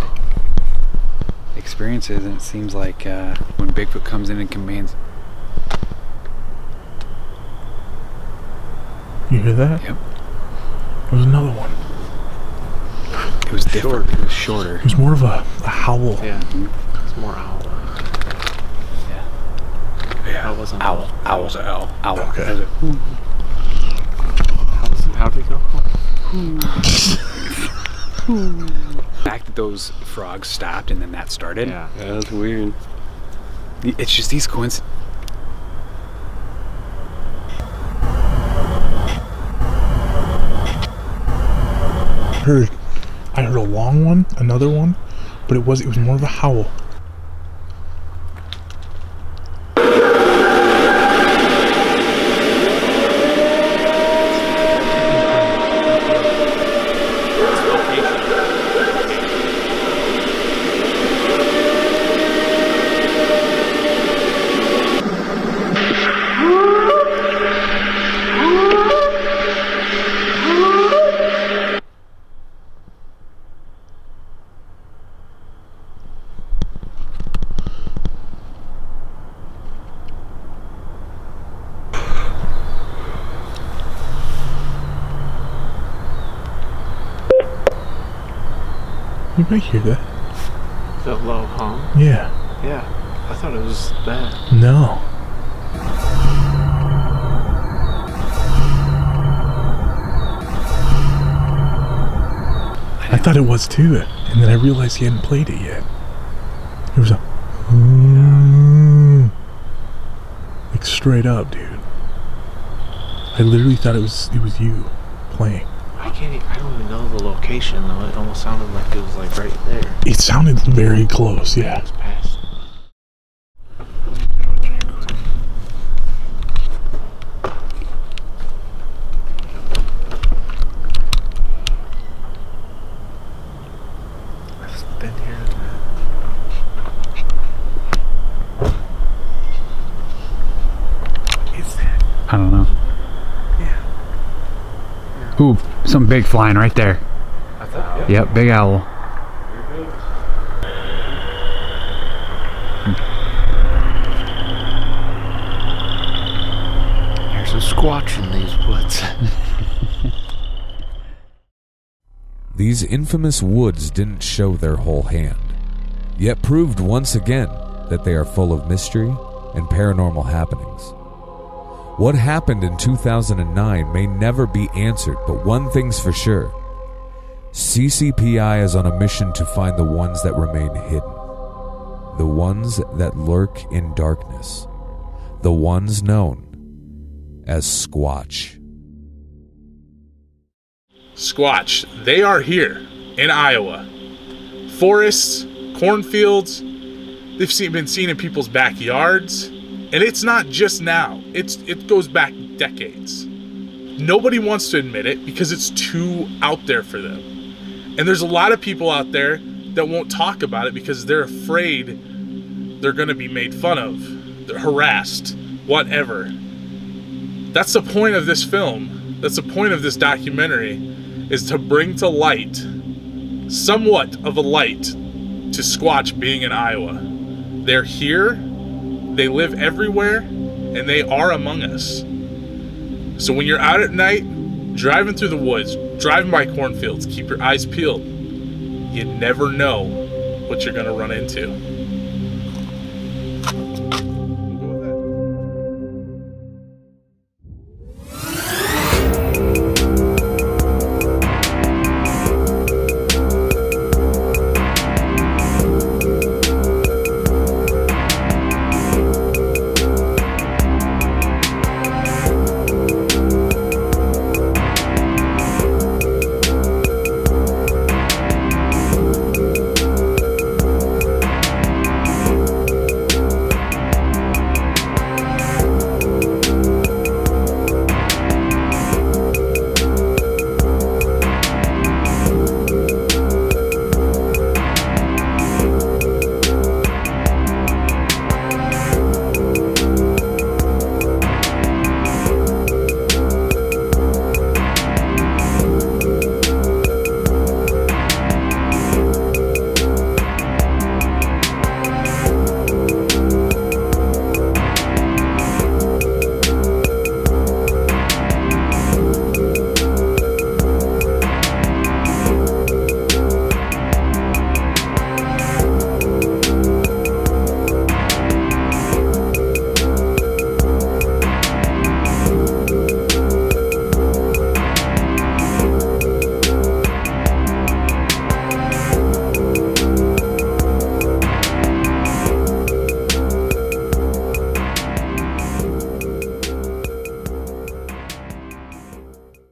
experiences, and it seems like when Bigfoot comes in and commands. You hear that? Yep. There was another one. It was different. It was shorter. It was more of a howl. Yeah. It was more howl. Owl. Owl's an owl. Owl. Okay. How did it go? The fact that those frogs stopped and then that started. Yeah, that was weird. It's just these coincidences. I heard a long one, another one, but it was more of a howl. I hear that. That low hum? Yeah. Yeah. I thought it was that. No. I thought it was too, and then I realized he hadn't played it yet. It was a... Like straight up, dude. I literally thought it was you playing. I don't even know the location though. It almost sounded like it was like right there. It sounded very close, yeah. It was past. I've been here in that. What is that? I don't know. Yeah. Ooh. Some big flying right there. That's an owl. Yep, big owl. There's a squatch in these woods. These infamous woods didn't show their whole hand, yet proved once again that they are full of mystery and paranormal happenings. What happened in 2009 may never be answered, but one thing's for sure. CCPI is on a mission to find the ones that remain hidden. The ones that lurk in darkness. The ones known as Squatch. Squatch, they are here in Iowa. Forests, cornfields, they've been seen in people's backyards. And it's not just now. It goes back decades. Nobody wants to admit it because it's too out there for them. And there's a lot of people out there that won't talk about it because they're afraid they're going to be made fun of, they're harassed, whatever. That's the point of this film. That's the point of this documentary, is to bring to light, somewhat of a light, to Squatch being in Iowa. They're here. They live everywhere, and they are among us. So when you're out at night, driving through the woods, driving by cornfields, keep your eyes peeled. You never know what you're going to run into.